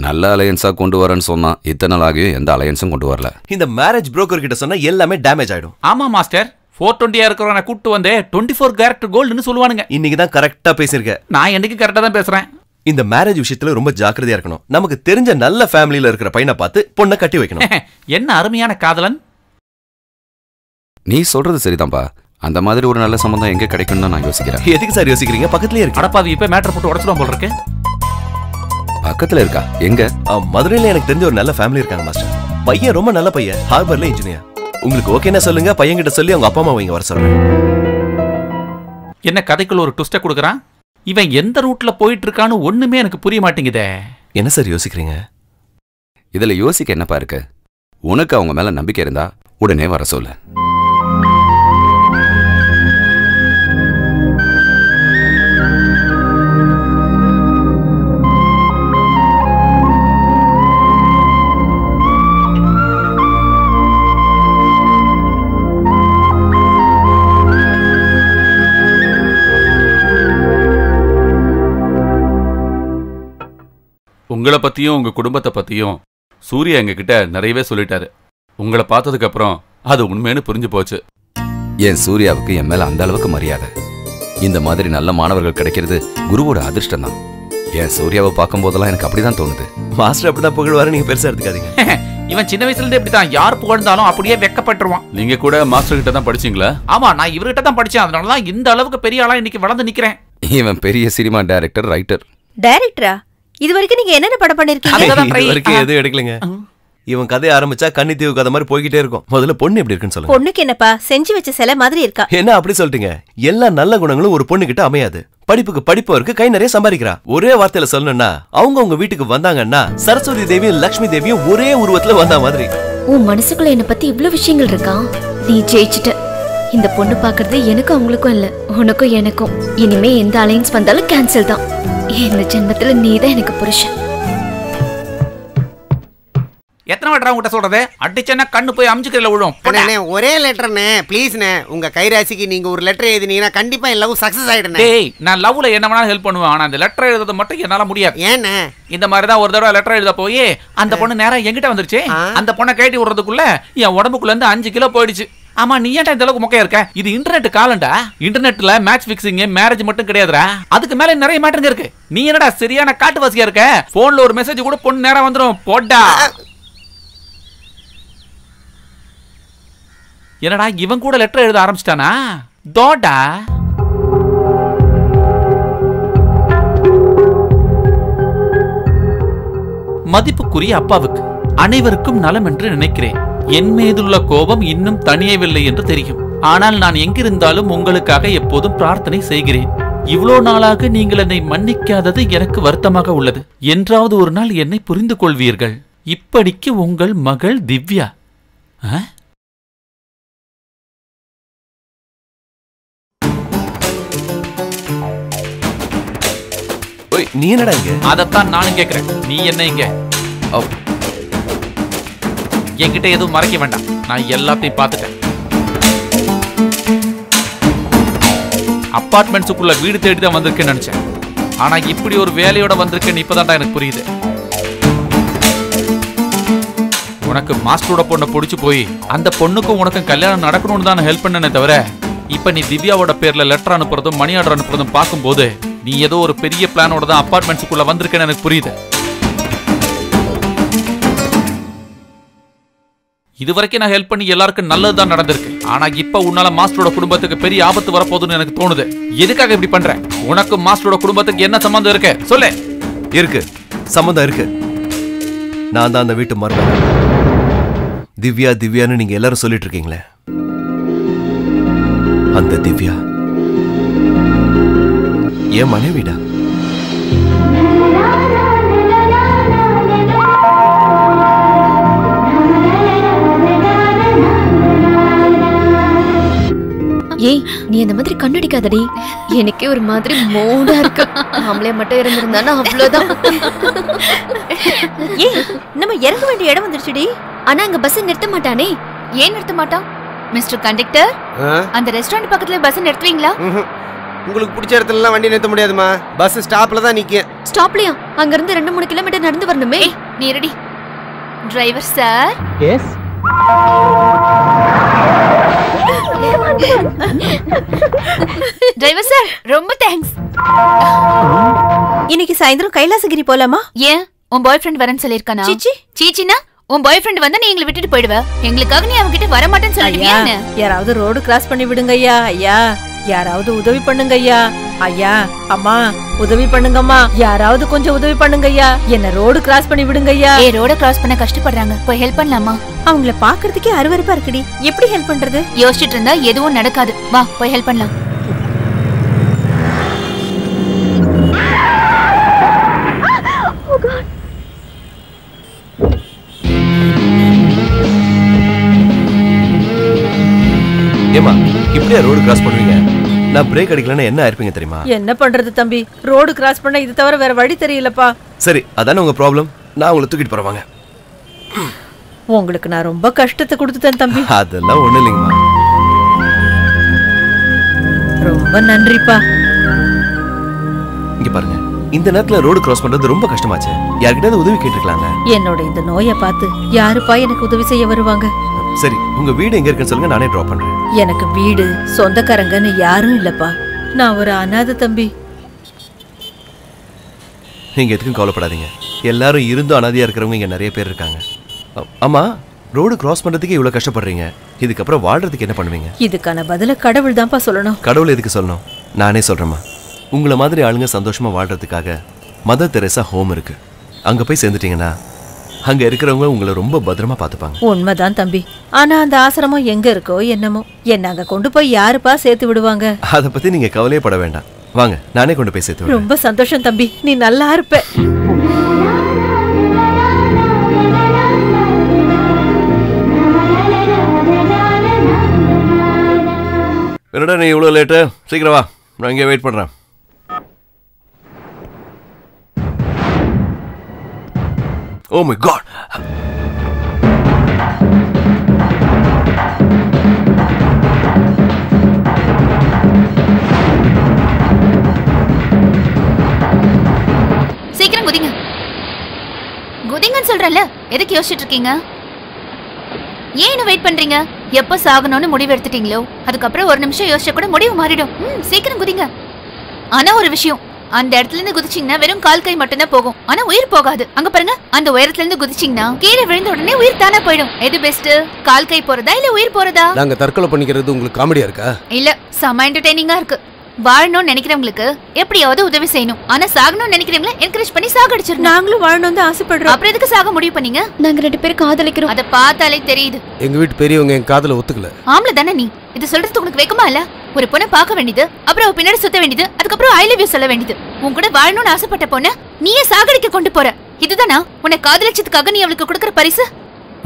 நல்ல அலையன்ஸா கொண்டு வரேன்னு சொன்னா இத்தனை நாளாகியும் எந்த அலையன்ஸும் கொண்டு வரல. இந்த மேரேஜ் புரோக்கர் கிட்ட சொன்னா எல்லாமே டேமேஜ் ஆயிடும். ஆமா மாஸ்டர், ஃபோர் டுவெண்ட்டியா இருக்கிறவங்க நான் கூப்பிட்டு வந்து டுவெண்ட்டி ஃபோர் கேரக்டர் கோல்டுன்னு சொல்லுவானுங்க. இன்னைக்கு தான் கரெக்டா பேசியிருக்கேன். நான் என்னைக்கு கரெக்டா தான் பேசுறேன். இந்த மேரேஜ் விஷயத்துல ரொம்ப ஜாக்கிரதையா இருக்கணும். நமக்கு தெரிஞ்ச நல்ல ஃபேமிலியில இருக்கிற பையனை பார்த்து பொண்ணை கட்டி வைக்கணும். என்ன அருமையான காதலன். நீ சொல்றது சரிதான்பா. அந்த மாதிரி ஒரு நல்ல சம்பந்தம் எங்க கிடைக்கும்னு நான் யோசிக்கிறேன். எதுக்கு சார் யோசிக்கிறீங்க? பக்கத்துலயே இருக்கு. அடப்பா அது இப்ப மேட்டர் போட்டு உடச்சிடும் போல இருக்கு. பக்கத்துல இருக்கா? எங்க? மதுரையில எனக்கு தெரிஞ்ச ஒரு நல்ல ஃபேமிலி இருக்காங்க மாஸ்டர். பையன் ரொம்ப நல்ல பையன், ஹார்பர்ல இன்ஜினியர். உங்களுக்கு ஓகேன்னா சொல்லுங்க, பையன் கிட்ட சொல்லி அவங்க அப்பா அம்மா இங்க வர சொல்றேன். என்ன கதைக்குள்ள ஒரு ட்விஸ்ட கொடுக்குறான். இவன் எந்த ரூட்ல போயிட்டு இருக்கான்னு ஒண்ணுமே எனக்கு புரிய மாட்டேங்குதே. என்ன சார் யோசிக்கிறீங்க? இதுல யோசிக்க என்னப்பா இருக்கு? உனக்கு அவங்க மேல நம்பிக்கை இருந்தா உடனே வர சொல்லு. உங்களை பற்றியும் உங்கள் குடும்பத்தை பற்றியும் சூர்யா எங்ககிட்ட நிறையவே சொல்லிட்டாரு. உங்களை பார்த்ததுக்கப்புறம் அது உண்மைன்னு புரிஞ்சு போச்சு. என் சூர்யாவுக்கு என் மேலே அந்த அளவுக்கு மரியாதை. இந்த மாதிரி நல்ல மாணவர்கள் கிடைக்கிறது குருவோட அதிர்ஷ்டம் தான். என் சூர்யாவை பார்க்கும் போதெல்லாம் எனக்கு அப்படி தான் தோணுது. மாஸ்டர் அப்படிதான் புகழ்வாரு, நீங்கள் பெருசாக எடுத்துக்காதீங்க. இவன் சின்ன வயசுலேருந்து இப்படி தான், யார் புகழ்ந்தாலும் அப்படியே வெட்கப்பட்டுருவான். நீங்கள் கூட மாஸ்டர் கிட்ட தான் படிச்சிங்களா? ஆமாம், நான் இவர்கிட்ட தான் படித்தேன். அதனால தான் இந்த அளவுக்கு பெரிய ஆளாக இன்னைக்கு வளர்ந்து நிற்கிறேன். இவன் பெரிய சினிமா டைரக்டர், ரைட்டர். டைரக்டரா? இது வரைக்கும் நீங்க என்னென்ன படம் பண்ணிருக்கீங்க? எதுவும் எடுக்கலங்க. இவன் கதை ஆரம்பிச்சா கன்னித்தீவு கதை மாதிரி போய்கிட்டே இருக்கும். முதல்ல பொண்ணு எப்படி இருக்குன்னு சொல்லுங்க. பொண்ணுக்கு என்னப்பா செஞ்சு வச்ச சிலை மாதிரி இருக்கா? என்ன அப்படி சொல்லிட்டீங்க? எல்லா நல்ல குணங்களும் ஒரு பொண்ணு கிட்ட அமையாது. படிப்புக்கு படிப்பு இருக்கு, கை நிறைய சம்பாதிக்கிறா. ஒரே வார்த்தையில சொல்லணும்னா அவங்க உங்க வீட்டுக்கு வந்தாங்கன்னா சரஸ்வதி தேவியும் லட்சுமி தேவியும் ஒரே உருவத்துல வந்த மாதிரி. உன் மனசுக்குள்ள என்ன பத்தி இவ்வளவு விஷயங்கள் இருக்கா? நீ ஜெயிச்சுட்ட. இந்த பொண்ணு பாக்குறது எனக்கும் அவங்களுக்கும் இல்ல, உனக்கும் எனக்கும். இனிமே எந்த அலைன்ஸ் வந்தாலும் கேன்சல் தான். இந்த ஜென்மத்துல நீதான் எனக்கு புருஷன். எத்தனை வாட்டரா உங்கள்கிட்ட சொல்றது? அடிச்சேன்னா கண்ணு போய் அமிச்சுக்கிறதுல விழும். ஒரே லெட்டர்னு ப்ளீஸ்ண்ணே. உங்க கைராசிக்கு நீங்க ஒரு லெட்டர் எழுதினீங்கன்னா கண்டிப்பா என் லவ் சக்சஸ் ஆயிடுனே. டேய், நான் லவ்ல என்ன வேணாலும் ஹெல்ப் பண்ணுவேன், ஆனா அந்த லெட்டர் எழுதுறது மட்டும் என்னால முடியாது. ஏண்ணே? இந்த மாதிரி தான் ஒரு தடவை லெட்டர் எழுத போய் அந்த பொண்ணு நேரா எங்கிட்ட வந்துருச்சு. அந்த பொண்ணை கேட்டி விடுறதுக்குள்ள என் உடம்புக்குள்ள இருந்து அஞ்சு கிலோ போயிடுச்சு. ஆமா, நீ ஏன்டா இந்த அளவுக்கு மொக்கையா இருக்க? இது இன்டர்நெட் காலண்டா. இன்டர்நெட்ல மேட்ச் பிக்சிங், மேரேஜ் மட்டும் கிடையாதுடா, அதுக்கு மேல நிறைய மேட்டர் இருக்கு. நீ என்னடா சரியான காட்டுவாசியா இருக்க? போன்ல ஒரு மெசேஜ் கூட பொண்ணு நேரா வந்துரும். போடா. என்னடா இவன் கூட லெட்டர் எழுத ஆரம்பிச்சிட்டானா? தோடா. மதிப்புக்குரிய அப்பாவுக்கு அனைவருக்கும் நலம் என்று நினைக்கிறேன். என் மீதுள்ள கோபம் இன்னும் தனியவில்லை என்று தெரியும். ஆனால் நான் எங்கிருந்தாலும் உங்களுக்காக எப்போதும் பிரார்த்தனை செய்கிறேன். இவ்வளோ நாளாக நீங்கள் என்னை மன்னிக்காதது எனக்கு வருத்தமாக உள்ளது. என்றாவது ஒரு நாள் என்னை புரிந்து கொள்வீர்கள். இப்படிக்கு உங்கள் மகள் திவ்யா. நீ என்னடா இங்க? அதத்தான் நானும் கேட்கிறேன். நீ என்ன இங்க? என்கிட்ட எதுவும் மறைக்க வேண்டாம், நான் எல்லாத்தையும் பார்த்துட்டேன். அப்பார்ட்மெண்ட்ஸுக்குள்ள வீடு தேடி தான் வந்திருக்கேன்னு நினைச்சேன், ஆனா இப்படி ஒரு வேலையோட வந்திருக்கேன்னு இப்பதான்டா எனக்கு புரியுது. உனக்கு மாஸ்டரோட பொண்ணை பிடிச்சு போய் அந்த பொண்ணுக்கும் உனக்கும் கல்யாணம் நடக்கணும்னு தான் ஹெல்ப் பண்ணனே தவிர, இப்ப நீ திவ்யாவோட பேர்ல லெட்டர் அனுப்புறதும் மணி ஆர்டர் அனுப்புறதும் பார்க்கும்போது நீ ஏதோ ஒரு பெரிய பிளானோட தான் அப்பார்ட்மெண்ட்ஸுக்குள்ள வந்திருக்கேன்னு எனக்கு புரியுது. இதுவரைக்கும் நான் ஹெல்ப் பண்ணி எல்லாருக்கும் நல்லது தான் நடந்திருக்கு, ஆனா இப்ப உன்னால மாஸ்டரோட குடும்பத்துக்கு பெரிய ஆபத்து வரப்போகுதுன்னு எனக்கு தோணுது. எதுக்காக இப்படி பண்ற? உனக்கு மாஸ்டரோட குடும்பத்துக்கு என்ன சம்பந்தம் இருக்கு சொல்லு. இருக்கு, சம்பந்தம் இருக்கு. நான் தான் அந்த வீட்டு மருமகன். திவ்யா திவ்யான்னு நீங்க எல்லாரும் சொல்லிட்டு இருக்கீங்களே, அந்த திவ்யா என் மனைவிடா. ஏய், நீ அந்த மாதிரி கண்ணடிக்காதடி, எனக்கே ஒரு மாதிரி மோடா இருக்கு. ஆம்பளை மட்டும் இருந்திருந்தானா அவ்வளவுதான். ஏய், நம்ம இறங்க வேண்டிய இடம் வந்துருச்சுடி. ஆனா அங்க பஸ் நிறுத்த மாட்டானே. ஏன் நிறுத்த மாட்டான்? மிஸ்டர் கண்டக்டர், அந்த ரெஸ்டாரண்ட் பக்கத்துல பஸ் நிறுத்துவீங்களா? உங்களுக்கு பிடிச்ச இடத்துல எல்லாம் வண்டி நிறுத்த முடியாதுமா. பஸ் ஸ்டாப்ல தான் நிக்கும். ஸ்டாப்லயா? அங்க இருந்து ரெண்டு மூணு கிலோமீட்டர் நடந்து வரணுமே. நீ ready driver sir? Yes. Driver sir ரொம்ப தேங்க்ஸ். இன்னைக்கு சாயந்தரம் கைலாசகிரி போலாமா? ஏன் உன் பாய் ஃப்ரெண்ட் வரேன்னு சொல்லிருக்கானா? சீச்சி சீச்சினா உன் பாய் ஃப்ரெண்ட் வந்தா நீ எங்களை விட்டுட்டு போயிடுவ. எங்களுக்காக நீ அவங்கிட்ட வர மாட்டேன்னு சொல்லிடுவியா? யாராவது ரோடு கிராஸ் பண்ணி விடுங்க ஐயா, ஐயா யாராவது உதவி பண்ணுங்க ஐயா, ஐயா அம்மா உதவி பண்ணுங்கம்மா, யாராவது கொஞ்சம் உதவி பண்ணுங்க ஐயா, என்ன ரோடு கிராஸ் பண்ணி விடுங்க ஐயா. ஏ ரோட கிராஸ் பண்ண கஷ்டப்படுறாங்க, போய் ஹெல்ப் பண்ணலாமா? அவங்கள பாக்குறதுக்கே அருவருப்பா இருக்குடி, எப்படி ஹெல்ப் பண்றது? யோசிச்சுட்டு இருந்தா எதுவும் நடக்காது, வா போய் ஹெல்ப் பண்ணலாம். ஏமா இப்படியா ரோடு கிராஸ் பண்ணுவீங்க? நான் பிரேக் அடிக்கலன்னா என்ன ஆயிருப்பீங்க தெரியுமா? என்ன பண்றது தம்பி, ரோடு கிராஸ் பண்ண இது தவிர வேற வழி தெரியலப்பா. சரி அதானே உங்க ப்ராப்ளம், நான் உங்களை தூக்கிட்டு போறவாங்க. உங்களுக்கு நான் ரொம்ப கஷ்டத்தை கொடுத்துட்டேன் தம்பி. அதெல்லாம் ஒண்ணு இல்லைங்கம்மா. ரொம்ப நன்றிப்பா. இங்க பாருங்க, இந்த நேரத்துல ரோடு கிராஸ் பண்றது ரொம்ப கஷ்டமாச்சு, யார்கிட்ட உதவி கேட்டிருக்கலாங்க. என்னோட இந்த நோயை பார்த்து யாருப்பா எனக்கு உதவி செய்ய வருவாங்க? சரி உங்க வீடு எங்க இருக்குன்னு சொல்லுங்க, நானே டிராப் பண்றேன். எனக்கு வீடு சொந்தக்காரங்கன்னு யாரும் இல்லப்பா, நான் ஒரு அனாதை தம்பி. நீங்க எதுக்கும் கவலைப்படாதீங்க, எல்லாரும் இருந்தும் அனாதையா இருக்கிறவங்க இங்க நிறைய பேர் இருக்காங்க. ஆமா ரோடு கிராஸ் பண்றதுக்கு இவ்வளவு கஷ்டப்படுறீங்க, இதுக்கப்புறம் வாழ்றதுக்கு என்ன பண்ணுவீங்க? இதுக்கான பதில கடவுள் தான்ப்பா சொல்லணும். கடவுள் எதுக்கு சொல்லணும்? நானே சொல்றேமா, உங்களை மாதிரி ஆளுங்க சந்தோஷமா வாழ்றதுக்காக மதர் தெரேசா ஹோம் இருக்கு, அங்க போய் சேர்ந்துட்டீங்கன்னா அங்க இருக்கிறவங்க உங்களை ரொம்ப பத்திரமா பாத்துப்பாங்க. உண்மைதான் தம்பி, ஆனா அந்த ஆசிரமம் எங்க இருக்கோ என்னமோ, என்ன அங்க கொண்டு போய் யாருப்பா சேர்த்து விடுவாங்க? அத பத்தி நீங்க கவலையே பட வேண்டாம், வாங்க நானே கொண்டு போய் சேர்த்து. ரொம்ப சந்தோஷம் தம்பி, நீ நல்லா இருப்ப. என்னடா நீ இவ்வளவு லேட்டு, சீக்கிரம் வா, நான் இங்கே வெயிட் பண்றேன். Oh my God! சீக்கிரம் குதிங்க. குதிங்கன்னு சொல்றேன்ல, எதுக்கு யோசிச்சுட்டு இருக்கீங்க? ஏன் இன்னும் வெயிட் பண்றீங்க? எப்போ சாகணும்னு முடிவு எடுத்துட்டீங்களோ அதுக்கப்புறம் ஒரு நிமிஷம் யோசிச்சா கூட முடிவு மாறிடும். ம் சீக்கிரம் குதிங்க. ஆனா ஒரு விஷயம், அந்த இடத்துல இருந்து குதிச்சிங்கன்னா வெறும் கால் கை மட்டும் தான் போகும், ஆனா உயிர் போகாது. அங்க பாருங்க, அந்த உயரத்துல இருந்து குதிச்சிங்கன்னா கீழே விழுந்த உடனே உயிர் தானா போயிடும். எது பெஸ்ட், கால் கை போறதா இல்ல உயிர் போறதா? நாங்க தற்கொலை பண்ணிக்கிறது உங்களுக்கு காமெடியா இருக்கா? இல்ல செம என்டர்டெய்னிங்கா இருக்கு. வாழணும்னு நினைக்கிறவங்களுக்கு எப்படியாவது உதவி செய்யணும், ஆனா சாகணும்னு நினைக்கிறவங்கள என்கரேஜ் பண்ணி சாகடிச்சிருக்கோம். நாங்களும் வாழணும்னு தான் ஆசைப்படுறோம், அப்புறம் எதுக்கு சாக முடிவு பண்ணீங்க? நாங்க ரெண்டு பேரும் காதலிக்கிறோம், அத பார்த்தாலே தெரியுது. எங்க வீட்டு பெரியவங்க என் காதல ஒத்துக்கல. ஆம்ல தானே, நீ இத சொல்றது உங்களுக்கு வெக்கமா இல்ல? ஒரு பொண்ணை பார்க்க வேண்டியது, அப்புறம் பின்னாடி சுத்த வேண்டியது, அதுக்கப்புறம் ஐ லவ் யூ சொல்ல வேண்டியது, உன் கூட வாழணும்னு ஆசைப்பட்ட பொண்ண நீயே சாகடிக்க கொண்டு போற, இதுதானா உன்னை காதலிச்சதுக்காக நீ அவளுக்கு கொடுக்கற பரிசு?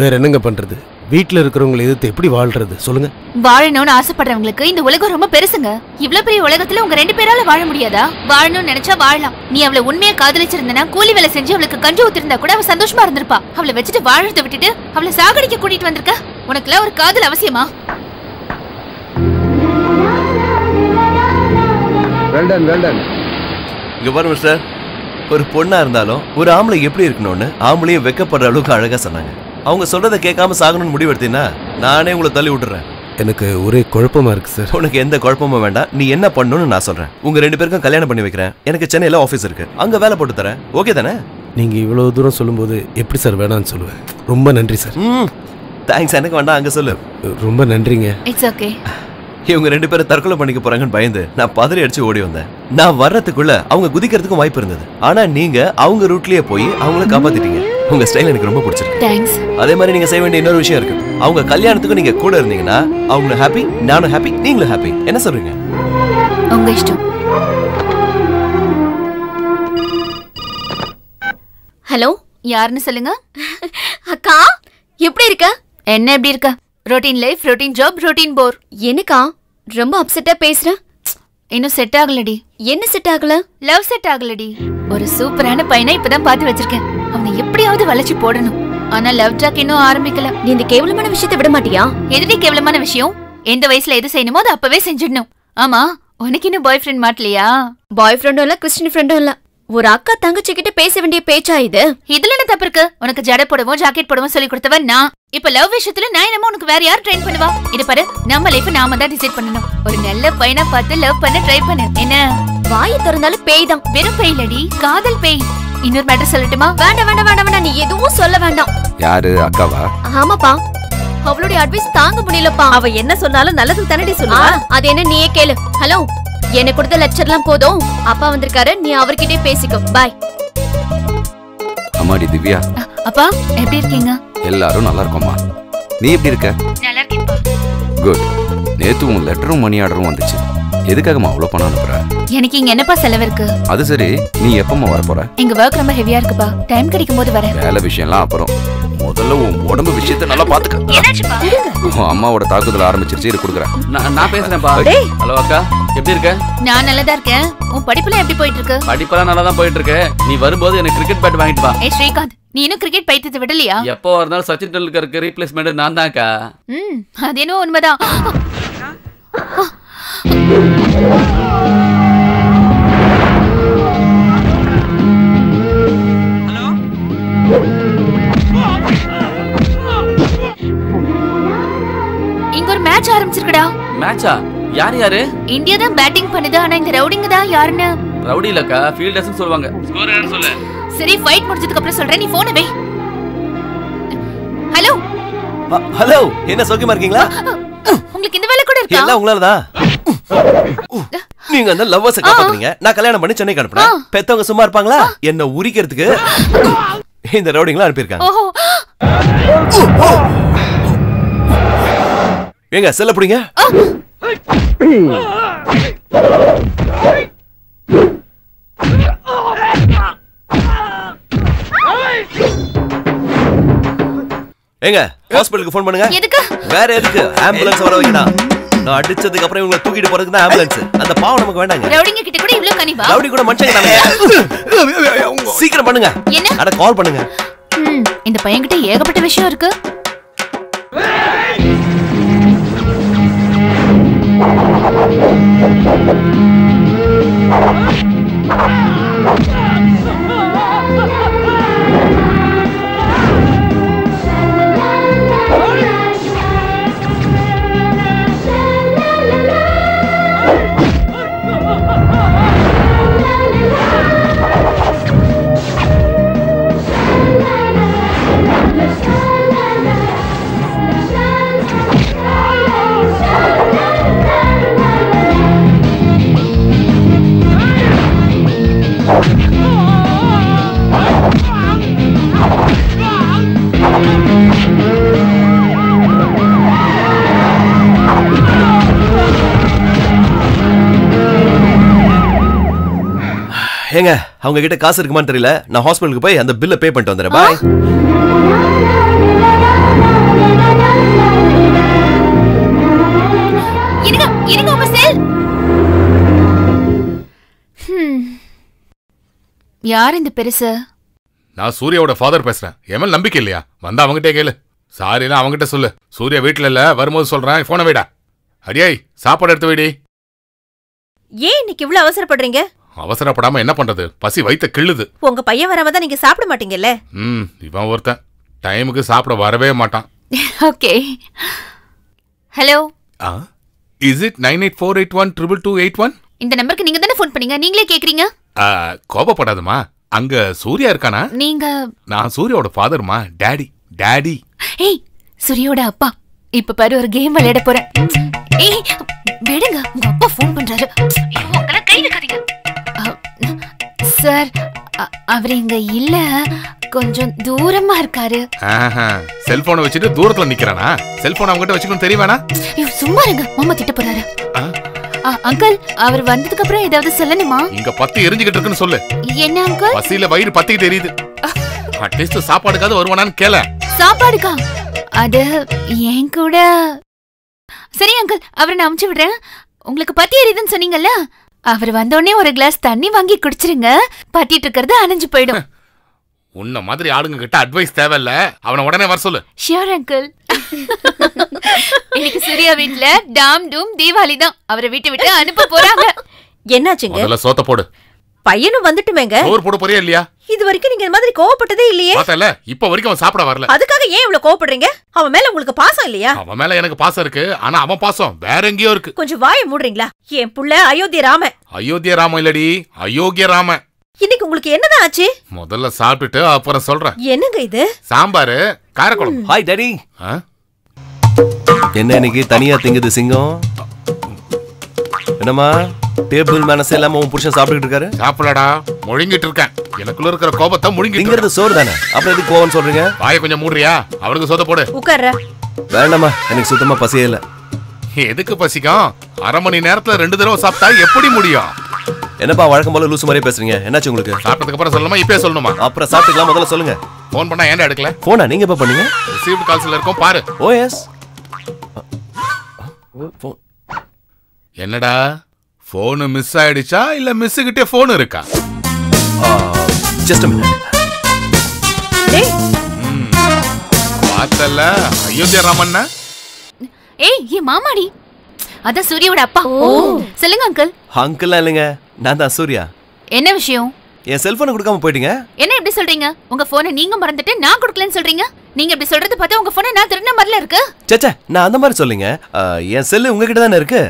வேற என்னங்க பண்றது, வீட்டுல இருக்கிறவங்களை எதிர்த்து எப்படி வாழ்றது சொல்லுங்க? வாழணும்னு ஆசைப்படுறவங்களுக்கு இந்த உலகம் ரொம்ப பெருசுங்க, இவ்வளவு பெரிய உலகத்துல உங்க ரெண்டு பேரால வாழ முடியாதா? வாழணும்னு நினைச்சா வாழலாம். நீ அவளை உண்மையா காதலிச்சிருந்தனா கூலி வேலை செஞ்சு அவளுக்கு கஞ்சி ஊத்திருந்தா கூட அவ சந்தோஷமா இருந்திருப்பா. அவளை வச்சுட்டு வாழறத விட்டுட்டு அவளை சாகடிக்க கூட்டிட்டு வந்திருக்க, உனக்குலாம் ஒரு காதல் அவசியமா? ஒரு பொண்ணா இருந்தாலும் ஒரு ஆம்பளை எப்படி இருக்கணும்னு ஆம்பளையே வெக்கப்படுற அளவுக்கு அழகா சொன்னாங்க. அவங்க சொல்றதை கேட்காம சாகணும்னு முடிவு எடுத்தீங்கன்னா நானே உங்களை தள்ளி விட்டுறேன். எனக்கு ஒரே குழப்பமா இருக்கு சார். உனக்கு எந்த குழப்பமும் வேண்டாம், நீ என்ன பண்ணணும்னு நான் சொல்றேன். உங்க ரெண்டு பேருக்கும் கல்யாணம் பண்ணி வைக்கிறேன், எனக்கு சென்னையில ஆஃபீஸ் இருக்கு, அங்க வேலை போட்டு தரேன். ஓகே தானே? நீங்க இவ்வளவு தூரம் சொல்லும்போது எப்படி சார் வேணாம்னு சொல்லுவேன்? ரொம்ப நன்றி சார். ம் தேங்க்ஸ், எனக்கு வேண்டாம், அங்க சொல்லு. ரொம்ப நன்றிங்க. It's okay. இவங்க ரெண்டு பேரும் தற்கொலை பண்ணிக்க போறாங்கன்னு பயந்து நான் பதறி அடிச்சு ஓடி வந்தேன். நான் வர்றதுக்குள்ள அவங்க குதிக்கிறதுக்கும் வாய்ப்பு இருந்தது, ஆனா நீங்க அவங்க ரூட்லயே போய் அவங்கள காப்பாத்திட்டீங்க. உங்க ஸ்டைல் எனக்கு ரொம்ப பிடிச்சிருக்கு. தேங்க்ஸ். அதே மாதிரி நீங்க செய்ய வேண்டிய இன்னொரு விஷயம் இருக்கு, அவங்க கல்யாணத்துக்கு நீங்க கூட இருந்தீங்கன்னா அவங்க ஹாப்பி, நானும் ஹாப்பி, நீங்களும் ஹாப்பி. என்ன சொல்றீங்க? உங்க இஷ்டம். ஹலோ, யாருன்னு சொல்லுங்க. அக்கா எப்படி இருக்க? என்ன எப்படி இருக்க? Routine life, routine job, routine bore. எனக்கா ரொம்ப அப்செட்டா பேசுற? இன்னும் செட் ஆகலடி. என்ன செட் ஆகல? லவ் செட் ஆகலடி. ஒரு சூப்பரான பையனை இப்பதான் பாத்து வச்சிருக்கேன், அவனை எப்படியாவது வளைச்சு போடணும். ஆனா லவ் ட்ராக் இன்னும் ஆரம்பிக்கல. நீ இந்த கேவலமான விஷயத்தை விட மாட்டியா? எதுடி கேவலமான விஷயம்? எந்த வயசுல எது செய்யணுமோ அது அப்பவே செஞ்சிடணும். ஆமா உனக்கு இன்னும் பாய் ஃப்ரெண்ட் மாட்டலையா? பாய் ஃப்ரெண்டும் இல்ல, கிறிஸ்டின் ஃப்ரெண்டும் இல்ல, ஒரு அக்கா தங்கச்சி கிட்ட பேச வேண்டிய பேச்சா இது? இதுல என்ன தப்பு இருக்கு? உனக்கு ஜட போடவும் ஜாக்கெட் போடவும் சொல்லி கொடுத்தவன் நான். இப்ப லவ் விஷயத்துல நான் என்னமோ உனக்கு வேற யார் ட்ரெயின் பண்ணுவா? இது பாரு, நம்ம லைஃப் நாம தான் டிசைட் பண்ணணும். ஒரு நல்ல பையனா பார்த்து லவ் பண்ண ட்ரை பண்ணு. என்ன வாயை திறந்தாலும் பேய் தான். வெறும் பேய் இல்லடி, காதல் பேய். இன்னொரு மேட்டர் சொல்லட்டுமா? வேண்டாம் வேண்டாம் வேண்டாம் வேண்டாம், நீ எதுவும் சொல்ல வேண்டாம். யாரு, அக்காவா? ஆமாப்பா, அவளுடைய அட்வைஸ் தாங்க முடியலப்பா. அவ என்ன சொன்னாலும் நல்லதுக்கு தானடி சொல்லுவா. அது என்ன நீயே கேளு. ஹலோ, என்ன கொடுத்த லெக்சர் எல்லாம் போதும். அப்பா வந்திருக்காரு, நீ அவர்கிட்ட பேசிக்கோ. பாய். அம்மாடி திவ்யா. அப்பா எப்படி இருக்கீங்க? எல்லாரும் நல்லா இருக்கோம்மா. நீ எப்படி இருக்க? நல்லா இருக்கேன்ப்பா. குட். நேத்து உன் லெட்டரும் மணி ஆர்டரும் வந்துச்சு. எதுக்காகமா அவ்வளவு பணம் அனுப்புற? எனக்கு இங்க என்னப்பா செலவு இருக்கு? அது சரி, நீ எப்பமா வர போற? எங்க வர்க் ரொம்ப ஹெவியா இருக்குப்பா, டைம் கிடைக்கும் போது வரேன். வேலை விஷயம்லாம் அப்புறம், முதல்ல உன் உடம்பு விஷயத்தை நல்லா பாத்துக்க. என்னாச்சுப்பா? உன் அம்மாவோட தாக்குதல் ஆரம்பிச்சிருச்சு, இரு குடுக்குறேன். நான் நான் பேசுறேன் பா. ஹலோ அக்கா, எப்படி இருக்க? நான் நல்லா தான் இருக்கேன். உன் படிப்புல எப்படி போயிட்டு இருக்கு? படிப்புலாம் நல்லா தான் போயிட்டு இருக்கு. நீ வரும்போது எனக்கு கிரிக்கெட் பேட் வாங்கிட்டு வா. ஏய் ஸ்ரீகாந்த், நீ இன்னும் கிரிக்கெட் பைத்தியத்தை விடலையா? எப்போ வரனால சச்சின் டெண்டுல்கருக்கு ரீப்ளேஸ்மென்ட் நான் தான் அக்கா. ம், அது என்ன உண்மைதான். இங்க ஒரு மேட்ச் ஆரம்பிச்சிருக்கடா. மேட்சா? யார் யாரு? இந்தியா தான் பேட்டிங் பண்ணுது. ஆனா இந்த ரவுடிங்க தான் யாருன்னு? ரவுடி இல்லக்கா, ஃபீல்டர்ஸ்னு சொல்வாங்க. ஸ்கோர் யாருன்னு சொல்ல. சரி, ஃபைட் முடிஞ்சதுக்கு அப்புறம் சொல்றேன், நீ போன் வை. ஹலோ ஹலோ, என்ன சௌக்கியமா இருக்கீங்களா? உங்களுக்கு இந்த வேலை கூட இருக்கா? எல்லாம் உங்களால தான். நீங்க அந்த லவ்வர்ஸ் கிட்ட பாக்குறீங்க. நான் கல்யாணம் பண்ணி சென்னைக்கு அனுப்புறேன். பெத்தவங்க சும்மா இருப்பாங்களா? என்ன உரிக்கிறதுக்கு இந்த ரவுடிங்கலாம் அனுப்பி இருக்காங்க. ஓஹோ. ஏங்க செல்ல புடிங்க. ஏங்க ஹாஸ்பிடலுக்கு ஃபோன் பண்ணுங்க. எதுக்கு? வேற எதுக்கு? ஆம்புலன்ஸ் வர வைக்கடா. நான் அடிச்சதுக்கு அப்புறம் இவங்களை தூக்கிட்டு போறதுக்கு தான் ஆம்புலன்ஸ். அந்த பாவம் நமக்கு வேண்டாங்க. ரவுடிங்க கிட்ட கூட இவ்ளோ கனிவா? ரவுடி கூட மனுஷங்க. சீக்கிரம் பண்ணுங்க. என்ன? அட கால் பண்ணுங்க. ம், இந்த பையன் கிட்ட ஏகப்பட்ட விஷயம் இருக்கு. ஏங்க அவங்க கிட்ட காசு இருக்குமான்னு தெரியல. நான் ஹாஸ்பிட்டலுக்கு போய் அந்த பில்லை பே பண்ணிட்டு வந்துடுறேன். பாய். இருங்க இருங்க உமசேல். ஹ்ம், யார் இந்த பெருசு? நான் சூர்யாவோட ஃபாதர் பேசுறேன். எம்எல் நம்பிக்கை இல்லையா? வந்தா அவங்ககிட்டே கேளு. சாரினா அவங்ககிட்ட சொல்லு. சூர்யா வீட்டுல இல்ல, வரும்போது சொல்றேன். போனை வைடா. அடியாய், சாப்பாடு எடுத்து வைடி. ஏன் இன்னைக்கு இவ்வளவு அவசரப்படுறீங்க? அவசரப்படாம என்ன பண்றது, பசி வைத்த கிள்ளுது. உங்க பையன் வராமதான் நீங்க சாப்பிட மாட்டீங்கல்ல? ம், இவன் ஒருத்தன் டைமுக்கு சாப்பிட வரவே மாட்டான். Okay. Hello, is it nine eight four eight one two two two eight one? இந்த நம்பருக்கு நீங்க தான ஃபோன் பண்ணீங்க, நீங்களே கேக்குறீங்க. கோபப்படாதமா, அங்க சூர்யா இருக்கானா? நீங்க? நான் சூர்யாவோட ஃாதர்மா. Daddy daddy. ஏய், சூர்யாவோட அப்பா. இப்ப பாரு, ஒரு கேம் விளையாட போறேன். ஏய் விடுங்க, உங்க அப்பா ஃபோன் பண்றாரு. உங்கள கை வைக்காதீங்க. சார், அவர் இங்க இல்ல, கொஞ்சம் தூரமா இருக்காரு. செல்போனை வச்சிட்டு தூரத்துல நிக்கிறானா? செல்போன் அவங்கிட்ட வச்சுக்கணும், தெரியவேனா? ஐயோ சும்மா இருங்க, மாமா திட்ட போறாரு. அங்கிள், அவர் வந்ததுக்கு அப்புறம் ஏதாவது சொல்லணுமா? இங்க பத்தி எரிஞ்சுக்கிட்டு இருக்குன்னு சொல்லு. என்ன அங்கிள்? பசியில வயிறு பத்திக்கிட்டு எரியுது. அட்லீஸ்ட் சாப்பாடுக்காவது வருவானான்னு கேள. சாப்பாடுக்கா? அது என் கூட. சரி அங்கிள், அவரை நான் அமுச்சு விடுறேன். உங்களுக்கு பத்தி எரியுதுன்னு சொன்னீங்கல்ல, அவர் வந்தோடனே ஒரு கிளாஸ் தண்ணி வாங்கி குடிச்சிருங்க. பத்திட்டு இருக்கிறது அணைஞ்சு போயிடும். உன்ன மாதிரி ஆளுங்க கிட்ட அட்வைஸ் தேவையில்ல. அவனை உடனே வர சொல்லு. Sure uncle. இன்னைக்கு சூர்யா வீட்டுல டாம் டூம் தீபாவளி தான். அவரை வீட்டை விட்டு அனுப்ப போறாங்க. என்னாச்சுங்க? முதல்ல சோத்த போடு. பையனும் வந்துட்டுமேங்க. சோறு போட போறியா இல்லையா? இது வரைக்கும் நீங்க இந்த மாதிரி கோவப்பட்டதே இல்லையே. பார்த்தல, இப்ப வரைக்கும் அவன் சாப்பிட வரல. அதுக்காக ஏன் இவ்வளவு கோவப்படுறீங்க? அவன் மேல உங்களுக்கு பாசம் இல்லையா? அவன் மேல எனக்கு பாசம் இருக்கு, ஆனா அவன் பாசம் வேற எங்கயோ இருக்கு. கொஞ்சம் வாயை மூடுறீங்களா? என் புள்ள அயோத்திய ராம. அயோத்திய ராம இல்லடி, அயோக்கிய ராம. இன்னைக்கு உங்களுக்கு என்னதான் ஆச்சு? முதல்ல சாப்பிட்டுட்டு அப்புறம் சொல்றேன். என்னங்க இது? சாம்பார், காரக்குழம்பு. Hi daddy. என்ன இன்னைக்கு தனியா திங்குது சிங்கம்? என்னமா டேபிள் மேனஸ் எல்லாமே உன் புருஷன் சாப்பிட்டுட்டு இருக்காரு? சாப்பிடலடா, முழுங்கிட்டு இருக்கேன். எனக்குள்ள இருக்கிற கோபத்தை முழுங்கிட்டு திங்கிறது சோறு தானே, அப்புறம் எதுக்கு கோவம்னு சொல்றீங்க? வாயை கொஞ்சம் மூடுறியா? அவனுக்கு சோத போடு. உட்கார்ற. வேண்டாமா, எனக்கு சுத்தமா பசியே இல்லை. எதுக்கு பசிக்கும்? அரை மணி நேரத்துல ரெண்டு தடவை சாப்பிட்டா எப்படி முடியும்? என்னப்பா வழக்கம் போல லூசு மாதிரி பேசுறீங்க, என்னாச்சு உங்களுக்கு? சாப்பிட்டதுக்கு அப்புறம் சொல்லணுமா? இப்பயே சொல்லணுமா? அப்புறம் சாப்பிட்டுக்கலாம், முதல்ல சொல்லுங்க. ஃபோன் பண்ணா ஏன்டா எடுக்கல? ஃபோனா நீங்க எப்ப பண்ணீங்க? ரிசீவ்ட் கால்ஸ்ல இருக்கும் பாரு. Oh yes. என்னடா ஃபோன் மிஸ் ஆயிடுச்சா இல்ல மிஸ் கிட்டே ஃபோன் இருக்கா? Just a minute. டேய். வாட்டல அயோத்தியா ராமண்ணா. ஏய், ஏ மாமாடி. அத சூரியோட அப்பா. ஓ சொல்லுங்க அங்கிள். அங்கிள் இல்லங்க, நான் தான் சூர்யா. என்ன விஷயம்? என் செல்போனை கொடுக்காம போயிட்டீங்க. என்ன இப்படி சொல்றீங்க? உங்க போனை நீங்க மறந்துட்டு நான் கொடுக்கலன்னு சொல்றீங்க. நீங்க இப்படி சொல்றது பார்த்தா உங்க போனை நான் திருடின மாதிரில இருக்கு. சச்சா, நான் அந்த மாதிரி சொல்லுங்க. என் செல் உங்ககிட்ட தான இருக்கு.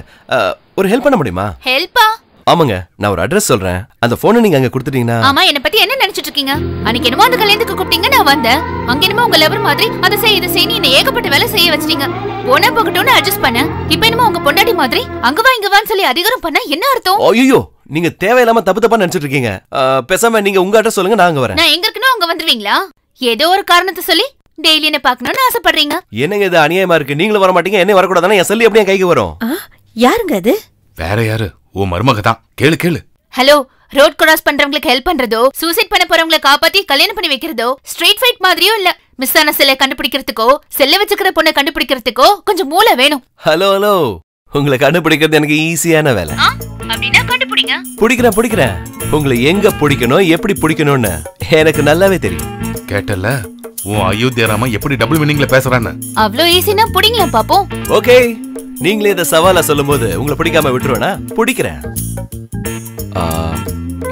ஒரு ஹெல்ப் பண்ண முடியுமா? ஹெல்ப்பா? ஆமாங்க, நான் ஒரு அட்ரஸ் சொல்றேன். அந்த போனை நீங்க அங்க கொடுத்துட்டீங்கன்னா. ஆமா, என்ன பத்தி என்ன நினைச்சிட்டு இருக்கீங்க? அன்னைக்கு என்னமோ அந்த கல்யாணத்துக்கு கூப்பிட்டீங்க, நான் வந்தேன். அங்க என்னமோ உங்க லவர் மாதிரி அதை செய் இதை செய்ய நீ ஏகப்பட்ட வேலை செய்ய வச்சிட்டீங்க. போன போகட்டோன்னு அட்ஜஸ்ட் பண்ண, இப்போ என்னமோ உங்க பொண்டாட்டி மாதிரி அங்க வா இங்க வான்னு சொல்லி அதிகாரம் பண்ண என்ன அர்த்தம்? ஐயோ, நீங்க தேவையில்லாம தப்பு தப்பா நினைச்சிட்டு இருக்கீங்க. பேசாம நீங்க உங்க அட்ரஸ் சொல்லுங்க, நான் அங்க வரேன். நான் எங்க இருக்கனோ அங்க வந்துருவீங்களா? ஏதோ ஒரு காரணத்தை சொல்லி டெய்லி என்ன பார்க்கணும்னு ஆசைப்படுறீங்க. என்னங்க இது அநியாயமா இருக்கு. நீங்களும் வர மாட்டீங்க, என்ன வரக்கூடாதானே? என் செல்லு எப்படியா கைக்கு வரும்? யாருங்க அது? வேற யாரு, உன் மருமக தான். கேளு கேளு. ஹலோ, ரோட் கிராஸ் பண்றவங்களுக்கு ஹெல்ப் பண்றதோ, சூசைட் பண்ண போறவங்களை காப்பாத்தி கல்யாணம் பண்ணி வைக்கிறதோ ஸ்ட்ரீட் ஃபைட் மாதிரியோ இல்ல. மிஸ் ஆன செல்லை கண்டுபிடிக்கிறதுக்கோ செல்ல வச்சுக்கிற பொண்ணை கண்டுபிடிக்கிறதுக்கோ கொஞ்சம் மூளை வேணும். ஹலோ ஹலோ, உங்களை கண்டுபிடிக்கிறது எனக்கு ஈஸியான வேலை. அப்படினா கண்டுபிடிங்க. பிடிக்கற பிடிக்கற. உங்களை எங்க பிடிக்கணும் எப்படி பிடிக்கணும்னு எனக்கு நல்லாவே தெரியும். கேட்டல, உன் அயோத்தியராம எப்படி டபுள் மீனிங்ல பேசுறானே. அவ்ளோ ஈஸினா பிடிங்களா பாப்போம். ஓகே, நீங்களே இந்த சவாலை சொல்லும்போது உங்களை பிடிக்காம விட்டுறேனா? பிடிக்கறேன்.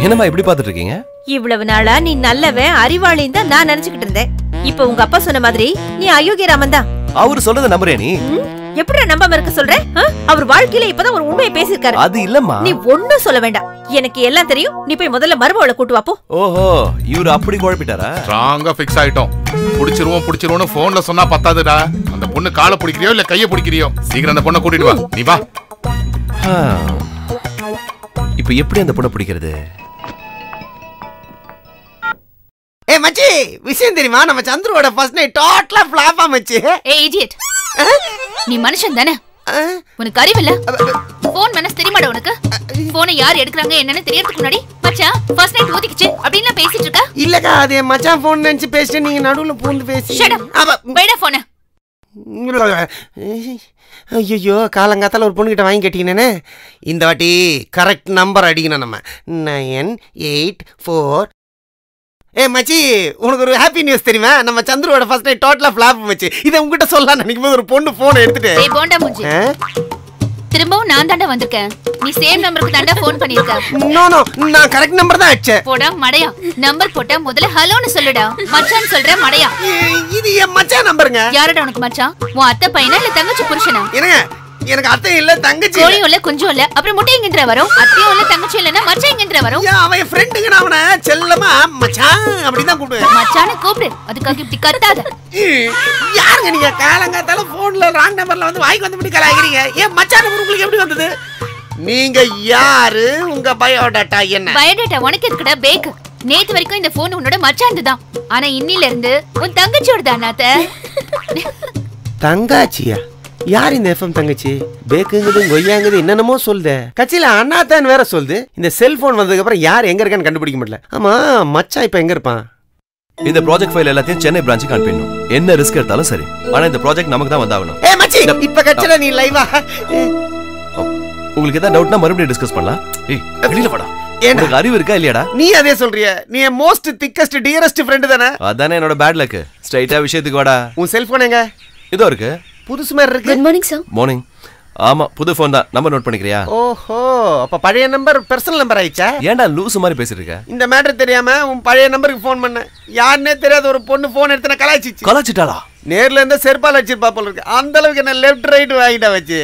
என்னமா இப்படி பாத்துட்டு இருக்கீங்க? இவ்வளவு நாளா நீ நல்லவே அறிவாளின்னு தான் நான் நினைச்சிட்டு இருந்தேன். இப்போ உங்க அப்பா சொன்ன மாதிரி நீ அயோத்தியராமன் தான். அவரு சொல்றத நம்புறே நீ? எப்படி நம்பாம இருக்க சொல்ற? அவர் வாழ்க்கையில இப்பதான் ஒரு உண்மையை பேசிருக்காரு. அது இல்லம்மா, நீ ஒண்ணும் சொல்ல வேண்டாம், எனக்கு எல்லாம் தெரியும். நீ போய் முதல்ல மர்மவளை கூட்டு வா போ. ஓஹோ, இவரு அப்படி குழப்பிட்டாரா? ஸ்ட்ராங்கா ஃபிக்ஸ் ஆயிட்டோம். புடிச்சிருவோம் புடிச்சிருவோம்னு போன்ல சொன்னா பத்தாதுடா. அந்த பொண்ணு காலை பிடிக்கிறியோ இல்ல கையை பிடிக்கிறியோ. சீக்கிரம் அந்த பொண்ணை கூட்டிட்டு வா. நீ வா. இப்போ எப்படி அந்த பொண்ணை பிடிக்கிறது? ஏய் மச்சி, விஷயம் தெரியுமா? நம்ம சந்திரோட ஃபர்ஸ்ட் நைட் டோட்டலா ஃப்ளாப் ஆ மச்சி. ஏய் இடியட், நீ மனுஷன் தானே, உனக்கு அறிவில்ல? போன் மனசு தெரியுமாடா உனக்கு? போனை யார் எடுக்கிறாங்க என்னன்னு தெரியறதுக்கு முன்னாடி மச்சான் ஃபர்ஸ்ட் நைட் ஊத்திக்கிச்சு அப்படினா பேசிட்டு இருக்க? இல்லக்கா, அதே மச்சான் போன் நினைச்சு பேசிட்டு நீங்க நடுவுல பூந்து பேசி. Shut up. அப்ப பைடா போனை. ஐயோ, காலங்காத்தால ஒரு பொண்ணு கிட்ட வாங்கி கேட்டீங்கன்னே. இந்த வாட்டி கரெக்ட் நம்பர் அடிக்கணும் நம்ம. Nine eight four. ஏ மச்சி, உனக்கு ஒரு ஹாப்பி நியூஸ் தெரியுமா? நம்ம சந்திரோட ஃபர்ஸ்ட் நைட் டோட்டலா ஃப்ளாப் மச்சி. இதை உங்ககிட்ட சொல்லலாம் நினைக்கும் போது ஒரு பொண்ணு போன் எடுத்துட்டு. ஏய் போண்டா மூஞ்சி, திரும்பவும் நான் தாண்டா வந்திருக்கேன். நீ சேம் நம்பருக்கு தாண்டா ஃபோன் பண்ணிருக்க. நோ நோ, நான் கரெக்ட் நம்பர் தான் அடிச்சேன். போடா மடையா, நம்பர் போட்டா முதல்ல ஹலோன்னு சொல்லுடா. மச்சான் சொல்ற மடையா? இது என் மச்சான் நம்பருங்க. யாரடா உனக்கு மச்சான்? உன் அத்தை பையனா இல்ல தங்கச்சி புருஷனா? என்னங்க, எனக்கு அத்தை இல்ல தங்கச்சி இல்ல கொஞ்சம் இல்ல அப்புறம் முட்டை எங்கன்ற வரும். அத்தையும் இல்ல தங்கச்சி இல்லனா மச்சான் எங்கன்ற வரும். அவன் என் ஃப்ரெண்டுங்க, நான் அவனை செல்லமா மச்சான் அப்படி தான் கூப்பிடுவேன். மச்சானே கூப்பிடு, அதுக்காக இப்படி கத்தாத. யாருங்க நீங்க காலங்காத்தால போன்ல ராங் நம்பர்ல வந்து வாய்க்கு வந்து விட்டு கலாய்க்கிறீங்க? ஏன் மச்சான் உங்களுக்கு எப்படி வந்தது? நீங்க யாரு? உங்க பயோடேட்டா என்ன? பயோடேட்டா உனக்கு இருக்குடா பேக். நேத்து வரைக்கும் இந்த போன் உன்னோட மச்சான்துதான், ஆனா இன்னில இருந்து உன் தங்கச்சியோடதான். நாத்தே தங்கச்சியா? யார் இந்த எஃப்எம் தங்கச்சி? பேக்குங்குது கொய்யாங்குது என்னென்னமோ சொல்லுது. கட்சியில அண்ணாத்தான் வேற சொல்லுது. இந்த செல்போன் வந்ததுக்கு அப்புறம் யார் எங்க இருக்கான்னு கண்டுபிடிக்க முடியல. ஆமா மச்சான் இப்ப எங்க இருப்பான்? இந்த ப்ராஜெக்ட் ஃபைல் எல்லாத்தையும் சென்னை பிரான்ச்சுக்கு அனுப்பிடணும். என்ன ரிஸ்க் எடுத்தாலும் சரி, ஆனா இந்த ப்ராஜெக்ட் நமக்கு தான் வந்தாகணும். ஏ மச்சி, இப்ப கட்சியில நீ லைவா? உங்களுக்கு ஏதாவது டவுட்னா மறுபடியும் டிஸ்கஸ் பண்ணலாம். ஏய் வெளியில போடா. எனக்கு அறிவு இருக்கா இல்லையாடா? நீ அதே சொல்றியா? நீ மோஸ்ட் திக்கஸ்ட் டியரஸ்ட் ஃப்ரெண்ட் தானே. அதானே என்னோட பேட் லக். ஸ்ட்ரைட்டா விஷயத்துக்கு வாடா. உன் செல்போன் எங்க? இதோ இருக்கு. புதுசு மாதிரி இருக்கு. Good morning sir. மார்னிங். ஆமா புது ஃபோன் தான். நம்பர் நோட் பண்ணிக்கிறியா? ஓஹோ, அப்ப பழைய நம்பர் பர்சனல் நம்பர் ஆயிச்சா? ஏன்டா லூசு மாதிரி பேசிட்டு இருக்க? இந்த மேட்டர் தெரியாம உன் பழைய நம்பருக்கு ஃபோன் பண்ண யாருன்னே தெரியாத ஒரு பொண்ணு ஃபோன் எடுத்து கலாய்ச்சிச்சு. கலாய்ச்சிட்டாளா? நேர்ல இருந்து செருப்பால் அடிச்சிருப்பா போல இருக்கு. அந்த அளவுக்கு என்ன லெஃப்ட் ரைட் வாங்கிட்டா வச்சு.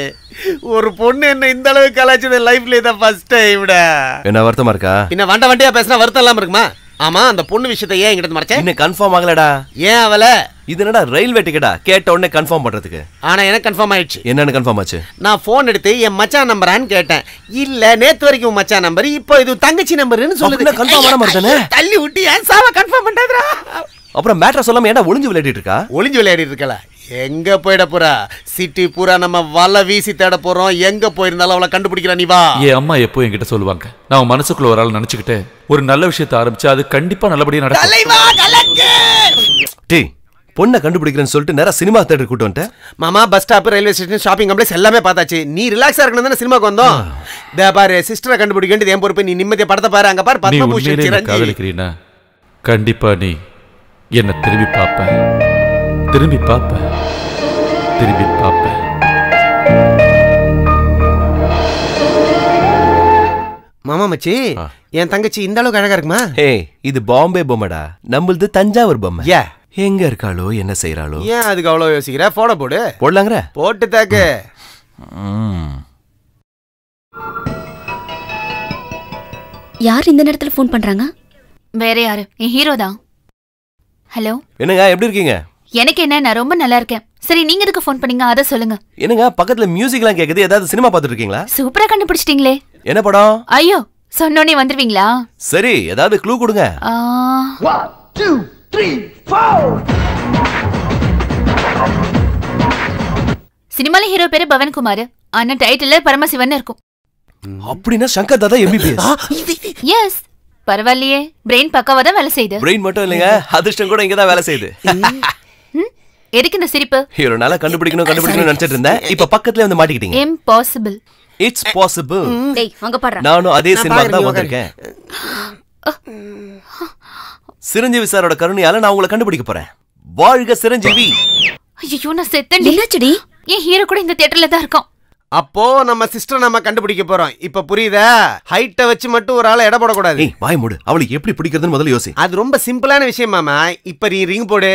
ஒரு பொண்ணு என்ன இந்த அளவுக்கு கலாய்ச்சது லைஃப்ல இத ஃபர்ஸ்ட் டைம்டா. என்ன வருத்தமா இருக்கா? என்ன வண்ட வண்டியா பேசினா வருத்தம் இல்லாம இருக்குமா? ஆமா, அந்த பொண்ணு விஷயத்தை ஏன் என்கிட்ட மறைச்ச? இன்னும் கன்ஃபார்ம் ஆகலடா. ஏன் அவளை? இது என்னடா ரயில்வே டிக்கெட்டா? கேட்ட உடனே கன்ஃபார்ம் பண்றதுக்கு. ஆனா எனக்கு கன்ஃபார்ம் ஆயிடுச்சு. என்னன்னு கன்ஃபார்ம் ஆச்சு? நான் ஃபோன் எடுத்து என் மச்சான் நம்பரான்னு கேட்டேன். இல்ல, நேத்து வரைக்கும் மச்சான் நம்பர், இப்போ இது தங்கச்சி நம்பர்னு சொல்லுது. கன்ஃபார்ம் ஆன மாதிரி தானே? தள்ளி விட்டு ஏன் சாவ கன்ஃபார்ம் பண்றதுடா? அப்புறம் மேட்டர் சொல்லாம ஏன்டா ஒளிஞ்சு விளையாடிட்டு இருக்கா? ஒளிஞ்சு விளையாடிட்டு இருக்கல, எங்க போயிட போறா? சிட்டி பூரா நம்ம வலை வீசி தேட போறோம். எங்க போயிருந்தாலும் அவளை கண்டுபிடிக்கிறா நீ வா. ஏ அம்மா எப்போ என்கிட்ட சொல்லுவாங்க, நான் மனசுக்குள்ள ஒரு ஆள் நினைச்சுக்கிட்டு ஒரு நல்ல விஷயத்தை ஆரம்பிச்சு அது கண்டிப்பா நல்லபடியா நடக்கும். பொண்ணை கண்டுபிடிக்கிறேன்னு சொல்லிட்டு நேரா சினிமா தேட்டர் கூட்டு வந்துட்டேன். மாமா bus stop, railway station, shopping complex எல்லாமே பார்த்தாச்சு. நீ ரிலாக்ஸா இருக்கணும் தானே சினிமாக்கு வந்தோம். தே பாரு, சிஸ்டரை கண்டுபிடிக்கின்றது என் பொறுப்பு. நீ நிம்மதியை படத்தை பாரு. அங்க பாரு பத்மபூஷன் சிரஞ்சீவி. காதலிக்கிறீனா கண்டிப்பா நீ என்ன திரும்பி பாப்ப, திரும்பி பாப்ப, திரும்பி பாப்ப. மாமா மச்சி, என் தங்கச்சி இந்த அளவுக்கு அழகா இருக்குமா? ஹே, இது பாம்பே பொம்மைடா, நம்மளது தஞ்சாவூர் பொம்மை. ஏ எங்க இருக்காளோ என்ன செய்யறாளோ? ஏன் அதுக்கு அவ்வளவு யோசிக்கிற? போட போடு. போடலாங்கிற? போட்டு தாக்கு. யார் இந்த நேரத்துல போன் பண்றாங்க? வேற யாரு, என் ஹீரோ தான். ஹலோ என்னங்க, எப்படி இருக்கீங்க? எனக்கு என்ன, நான் ரொம்ப நல்லா இருக்கேன். சரி, நீங்க எதுக்கு போன் பண்ணீங்க அத சொல்லுங்க. என்னங்க பக்கத்துல மியூசிக்லாம் கேக்குது, ஏதாவது சினிமா பார்த்துட்டு இருக்கீங்களா? சூப்பரா கண்டுபிடிச்சிட்டீங்களே. என்ன படம்? ஐயோ, சொன்னோனே வந்துருவீங்களா? சரி, ஏதாவது க்ளூ கொடுங்க. சினிமால ஹீரோ பேரு பவன்குமார், ஆனா டைட்டில்ல பரமசிவன் இருக்கும். அப்படினா Shankar Dada M B B S. Yes, பரவாயில்லையே, பிரெயின் பக்கவா தான் வேலை செய்யுது. பிரெயின் மட்டும் இல்லங்க, அதிர்ஷ்டம் கூட இங்க தான் வேலை செய்யுது. எதுக்கு இந்த சிரிப்பு? ஹீரோனால கண்டுபிடிக்கணும் கண்டுபிடிக்கணும் நினைச்சிட்டு இருந்தேன், இப்ப பக்கத்துல வந்து மாட்டிக்கிட்டீங்க. Impossible, it's possible. டேய் அங்க பாரு, நானும் அதே சினிமாக்கு தான் வந்திருக்கேன். சிரஞ்சீவி சாரோட கருணையால நான் உங்களை கண்டுபிடிக்க போறேன். வாழ்க சிரஞ்சீவி. ஐயோ நான் செத்தேன். என்னாச்சுடி? ஏன் ஹீரோ கூட இந்த தியேட்டர்ல தான் இருக்கோம். அப்போ நம்ம சிஸ்டர் நம்ம கண்டுபிடிக்க போறோம். இப்ப புரியுதா? ஹைட்ட வச்சு மட்டும் ஒரு ஆளை எடை போட கூடாது. நீ வாய் மூடு. அவளுக்கு எப்படி பிடிக்கிறதுன்னு முதல்ல யோசி. அது ரொம்ப சிம்பிளான விஷயம் மாமா. இப்ப நீ ரிங் போடு,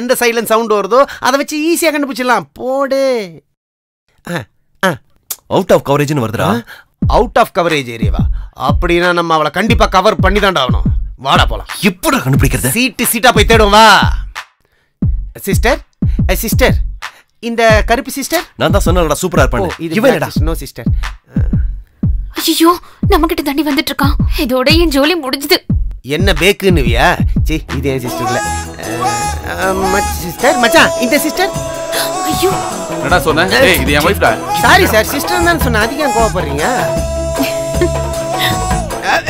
எந்த சைலன்ட் சவுண்ட் வருதோ அதை வச்சு ஈஸியா கண்டுபிடிச்சிடலாம். போடு. அவுட் ஆஃப் கவரேஜ்னு வருதுடா. அவுட் ஆஃப் கவரேஜ் ஏரியாவா? அப்படின்னா நம்ம அவளை கண்டிப்பா கவர் பண்ணி தாண்டா ஆகணும். வாடா போலாம். எப்படா கண்டுபிடிக்கிறது? சீட்டு சீட்டா போய் தேடுவோம் வா. சிஸ்டர் சிஸ்டர் இந்த கருப்பு சிஸ்டர். நான் தான் சொன்னேன்டா சூப்பரா இருப்பானே. இவனடா. No sister. ஐயோ நமக்கிட்ட தண்ணி வந்துட்டு இருக்கான். இதோட என் ஜோலி முடிஞ்சது. என்ன பேக்குன்னுவியா? சீ, இது என் சிஸ்டர் இல்ல. மச்சி சிஸ்டர், மச்சான் இந்த சிஸ்டர். ஐயோ என்னடா சொன்னே? ஏய் இது என் வைஃப்டா. சாரி சார், சிஸ்டர் தான் சொன்னேன். அதிகம் கோவப்படுறீங்க.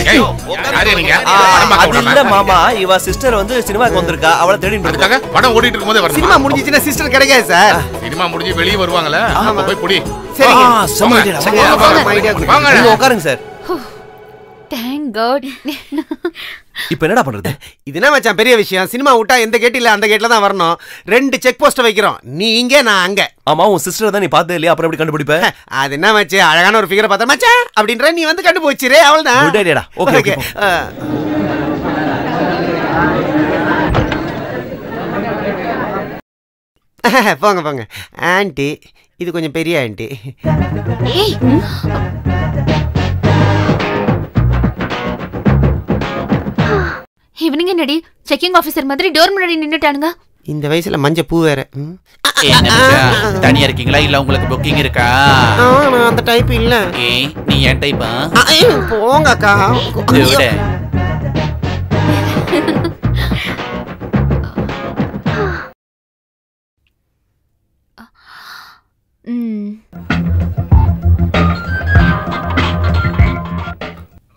சினிமா விட்டா எந்த கேட் இல்ல, அந்த கேட்ல தான் வரணும். ரெண்டு செக் போஸ்ட் வைக்கிறோம், நீ இங்க நான் அங்க. ஆமா உன் சிஸ்டர் தான் நீ பார்த்தே இல்லையா, அப்புறம் எப்படி கண்டுபிடிப்ப? அது என்ன மச்சான், அழகான ஒரு ஃபிகர் பார்த்தா மச்சான் அப்படின்ற நீ வந்து கண்டுபிடிச்சிரே, அவளதான். குட் ஐடியாடா. Okay okay. போங்க போங்க. ஆன்ட்டி இது கொஞ்சம் பெரிய ஆன்ட்டி. ஏய் இவனுங்க என்னடி செக்கிங் ஆபீசர் மாதிரி டோர் முன்னாடி நின்னுட்டானுங்க. இந்த வயசுல மஞ்ச பூ வேற. தனியா இருக்கீங்களா இல்ல உங்களுக்கு புக்கிங் இருக்கா? அந்த டைப் இல்ல. நீ என் டைப்பா? போங்க அக்கா.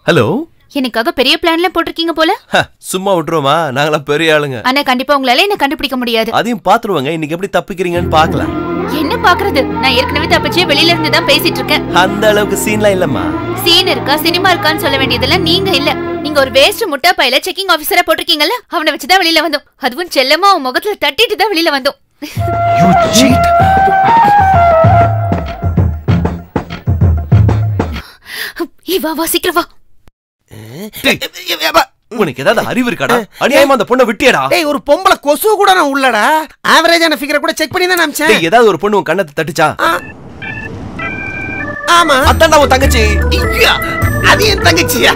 ஹலோ, எனக்காக பெரிய பிளான்ல போட்டிருக்கீங்க போல. சும்மா விட்டுருவோமா, நாங்களா பெரிய ஆளுங்க. ஆனா கண்டிப்பா உங்களால என்ன கண்டுபிடிக்க முடியாது. அதையும் பாத்துருவாங்க. இன்னைக்கு எப்படி தப்பிக்கிறீங்கன்னு பாக்கலாம். என்ன பாக்குறது, நான் ஏற்கனவே தப்பிச்சே வெளியில இருந்து தான் பேசிட்டு இருக்கேன். அந்த அளவுக்கு சீன்லாம் இல்லம்மா. சீன் இருக்கா சினிமா இருக்கான்னு சொல்ல வேண்டியதுல நீங்க இல்ல. நீங்க ஒரு வேஸ்ட் முட்டா பையில செக்கிங் ஆபீசரா போட்டிருக்கீங்கல்ல, அவனை வச்சுதான் வெளியில வந்தோம். அதுவும் செல்லமா அவன் முகத்துல தட்டிட்டு தான் வெளியில வந்தோம். இவா வா சீக்கிரம் வா. உனக்கு ஏதாவது அறிவு இருக்காடா? அநியாயமா அந்த பொண்ணை விட்டியடா. டேய் ஒரு பொம்பளை கொசு கூட நான் உள்ளடா. ஆவரேஜான ஃபிகர் கூட செக் பண்ணி தான் அம்ச்சேன். டேய் ஏதாவது ஒரு பொண்ணு உன் கண்ணத்தை தட்டுச்சா? ஆமா அதான்டா உன் தங்கச்சி. அது என் தங்கச்சியா?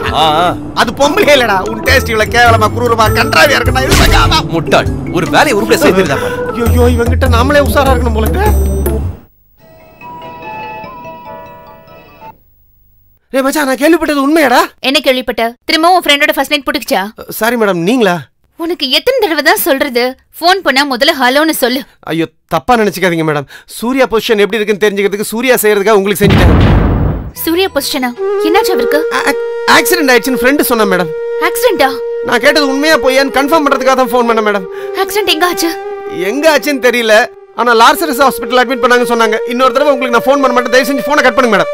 அது பொம்பளை இல்லடா. உன் டேஸ்ட் இவ்வளவு கேவலமா குரூரமா கன்றாவியா இருக்கடா. இதுடா முட்டாள். ஒரு வேலைய உருப்படியா செய்துடா. ஐயோ இவங்கிட்ட நாமளே உசாரா இருக்கணும் போல இருக்கு. ஏ மச்சான் நான் கேள்விப்பட்டது உண்மையாடா? என்ன கேள்விப்பட்ட? திரும்ப உன் ஃப்ரெண்டோட ஃபர்ஸ்ட் நைட் போட்டுக்கிச்சா? Sorry madam. நீங்களா? உனக்கு எத்தனை தடவை தான் சொல்றது? ஃபோன் பண்ணா முதல்ல ஹலோன்னு சொல்லு. ஐயோ தப்பா நினைச்சுக்காதீங்க மேடம். சூர்யா பொசிஷன் எப்படி இருக்குன்னு தெரிஞ்சுக்கிறதுக்கு சூர்யா செய்யறதுக்காக உங்களுக்கு செஞ்சுட்டேன். சூர்யா பொசிஷனா? என்னாச்சு அவருக்கு? ஆக்சிடென்ட் ஆயிடுச்சுன்னு ஃப்ரெண்டு சொன்னா மேடம். ஆக்சிடென்ட்டா? நான் கேட்டது உண்மையா போயான்னு கன்ஃபார்ம் பண்றதுக்காக தான் ஃபோன் பண்ணேன் மேடம். ஆக்சிடென்ட் எங்க ஆச்சு? எங்க ஆச்சுன்னு தெரியல. ஆனா லார்சரஸ் ஹாஸ்பிட்டல் அட்மிட் பண்ணாங்க சொன்னாங்க. இன்னொரு தடவை உங்களுக்கு நான் ஃபோன் பண்ண மாட்டேன். தயவு செஞ்சு ஃபோனை கட் பண்ணுங்க மேடம்.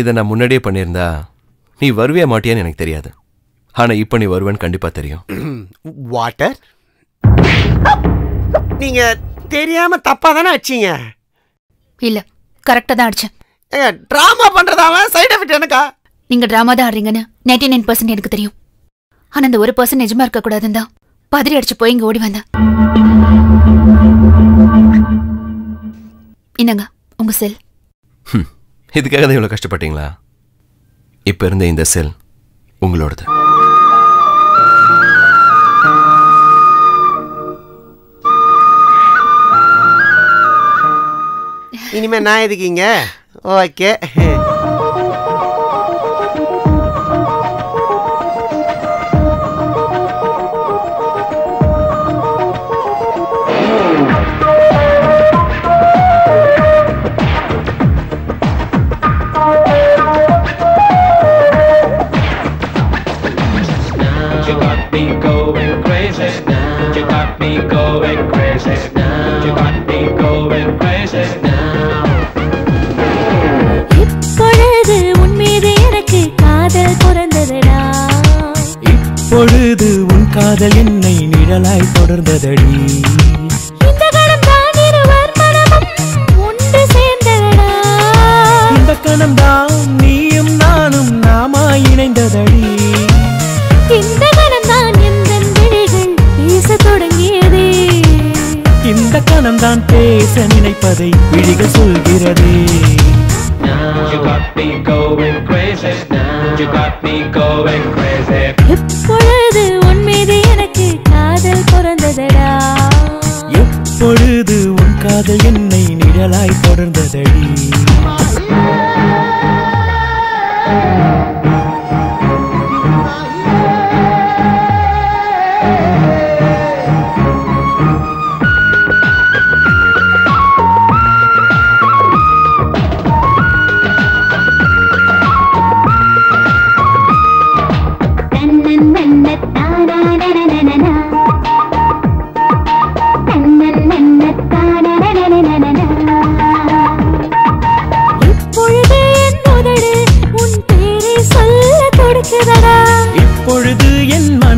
இதை நான் முன்னாடியே பண்ணியிருந்தா நீ வருவே மாட்டியான்னு எனக்கு தெரியாது. ஆனால் இப்போ நீ வருவேன்னு கண்டிப்பாக தெரியும். வாட்டர் நீங்கள் தெரியாமல் தப்பாக தானே அடிச்சிங்க? இல்லை கரெக்டாக தான் அடித்தேன். ஏங்க ட்ராமா பண்ணுறதாவன் சைட் எஃபெக்ட் எனக்கா? நீங்கள் ட்ராமா தான் ஆடுறீங்கன்னு நைன்டி நைன் பர்சன்ட் எனக்கு தெரியும். ஆனால் அந்த ஒரு பர்சன்ட் நிஜமாக இருக்கக்கூடாதுன்னு தான் பதறி அடிச்சு போய் இங்கே ஓடி வந்தேன். என்னங்க உங்கள் செல்? இதுக்காக தான் இவ்வளோ கஷ்டப்பட்டீங்களா? இப்போ இருந்த இந்த செல் உங்களோடது. இனிமே நான் எதுக்கீங்க? ஓகே பொழுது உன் காதல் என்னை நிழலாய் தொடர்ந்ததடி. இந்த கணம் தான் இருவர் மனமும் ஒன்று சேர்ந்ததடா. இந்த கணம் தான் நீயும் நானும் நாமாய் இணைந்ததடி. இந்த கணம் தான் எந்தன் விழிகள் பேச தொடங்கியதே. இந்த கணம் தான் பேச நினைப்பதை விழிகள் சொல்கிறதே. You got me going crazy now. You got me going crazy. எப்பொழுது உன் மீது எனக்கு காதல் பிறந்ததடா. எப்பொழுது உன் காதல் என்னை நிழலாய் தொடர்ந்ததடி.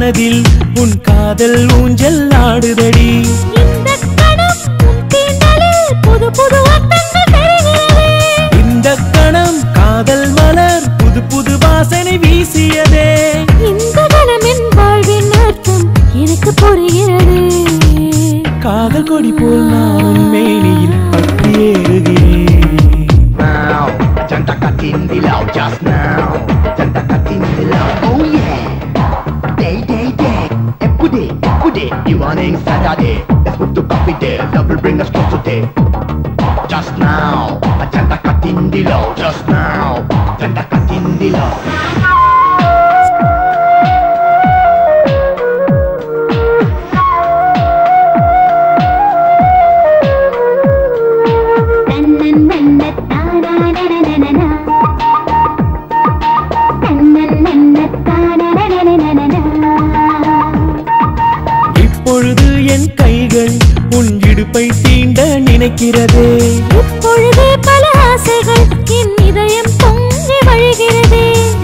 மனதில் உன் காதல் ஊஞ்சல் ஆடுதடி. இந்த கணம் காதல் மலர் புது புது வாசனை வீசியதே. இந்த கணமின் வாழ்வின் அர்த்தம் எனக்கு புரிகிறது. காதல் கொடி போல் நான் மேனியில் பற்றி ஏறுகிறேன். In the love just now, in the love, oh yeah. Day, day, day, every day, every day. Evening Saturday, let's move to coffee day. Love will bring us close today. Just now, in the cut in the love, just now, in the cut in the love. நினைக்கிறதே இப்பொழுதே பல ஆசைகள் என் இதயம் பொங்கி வழிகிறதே.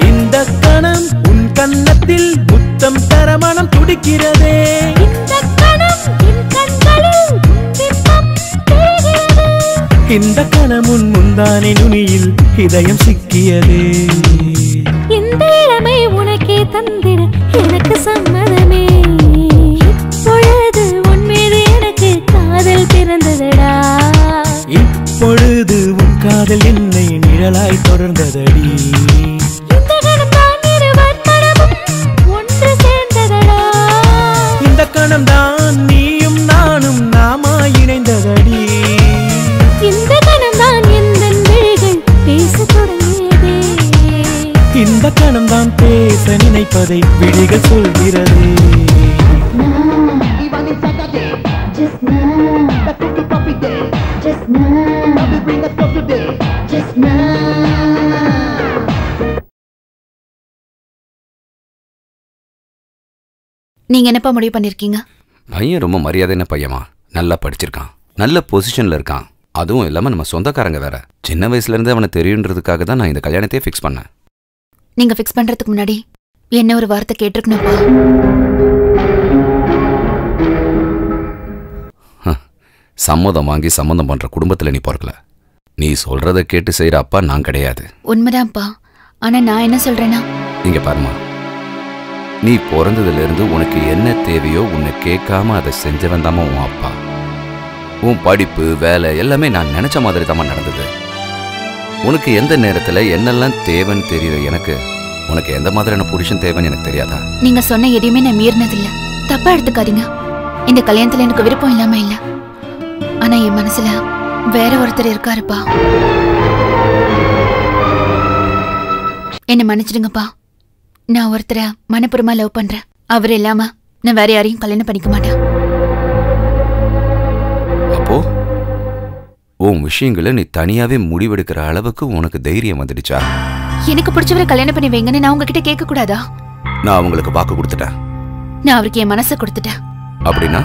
இந்த கணம் உன் கன்னத்தில் முத்தம் தர மனம் துடிக்கிறதே. இந்த கணம் என் கண்களில் பிம்பம் தெரிகிறது. இந்த கணம் உன் முந்தானை நுனியில் இதயம் சிக்கியதே. இந்த இளமை உனக்கே தந்திட எனக்கு சம்மதமே. இப்பொழுது உன் மீது எனக்கு காதல் பிறந்ததடா. இப்பொழுது உன் காதல் என்னை நிழலாய் தொடர்ந்ததடி. இந்த கணம் தான் இருவர் மனமும் ஒன்று சேர்ந்ததடா. இந்த கணம் தான் நீயும் நானும் நாமா இணைந்ததடி. இந்த கணம் தான் எந்த விழிகள் பேச தொடங்கியதே. இந்த கணம் தான் பேச நினைப்பதை விழிகள் சொல்கிறது. நீங்க என்னப்பா முடிவு பண்ணிருக்கீங்க? பையன் ரொம்ப மரியாதையான பையமா, நல்லா படிச்சிருக்கான், நல்ல பொசிஷன்ல இருக்கான். அதுவும் இல்லாம நம்ம சொந்தக்காரங்க வேற. சின்ன வயசுல இருந்து அவனை தெரியுன்றதுக்காக தான் நான் இந்த கல்யாணத்தையே ஃபிக்ஸ் பண்ணேன். நீங்க ஃபிக்ஸ் பண்றதுக்கு முன்னாடி என்ன ஒரு வார்த்தை கேட்டிருக்கணும்ப்பா. சம்மதம் வாங்கி சம்மந்தம் பண்ற குடும்பத்துல நீ பிறக்கல. நீ சொல்றத கேட்டு செய்யற அப்பா நான் கிடையாது. உண்மைதான்ப்பா. ஆனா நான் என்ன சொல்றேன்னா, இங்க பாருமா, நீ பிறந்ததுல இருந்து உனக்கு என்ன தேவையோ உன்னை கேட்காம அதை செஞ்சவன் தாமா உன் அப்பா. உன் படிப்பு வேலை எல்லாமே நான் நினைச்ச மாதிரி தாமா நடந்தது. உனக்கு எந்த நேரத்துல என்னெல்லாம் தேவைன்னு தெரியுது எனக்கு. உனக்கு எந்த மாதிரியான புருஷன் தேவைன்னு எனக்கு தெரியாதா? நீங்க சொன்ன எதையுமே நான் மீறினதில்லை, தப்பா எடுத்துக்காதீங்க. இந்த கல்யாணத்துல எனக்கு விருப்பம் இல்லாம இல்ல, ஆனா என் மனசுல வேற ஒருத்தர் இருக்காருப்பா. என்ன மன்னிச்சிடுங்கப்பா, நான் ஒருத்தரை மனப்பூர்வமா லவ் பண்றேன். அவர் இல்லாம நான் வேற யாரையும் கல்யாணம் பண்ணிக்க மாட்டேன். அப்போ உன் விஷயங்களை நீ தனியாவே முடிவெடுக்கிற அளவுக்கு உனக்கு தைரியம் வந்துடுச்சா? எனக்கு பிடிச்சவரை கல்யாணம் பண்ணி வைங்கன்னு நான் உங்ககிட்ட கேட்க கூடாதா? நான் அவங்களுக்கு வாக்கு கொடுத்துட்டேன், நான் அவருக்கு என் மனசை கொடுத்துட்டேன். அப்படின்னா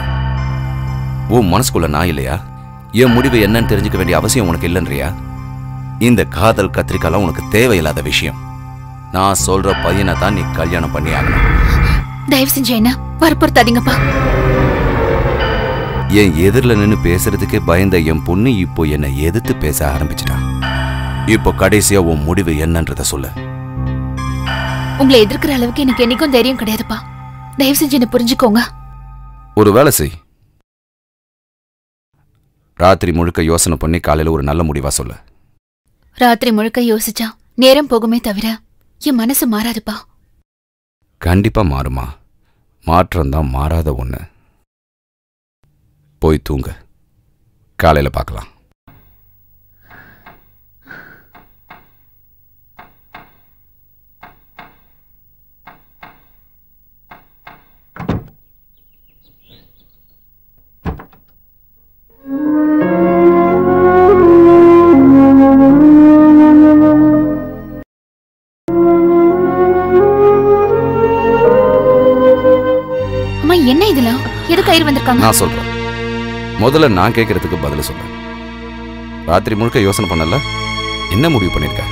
உன் மனசுக்குள்ள நான் இல்லையா? என் முடிவு என்னன்னு தெரிஞ்சுக்க வேண்டிய அவசியம் உனக்கு இல்லைன்றியா? இந்த காதல் கத்திரிக்காலாம் உனக்கு தேவையில்லாத விஷயம். நான் சொல்ற பையனை தான் நீ கல்யாணம் பண்ணி ஆகணும். தயவு செஞ்சு என்ன வற்புறுத்தாதீங்கப்பா. என் எதிரில் நின்று பேசுறதுக்கே பயந்த என் பொண்ணு இப்போ என்னை எதிர்த்து பேச ஆரம்பிச்சிட்டான். இப்போ கடைசியா உன் முடிவு என்னன்றத சொல்லு. உங்களை எதிர்க்கிற அளவுக்கு எனக்கு என்னைக்கும் தைரியம் கிடையாதுப்பா. தயவு செஞ்சு என்ன புரிஞ்சுக்கோங்க. ஒரு வேலை செய், ராத்திரி முழுக்க யோசனை பண்ணி காலையில் ஒரு நல்ல முடிவா சொல்லு. ராத்திரி முழுக்க யோசிச்சா நேரம் போகுமே தவிர என் மனசு மாறாதுப்பா. கண்டிப்பா மாறுமா, மாற்றம்தான் மாறாத ஒண்ணு. போய் தூங்க, காலையில் பார்க்கலாம். நான் சொல்றேன், முதல்ல நான் கேட்கறதுக்கு பதில் சொல்றேன். ராத்திரி முழுக்க யோசனை பண்ணல, என்ன முடிவு பண்ணிருக்க?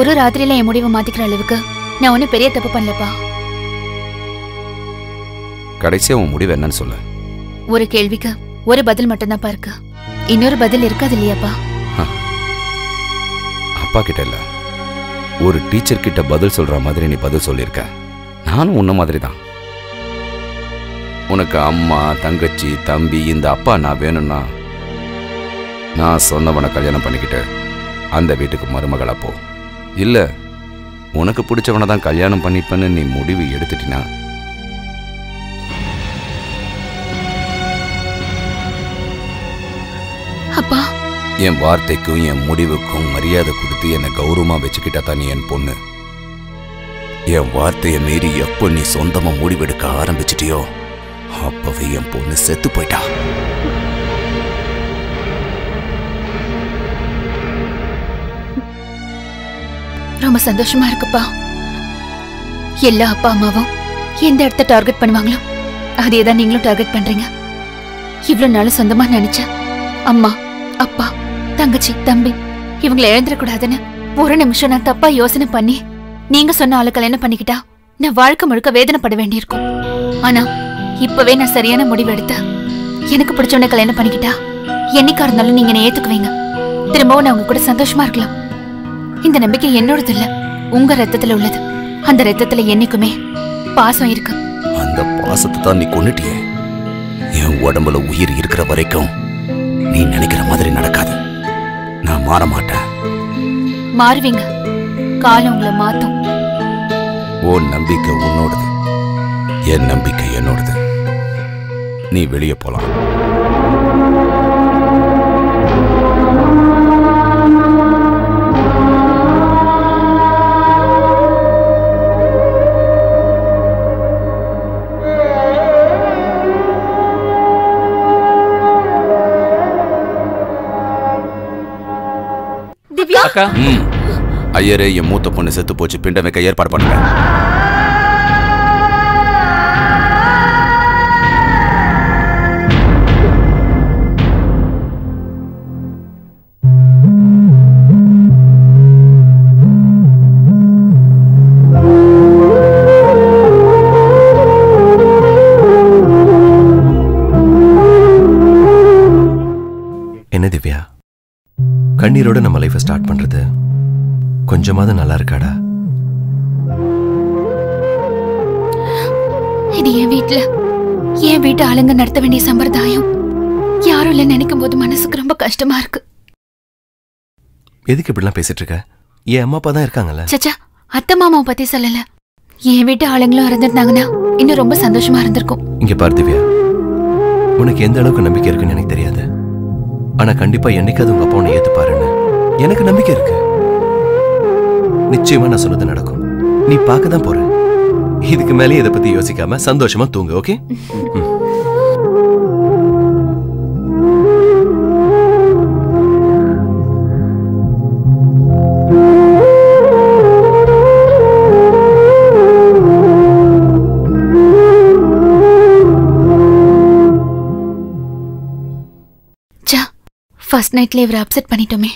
ஒரு ராத்திரியில என் முடிவை மாத்திக்கிற அளவுக்கு நான் ஒன்னும் பெரிய தப்பு பண்ணலப்பா. கடைசியா உன் முடிவு என்னன்னு சொல்லு. ஒரு கேள்விக்கு ஒரு பதில் மட்டும்தான் பாருக்கு, இன்னொரு பதில் இருக்காது இல்லையாப்பா? அப்பா கிட்ட இல்ல, ஒரு டீச்சர் கிட்ட பதில் சொல்ற மாதிரி நீ பதில் சொல்லியிருக்க. நானும் உன்ன மாதிரி தான். உனக்கு அம்மா, தங்கச்சி, தம்பி, இந்த அப்பா நான் வேணும்னா நான் சொன்னவனை கல்யாணம் பண்ணிக்கிட்டு அந்த வீட்டுக்கு மருமகளா போ. இல்ல உனக்கு பிடிச்சவனை தான் கல்யாணம் பண்ணிப்பேன்னு நீ முடிவு எடுத்துட்டினா அப்பா, என் வார்த்தைக்கும் என் முடிவுக்கும் மரியாதை கொடுத்து என்னை கௌரவமா வச்சுக்கிட்டா தான் நீ என் பொண்ணு. என் வார்த்தையை மீறி எப்போ நீ சொந்தமா முடிவெடுக்க ஆரம்பிச்சிட்டியோ அப்பவே என் பொண்ணு செத்து போயிட்டா. ரொம்ப சந்தோஷமா இருக்குப்பா. எல்லா அப்பா அம்மாவும் எந்த இடத்த டார்கெட் பண்ணுவாங்களோ அதே தான் நீங்களும் டார்கெட் பண்றீங்க. இவ்வளவு நாளும் சொந்தமா நினைச்ச அம்மா, அப்பா, தங்கச்சி, தம்பி இவங்களை எழுந்திரக்கூடாதுன்னு ஒரு நிமிஷம் நான் தப்பா யோசனை பண்ணி நீங்க சொன்ன ஆளு கல்யாணம் பண்ணிக்கிட்டா நான் வாழ்க்கை முழுக்க வேதனைப்பட வேண்டியிருக்கும். ஆனா இப்பவே நான் சரியான முடிவு எடுத்த எனக்கு பிடிச்சவன கல்யாணம் பண்ணிக்கிட்டா என்னைக்கா இருந்தாலும் நீங்க என்ன ஏத்துக்குவீங்க, திரும்பவும் நான் உங்க கூட சந்தோஷமா இருக்கலாம். இந்த நம்பிக்கை என்னோடது இல்ல, உங்க ரத்தத்துல உள்ளது. அந்த ரத்தத்துல என்னைக்குமே பாசம் இருக்கு. அந்த பாசத்தை தான் நீ கொன்னுட்டியே. என் உடம்புல உயிர் இருக்கிற வரைக்கும் நீ நினைக்கிற மாதிரி நடக்காது. நான் மாற மாட்டேன். மாறுவீங்க, காலம் உங்களை மாத்தும். உன் நம்பிக்கை உன்னோடது, என் நம்பிக்கை என்னோடது. நீ வெளியே போலாம். ஐயரே, என் மூத்த பொண்ணு செத்து போச்சு, பிண்டம் வைக்க ஏற்பாடு பண்ணுங்க. என்ன திவ்யா, கண்ணீரோட நம்ம லைஃபை ஸ்டார்ட் பண்றது கொஞ்சமாவது நல்லா இருக்காடா? இது என் வீட்டுல என் வீட்டு ஆளுங்க நடத்த வேண்டிய சம்பிரதாயம். யாரும் இல்ல நினைக்கும் போது மனசுக்கு ரொம்ப கஷ்டமா இருக்கு. எதுக்கு இப்படிலாம் பேசிட்டு இருக்க? என் அம்மா அப்பா தான் இருக்காங்கல்ல. சச்சா, அத்தை மாமாவை பத்தி சொல்லல. என் வீட்டு ஆளுங்களும் இருந்திருந்தாங்கன்னா இன்னும் ரொம்ப சந்தோஷமா இருந்திருக்கும். இங்க பாரு திவ்யா, உனக்கு எந்த அளவுக்கு நம்பிக்கை இருக்குன்னு எனக்கு தெரியாது. ஆனா கண்டிப்பா என்னைக்காவது உங்க அப்பா உன்னை ஏத்துப்பாருன்னு எனக்கு நம்பிக்கை இருக்கு. நிச்சயமா நான் சொன்னது நடக்கும். நீ பார்க்க தான் போற. இதுக்கு மேலே இதை பத்தி யோசிக்காம சந்தோஷமா தூங்கு. ஓகே, ஃபர்ஸ்ட் நைட்ல இவரை அப்செட் பண்ணிட்டோமே.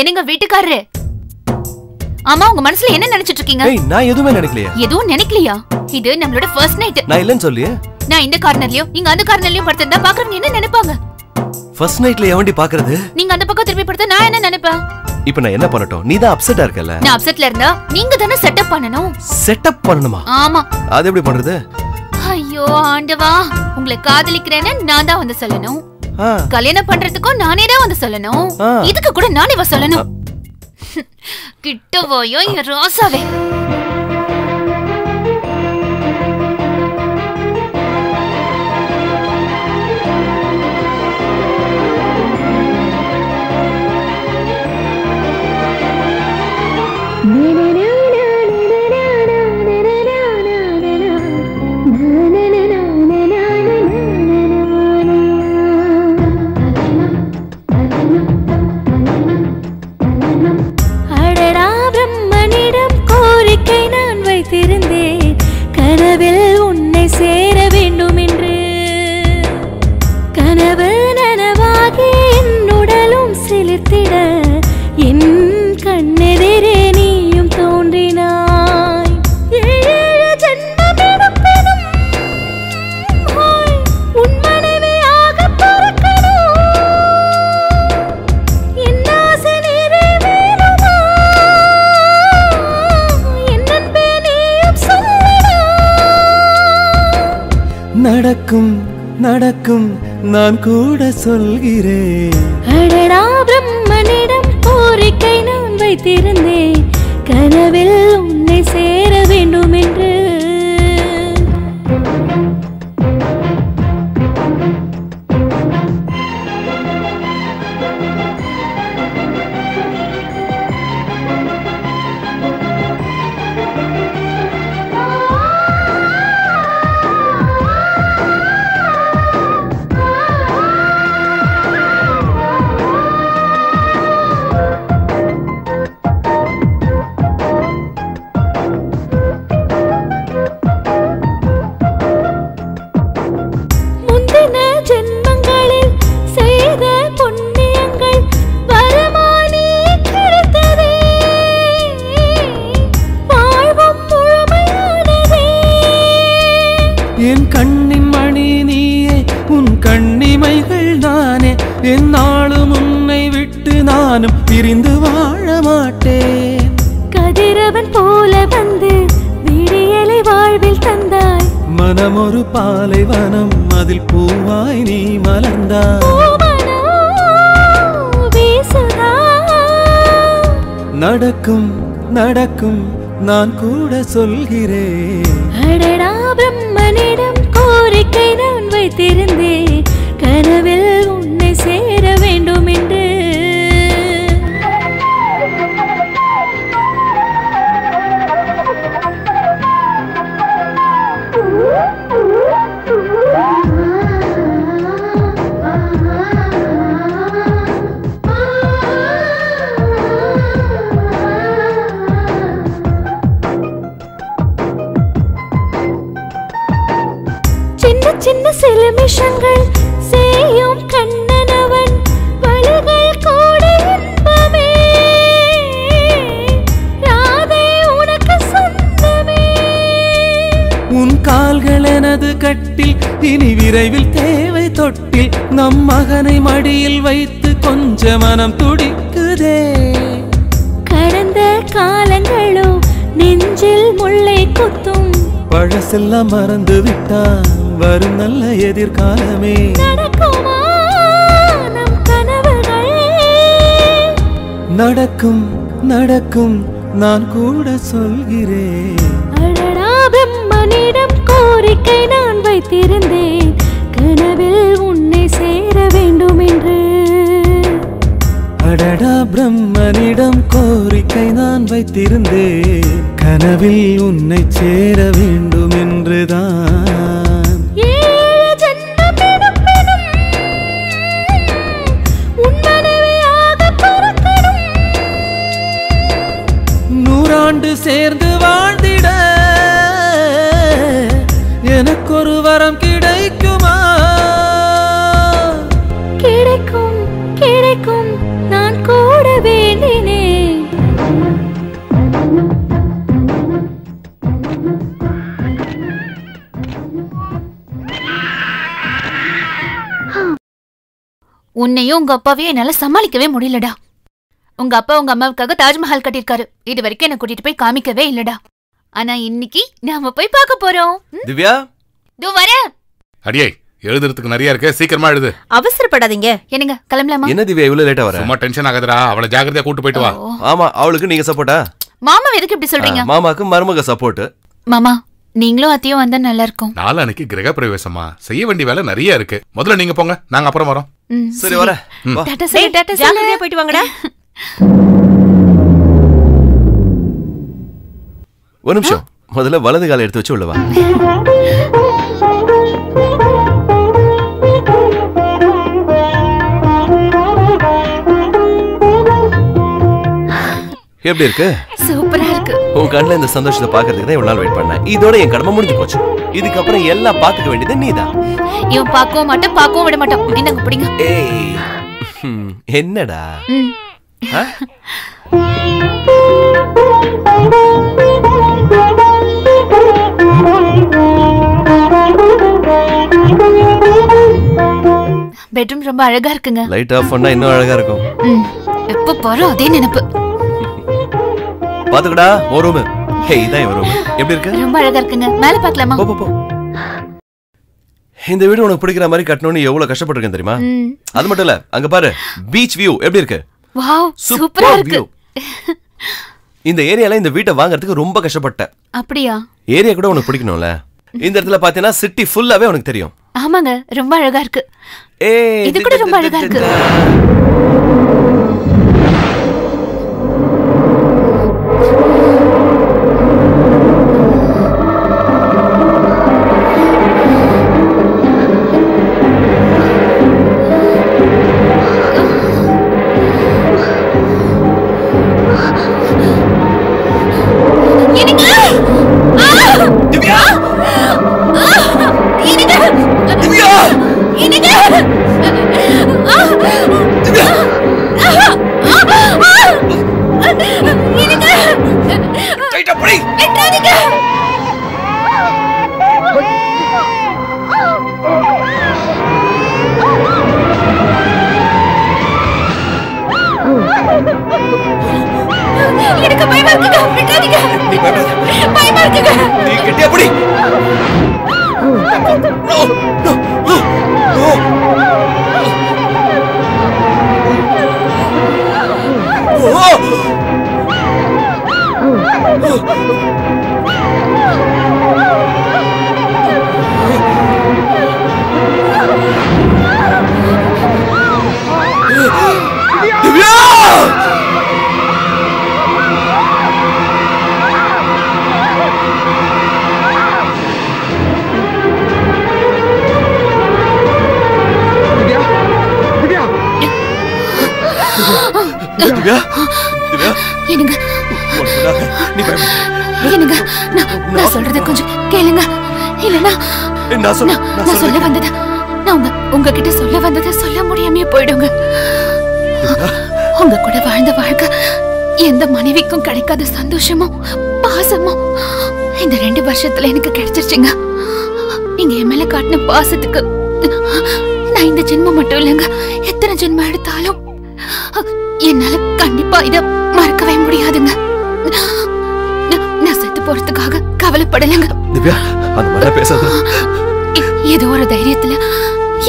என்னங்க வீட்டுக்காரரு? ஆமா, உங்க மனசுல என்ன நினைச்சிட்டு இருக்கீங்க? ஏய், நான் எதுமே நினைக்கலையா? எதுவும் நினைக்கலையா? இது நம்மளோட ஃபர்ஸ்ட் நைட். நான் இல்லன்னு சொல்லியே. நான் இந்த கார்னர்லயோ நீங்க அந்த கார்னர்லயோ படுத்ததா பாக்குறவங்க என்ன நினைப்பாங்க? ஃபர்ஸ்ட் நைட்ல எவண்டி பாக்குறது? நீங்க அந்த பக்கம் திரும்பி படுத்தா நான் என்ன நினைப்பேன்? இப்போ நான் என்ன பண்ணட்டும்? நீ தான் அப்செட்டா இருக்கல. நான் அப்செட்ல இருந்தா நீங்க தான செட்டப் பண்ணனும். செட்டப் பண்ணனுமா? ஆமா. அது எப்படி பண்றது? ஐயோ ஆண்டவா, உங்களை காதலிக்கிறேன்னு நான் தான் வந்து சொல்லணும். கல்யாணம் பண்றதுக்கு நானே தான் வந்து சொல்லணும். இதுக்கு கூட நானே வந்து சொல்லணும். கிட்டவோயோ ரோசாவே. அடடா, பிரம்மனிடம் கோரிக்கை நான் நடக்கும் நடக்கும் நான் கூட சொல்கிறேன். அடடா பிரம்மனிடம் கோரிக்கை நான் வைத்திருந்தேன், கனவில் உன்னை சேர வேண்டும் என்று. நடக்கும் நடக்கும் நான் கூட சொல்கிறேன். அடடா பிரம்மனிடம் கோரிக்கை நான் வைத்திருந்தேன், கனவில் உன்னை சேர வேண்டும் என்று. சின்ன சில நிமிஷங்கள் செய்யும் கண்ணனவன் வழிகள் கூட இன்பமே, ராதை உனக்கு சொந்தமே. உன் கால்கள் எனது கட்டில், இனி விரைவில் தேவை தொட்டில். நம் மகனை மடியில் வைத்து கொஞ்ச மனம் துடிக்குதே. கடந்த காலங்களோ நெஞ்சில் முல்லை குத்தும், பழசெல்லாம் மறந்து விட்டான் வரும் நல்ல எதிர்காலமே. நடக்குமா நம் கனவுகள்? நடக்கும் நடக்கும் நான் கூட சொல்கிறேன். அடடா பிரம்மனிடம் கோரிக்கை நான் வைத்திருந்தேன், கனவில் உன்னை சேர வேண்டும் என்று. அடடா பிரம்மனிடம் கோரிக்கை நான் வைத்திருந்தேன், கனவில் உன்னை சேர வேண்டும் என்றுதான். நூறாண்டு சேர்ந்து வாழ்ந்திட எனக்கு ஒரு வரம் கிடைக்குமா? கிடைக்கும் கிடைக்கும் நான் கூட வேண்டினேன். உன்னையும் உங்க அப்பாவையும் என்னால சமாளிக்கவே முடியலடா. உங்க அப்பா உங்க அம்மாவுக்காக தாஜ்மஹால் கட்டியிருக்காரு, இது வரைக்கும் என்ன கூட்டிட்டு போய் காமிக்கவே இல்லடா. ஆனா இன்னைக்கு நாம போய் பார்க்க போறோம். திவ்யா தோ வர. அடியே எழுதுறதுக்கு நிறைய இருக்கு, சீக்கிரமா எழுது. அவசரப்படாதீங்க, என்னங்க கிளம்பலாமா? என்ன திவ்யா இவ்வளவு லேட்டா வர? சும்மா டென்ஷன் ஆகாதடா, அவளை ஜாக்கிரதையா கூட்டி போய்ட்டு வா. ஆமா, அவளுக்கு நீங்க சப்போர்ட்டா? மாமா எதுக்கு இப்படி சொல்றீங்க? மாமாக்கு மருமக சப்போர்ட். மாமா நீங்களும் அத்தையும் வந்தா நல்லா இருக்கும். நாளானிக்கு கிரக பிரவேசமா, செய்ய வேண்டிய வேலை நிறைய இருக்கு. முதல்ல நீங்க போங்க, நாங்க அப்புறம் வரோம். சரி வர. டாடா சரி, டாடா சரி, ஜாக்கிரதையா போய்ட்டு வாங்கடா. ஒரு நிமிஷம், முதல்ல வலது காலை எடுத்து வச்சு உள்ளவா. எப்படி இருக்கு? சூப்பரா இருக்கு. உன் கண்ணில் இந்த சந்தோஷத்தை பாக்கிறதுக்கு தான் இவ்வளவு நாள் வெயிட் பண்ணேன். இதோட என் கடமை முடிஞ்சு போச்சு, இதுக்கப்புறம் எல்லாம் பாத்துக்க வேண்டியது நீதான். இவன் பார்க்கவும் மாட்டேன், பார்க்கவும் விட மாட்டான். என்னங்க பிடிங்க? என்னடா பெட்ரூம் ரொம்ப அழகா இருக்குங்க. லைட் ஆஃப் பண்ணா இன்னும் அழகா இருக்கும். எப்ப போறோம் அதே நினைப்பு. பாத்துக்கடா ஒரு ரூம். ஹே இதான் ஒரு ரூம். எப்படி இருக்கு? ரொம்ப அழகா இருக்குங்க, மேல பார்க்கலாமா? போ போ போ. இந்த வீடு உனக்கு பிடிக்கிற மாதிரி கட்டணும்னு எவ்வளவு கஷ்டப்பட்டிருக்கேன் தெரியுமா? அது மட்டும் இல்ல, அங்க பாரு பீச் வியூ எப்படி இருக்கு. வாவ், சூப்பரா இருக்கு. இந்த ஏரியால இந்த வீட்டை வாங்குறதுக்கு ரொம்ப கஷ்டப்பட்டேன். அப்படியா? ஏரியா கூட உனக்கு பிடிக்கணும்ல. இந்த இடத்துல பாத்தீனா சிட்டி ஃபுல்லாவே உனக்கு தெரியும். ஆமாங்க, ரொம்ப அழகா இருக்கு. ஏய், இது கூட ரொம்ப அழகா இருக்கு. சந்தோஷமும் பாசமும் இந்த ரெண்டு வருஷத்துல எனக்கு கிடைச்சிருச்சுங்க. நீங்க என் மேல காட்டின பாசத்துக்கு நான் இந்த ஜென்மம் மட்டும் இல்லைங்க, எத்தனை ஜென்மம் எடுத்தாலும் என்னால கண்டிப்பா இத மறக்கவே முடியாதுங்க. நான் செத்து போறதுக்காக கவலைப்படலைங்க. ஏதோ ஒரு தைரியத்துல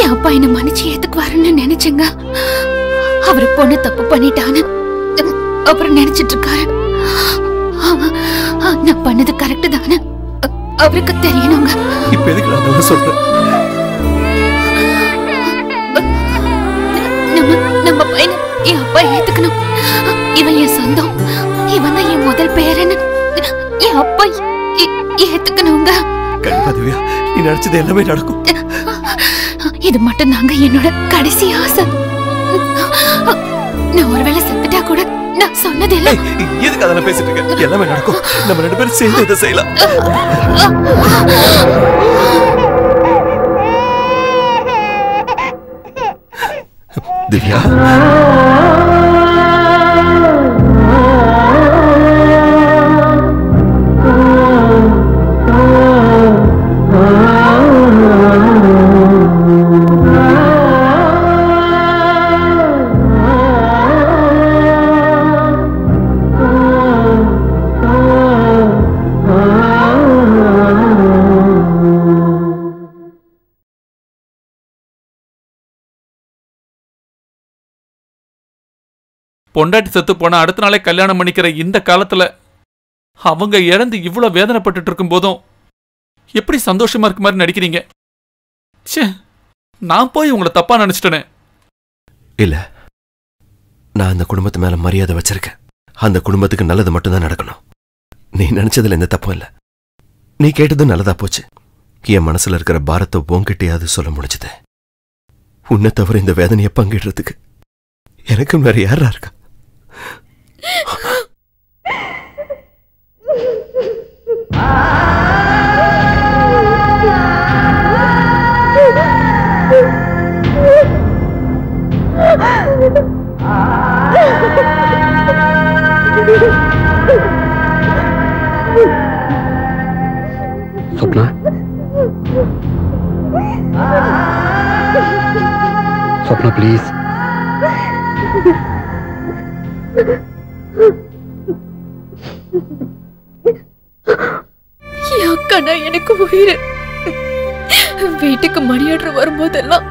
என் அப்பா என்ன மன்னிச்சு ஏத்துக்குவாருன்னு நினைச்சேங்க. அவரு பொண்ணு தப்பு பண்ணிட்டான்னு அப்புறம் நினைச்சிட்டு இருக்காரு. நான் பண்ணது கரெக்ட் தானே அவருக்கு தெரியணுங்க. இப்ப எதுக்கு நான் சொல்றேன்? நம்ம நம்ம பையனை என் அப்பா ஏத்துக்கணும். இவன் என் சொந்தம், இவன் தான் என் முதல் பேரன்னு என் அப்பா ஏத்துக்கணுங்க. கண்டிப்பா திவ்யா, நீ நினைச்சது எல்லாமே நடக்கும். இது மட்டும் தாங்க என்னோட கடைசி ஆசை. நான் ஒருவேளை செத்துட்டா கூட நான் சொன்னது எல்லாம் எதுக்கு அதெல்லாம் பேசிட்டு இருக்க? எல்லாமே நடக்கும். நம்ம ரெண்டு பேரும் சேர்ந்து இதை செய்யலாம். திவ்யா, பொண்டாட்டி செத்து போனால் அடுத்த நாளே கல்யாணம் பண்ணிக்கிற இந்த காலத்தில் அவங்க இறந்து இவ்வளோ வேதனைப்பட்டு இருக்கும் போதும் எப்படி சந்தோஷமாக இருக்கு மாதிரி நடிக்கிறீங்க? சே, நான் போய் உங்களை தப்பாக நினச்சிட்டேனே. இல்லை, நான் அந்த குடும்பத்து மேலே மரியாதை வச்சிருக்கேன். அந்த குடும்பத்துக்கு நல்லது மட்டும்தான் நடக்கணும். நீ நினச்சதில் எந்த தப்பும் இல்லை. நீ கேட்டதும் நல்லதாக போச்சு. என் மனசில் இருக்கிற பாரத்தை உங்ககிட்டையாவது சொல்ல முடிஞ்சது. உன்னை தவிர இந்த வேதனையை பங்கிடுறதுக்கு எனக்கும் வேறு யாரா இருக்கா? சொப்னா, சொப்னா ப்ளீஸ். எனக்கு உயிர். வீட்டுக்கு மணியாற்று வரும்போதெல்லாம்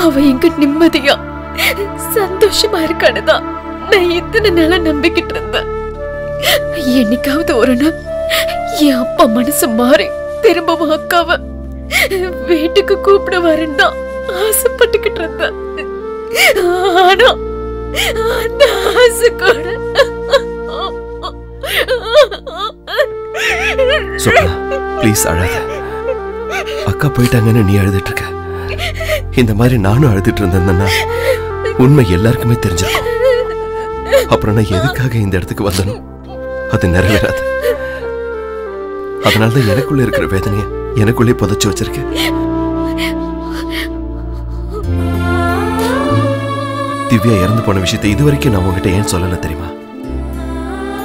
அவ எங்க நிம்மதியா சந்தோஷமா இருக்கானுதான் நான் இத்தனை நாளா நம்பிக்கிட்டு இருந்தேன். என்னைக்காவது ஒரு நாள் என் அப்பா மனசு மாறி திரும்பவும் அக்காவ வீட்டுக்கு கூப்பிட வரேன்னு தான் ஆசைப்பட்டுக்கிட்டு இருந்தேன். ஆனா அந்த ஆசை கூட அக்கா போயிட்டாங்கன்னு நீ அழுதுட்டு இருக்க. இந்த மாதிரி நானும் அழுதுட்டு இருந்தேன்னா உண்மை எல்லாருக்குமே தெரிஞ்சிருக்கும். அப்புறம் நான் எதுக்காக இந்த இடத்துக்கு வந்தனோ அது நிறைவேறாது. அதனாலதான் எனக்குள்ள இருக்கிற வேதனைய எனக்குள்ளே புதைச்சு வச்சிருக்கேன். திவ்யா இறந்து போன விஷயத்தை இதுவரைக்கும் நான் உங்ககிட்ட ஏன் சொல்லல தெரியுமா?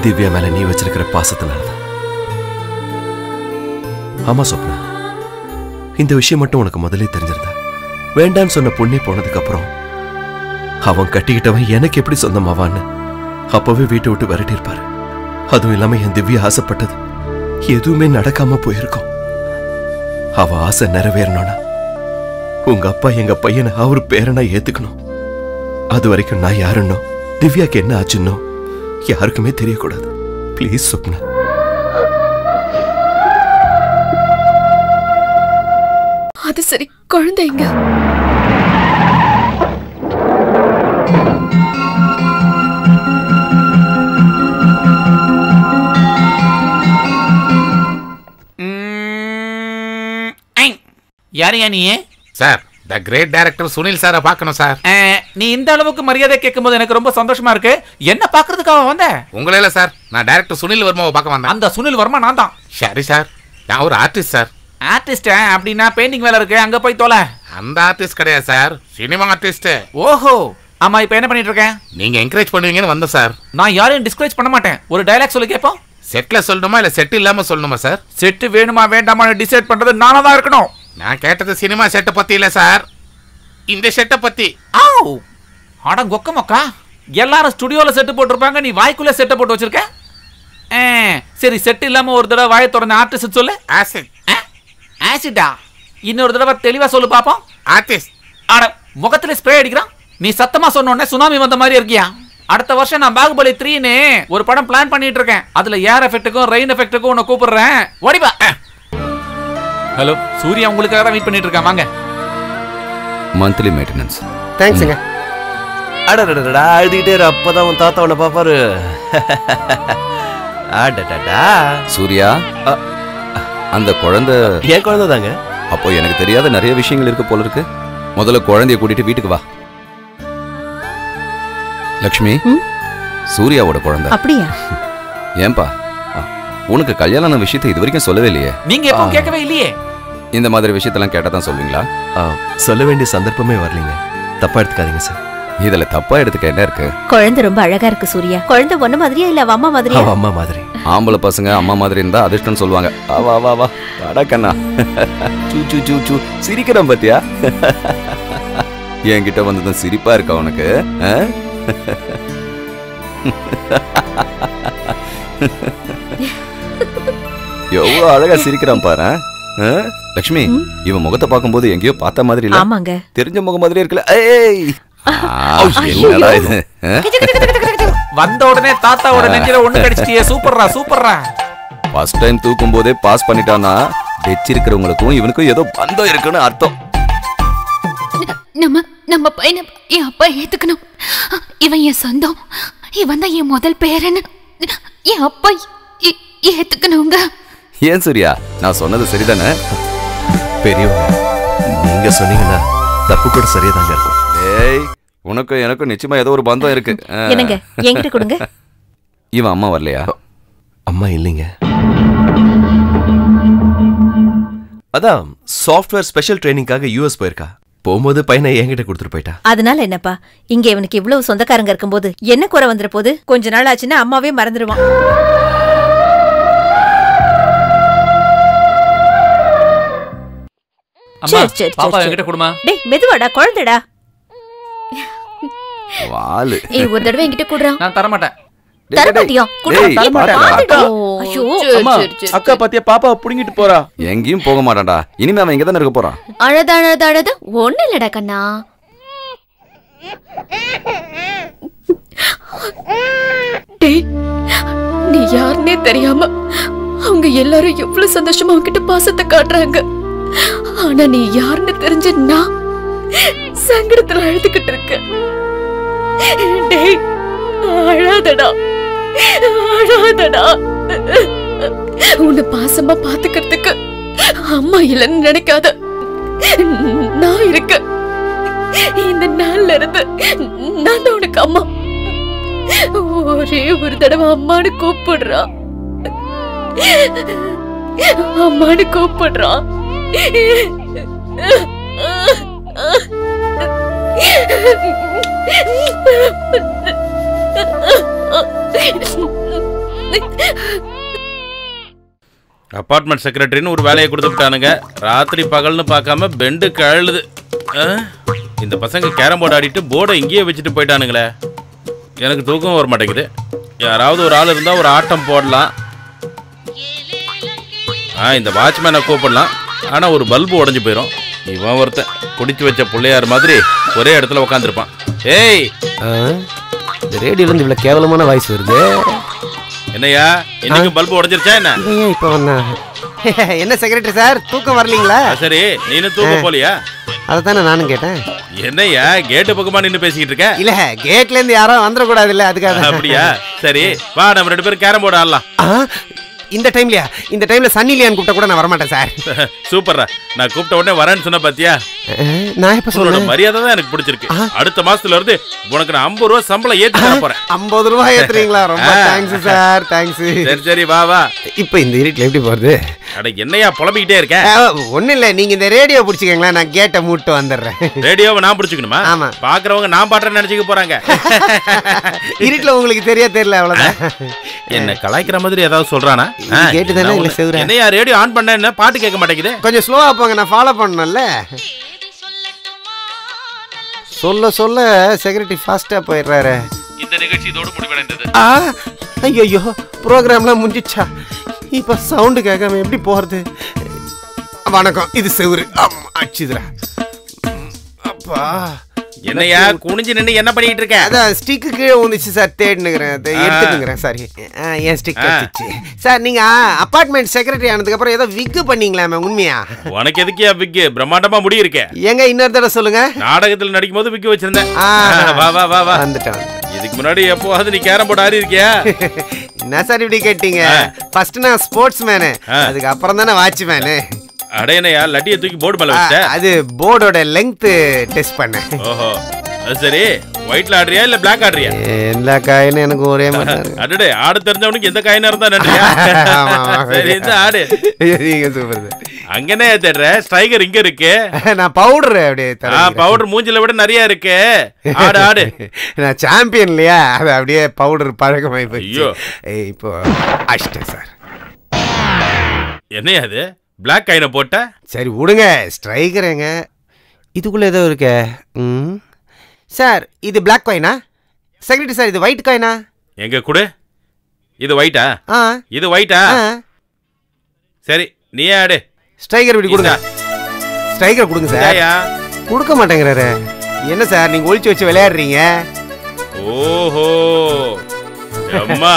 திவ்யா மேல நீ வச்சிருக்கிற பாசத்தினாலதான். ஆமா சொப்னா, இந்த விஷயம் மட்டும் உனக்கு முதலே தெரிஞ்சிருந்தா வேண்டான்னு சொன்ன பொண்ணே போனதுக்கு அப்புறம் அவன் கட்டிக்கிட்டவன் எனக்கு எப்படி சொந்தமாவான்னு அப்பவே வீட்டை விட்டு விரட்டி இருப்பாரு. அதுவும் இல்லாம என் திவ்யா ஆசைப்பட்டது எதுவுமே நடக்காம போயிருக்கோம். அவ ஆசை நிறைவேறணும்னா உங்க அப்பா எங்க பையனை அவரு பேரனா ஏத்துக்கணும். அது வரைக்கும் நான் யாருன்னோ திவ்யாக்கு என்ன ஆச்சுன்னோ யாருக்குமே தெரியக்கூடாது. பிளீஸ் சொப்னா. அது சரி, குழந்தைங்க யாரையா நீ? Sir, the great director Sunil சாரை பார்க்கணும் சார். நீ இந்த அளவுக்கு மரியாதை கேட்கும்போது எனக்கு ரொம்ப சந்தோஷமா இருக்கு. என்ன பார்க்கறதுக்காக வந்த? உங்களே இல்லை சார், நான் டைரக்டர் சுனில் வர்மாவை பார்க்க வந்தேன். அந்த சுனில் வர்மா நான் தான். சரி சார், நான் ஒரு ஆர்டிஸ்ட் சார். ஆர்டிஸ்டா? அப்படின்னா பெயிண்டிங் வேலை இருக்கு, அங்கே போய் தொலை. அந்த ஆர்டிஸ்ட் கிடையாது சார், சினிமா ஆர்டிஸ்ட். ஓஹோ, ஆமா. இப்போ என்ன பண்ணிட்டு இருக்கேன்? நீங்க என்கரேஜ் பண்ணுவீங்கன்னு வந்தேன் சார். நான் யாரையும் டிஸ்கரேஜ் பண்ண மாட்டேன். ஒரு டைலாக் சொல்லி கேட்போம். செட்ல சொல்லணுமா இல்லை செட் இல்லாமல் சொல்லணுமா சார்? செட்டு வேணுமா வேண்டாமான்னு டிசைட் பண்றது நானா தான் இருக்கணும். நான் கேட்டது சினிமா செட்டை பற்றி இல்லை சார், இந்த செட்டை பற்றி. ஆ, அடங்கொக்கமொக்கா, எல்லாரும் ஸ்டுடியோவில் செட்டு போட்டிருப்பாங்க, நீ வாய்க்குள்ளே செட்டை போட்டு வச்சுருக்கேன். சரி, செட்டு இல்லாமல் ஒரு தடவை வாயை தொடர்ந்து ஆர்டிஸ்ட் சொல்லு. ஆசிட். ஆசிட்டா? இன்னொரு தடவை தெளிவாக சொல்லு பார்ப்போம். ஆர்டிஸ்ட். ஆட, முகத்தில் ஸ்ப்ரே அடிக்கிறான். நீ சத்தமாக சொன்னோடனே சுனாமி வந்த மாதிரி இருக்கியா? அடுத்த வருஷம் நான் பாகுபலி த்ரீன்னு ஒரு படம் பிளான் பண்ணிட்டு இருக்கேன். அதில் ஏர் எஃபெக்ட்டுக்கும் ரெயின் எஃபெக்ட்டுக்கும் உன்னை கூப்பிடுறேன், ஓடிப்பா. ஹலோ, சூர்யா உங்களுக்காக தான் வெயிட் பண்ணிட்டு இருக்கான், வாங்க. Monthly maintenance. தேங்க்ஸ்ங்க. அடடடடா, அழுதுகிட்டே இரு, அப்பதான் உன் தாத்தா உன்னை பாப்பாரு. அடடடா சூர்யா, அந்த குழந்தை ஏன் குழந்தை தாங்க. அப்போ எனக்கு தெரியாத நிறைய விஷயங்கள் இருக்கு போல இருக்கு. முதல்ல குழந்தைய கூட்டிட்டு வீட்டுக்கு வா. லக்ஷ்மி, சூர்யாவோட குழந்தை. அப்படியா? ஏன்பா, உனக்கு கல்யாணம் விஷயத்தை இது வரைக்கும் சொல்லவே இல்லையே? நீங்க எப்போ கேட்கவே இல்லையே? இந்த மாதிரி விஷயத்தெல்லாம் கேட்டா தான் சொல்லுவீங்களா? சொல்ல வேண்டிய சந்தர்ப்பமே வரலீங்க, தப்பா எடுத்துக்காதீங்க சார். இதுல தப்பா எடுத்துக்க என்ன இருக்கு? குழந்தை ரொம்ப அழகா இருக்கு சூர்யா. குழந்தை ஒண்ணு மாதிரியா இல்ல அம்மா மாதிரியா? அம்மா மாதிரி. ஆம்பளை பசங்க அம்மா மாதிரி இருந்தா அதிர்ஷ்டம் சொல்லுவாங்க. வா வா வா, அட கண்ணா, சூ சூ சூ சூ, சிரிக்கிறேன் பாத்தியா? என்கிட்ட வந்ததும் சிரிப்பா இருக்கா உனக்கு? எவ்வளவு அழகா சிரிக்கிறான் பாரு. லட்சுமி, இவன் முகத்தை பார்க்கும்போது எங்கேயோ பார்த்த மாதிரி இல்ல? ஆமாங்க, தெரிஞ்ச முகம் மாதிரி இருக்குல. ஏய், என்னடா இது? வந்த உடனே தாத்தாவோட நெஞ்சில ஒண்ணு கடிச்சிட்டியே. சூப்பர்ரா சூப்பர்ரா. ஃபர்ஸ்ட் டைம் தூக்கும்போதே பாஸ் பண்ணிட்டானா வெச்சிருக்கிறவங்களுக்கும் இவனுக்கும் ஏதோ பந்தம் இருக்குன்னு அர்த்தம். நம்ம நம்ம பையனை என் அப்பா ஏத்துக்கணும். இவன் என் சொந்தம், இவன் தான் என் முதல் பேரன்னு என் அப்பா ஏத்துக்கணுங்க. ஏன் சூர்யா, நான் சொன்னது சரிதானே? பெரியவங்க நீங்க சொன்னீங்கன்னா தப்பு கூட சரியாதாங்க இருக்கும். ஏய், உனக்கு எனக்கும் நிச்சயமா ஏதோ ஒரு பந்தம் இருக்கு. என்னங்க என்கிட்ட கொடுங்க. இவன் அம்மா வரலையா? அம்மா இல்லைங்க. அதான் சாஃப்ட்வேர் ஸ்பெஷல் ட்ரைனிங்காக யூஎஸ் போயிருக்கா. போகும்போது பையனை என்கிட்ட கொடுத்துட்டு போயிட்டா. அதனால என்னப்பா, இங்க இவனுக்கு இவ்வளவு சொந்தக்காரங்க இருக்கும்போது என்ன குறை வந்துற போது? கொஞ்ச நாள் ஆச்சுன்னா அம்மாவே மறந்துடுவான். குழந்தைடா வாலு, ஒரு தடவை என்கிட்ட குடுறான். நான் தர மாட்டேன். அக்கா பாத்தியா பாப்பா புடிங்கிட்டு போறா, எங்கேயும் போக மாட்டான்டா. இனிமே அவன் இங்கதானே இருக்க போறான். அழத அழத அழத ஒண்ணு இல்லடா கண்ணா. நீ யாருன்னே தெரியாம அவங்க எல்லாரும் எவ்வளவு சந்தோஷமா அவங்கிட்ட பாசத்தை காட்டுறாங்க. ஆனா நீ யாருன்னு தெரிஞ்ச நான் சங்கடத்துல அழுதுகிட்டு இருக்கேன். டேய் அழாதடா அழாதடா. உன்னை பாசமா பாத்துக்கிறதுக்கு அம்மா இல்லைன்னு நினைக்காத, நான் இருக்கேன். இந்த நாள்ல இருந்து நான் தான் உனக்கு அம்மா. ஒரே ஒரு தடவை அம்மானு கூப்பிடுறா, அம்மானு கூப்பிடுறா. அபார்ட்மெண்ட் செக்ரட்டரின்னு ஒரு வேலையை கொடுத்துட்டானுங்க. ராத்திரி பகல்னு பார்க்காம பெண்டு கழுது. இந்த பசங்க கேரம் போர்டு ஆடிட்டு போர்டை இங்கேயே வச்சுட்டு போயிட்டானுங்களே. எனக்கு தூக்கம் வர மாட்டேங்குது. யாராவது ஒரு ஆள் இருந்தால் ஒரு ஆட்டம் போடலாம். ஆ இந்த வாட்ச்மேனை கூப்பிடலாம். ஆனால் ஒரு பல்பு உடஞ்சி போயிடும். இவன் ஒருத்தன் குடிச்சு வச்ச பிள்ளையார் மாதிரி ஒரே இடத்துல உட்காந்துருப்பான். ஏய் இந்த ரேடியோலேருந்து இவ்வளோ கேவலமான வாய்ஸ் வருது என்னையா? இன்னைக்கு பல்பு உடஞ்சிருச்சா என்ன? இப்போ என்ன செக்ரட்டரி சார் தூக்கம் வரலீங்களா? சரி நீனும் தூக்கம் போலியா? அதை தானே நானும் கேட்டேன். என்னையா கேட்டு பக்கமா நின்று பேசிக்கிட்டு இருக்கேன்? இல்ல கேட்ல இருந்து யாரும் வந்துடக்கூடாது இல்ல, அதுக்காக. அப்படியா சரி வா, நம்ம ரெண்டு பேரும் கேரம் போர்டு ஆடலாம். இந்த டைம்லயா? இந்த டைம்ல சன்னிலியான்னு கூப்பிட்ட கூட நான் வரமாட்டேன் சார். சூப்பர்ரா, நான் கூப்பிட்ட உடனே வரேன்னு சொன்ன பாத்தியா? நான் இப்ப சொல்ற மரியாதை தான் எனக்கு பிடிச்சிருக்கு. அடுத்த மாசத்துல இருந்து உனக்கு நான் ஐம்பது ரூபா சம்பளம் ஏத்தி தர போறேன். ஐம்பது ரூபா ஏத்துறீங்களா? ரொம்ப தேங்க்ஸ் சார், தேங்க்ஸ். சரி சரி வா வா. இப்ப இந்த இருட்டுல எப்படி போறது? அட என்னையா புலம்பிக்கிட்டே இருக்கேன்? ஒண்ணு இல்ல, நீங்க இந்த ரேடியோ பிடிச்சிக்கங்களா, நான் கேட்ட மூட்டு வந்துடுறேன். ரேடியோவை நான் பிடிச்சிக்கணுமா? ஆமா, பாக்குறவங்க நான் பாட்டுறேன்னு நினைச்சுக்க போறாங்க. இருட்டுல உங்களுக்கு தெரியா தெரியல, அவ்வளவுதான். என்ன கலாய்க்கிற மாதிரி ஏதாவது சொல்றானா? கேட்டுதானே இல்ல செவுற. என்னையா ரேடியோ ஆன் பண்ண என்ன பாட்டு கேட்க மாட்டேங்குது? கொஞ்சம் ஸ்லோவா போங்க, நான் ஃபாலோ பண்ணணும்ல. சொல்ல சொல்ல செக்ரட்டரி ஃபாஸ்டா போயிடுறாரு. இந்த நிகழ்ச்சியோட முடிவடைந்தது. ஐயோ ப்ரோக்ராம்லாம் முடிஞ்சிச்சா? இப்போ சவுண்டு கேட்காம எப்படி போகிறது? வணக்கம், இது செவுரு. ஆமாம் அடிச்சுதுரா. அப்பா என்னையா குனிஞ்சு நின்று என்ன பண்ணிட்டு இருக்க? அதான் ஸ்டிக்கு கீழே வந்துச்சு சார், தேடினுங்கிறேன், அதை எடுத்துக்கிறேன். சாரி என் ஸ்டிக் வந்துச்சு சார். நீங்கள் அப்பார்ட்மெண்ட் செக்ரட்டரி ஆனதுக்கப்புறம் ஏதோ விக்கு பண்ணீங்களாமே, உண்மையா? உனக்கு எதுக்கியா விக்கு? பிரம்மாண்டமா முடி இருக்கே. எங்க இன்னொரு தடவை சொல்லுங்க. நாடகத்தில் நடிக்கும் போது விக்கு வச்சிருந்தேன். வா வா வா வா. வந்துட்டேன். இதுக்கு முன்னாடி எப்போவாது நீ கேரம் போர்டு ஆடி இருக்கியா? என்ன சார் இப்படி கேட்டீங்க? ஃபர்ஸ்ட் நான் ஸ்போர்ட்ஸ் மேனு, அதுக்கு அப்புறம் தானே வாட்ச் மேனு. அடையனையா லட்டியை தூக்கி போர்டு மேல வச்ச? அது போர்டோட லெங்த் டெஸ்ட் பண்ண. ஓஹோ சரி, ஒயிட்ல ஆடுறியா இல்ல பிளாக் ஆடுறியா? எல்லா காயினும் எனக்கு ஒரே மாதிரி. அடடே, ஆடு தெரிஞ்சவனுக்கு எந்த காயினா இருந்தா நன்றியா? சரி இந்த ஆடு நீங்க சூப்பர். அங்கனே தேடுற ஸ்ட்ரைக்கர் இங்க இருக்கு. நான் பவுடர் அப்படியே தரேன். பவுடர் மூஞ்சில விட நிறைய இருக்கு. ஆடு ஆடு. நான் சாம்பியன் இல்லையா, அது அப்படியே பவுடர் பழக்கமாயி போச்சு. ஐயோ இப்போ அஷ்ட சார். என்னையா அது பிளாக் காயினை போட்ட? சரி விடுங்க, ஸ்ட்ரைக்கருங்க. இதுக்குள்ளே ஏதோ இருக்கு. ம் சார் இது பிளாக் காயினா? செக்ரட்டரி சார் இது ஒயிட் காயினா? எங்க கொடு. இது ஒயிட்டா? ஆ இது ஒயிட்டா. சரி நீ ஆடு. ஸ்ட்ரைக்கர் இப்படி கொடுங்க. ஸ்ட்ரைக்கர் கொடுங்க சார். கொடுக்க மாட்டேங்கிறாரு. என்ன சார் நீங்கள் ஒழிச்சு வச்சு விளையாடுறீங்க? ஓஹோ அம்மா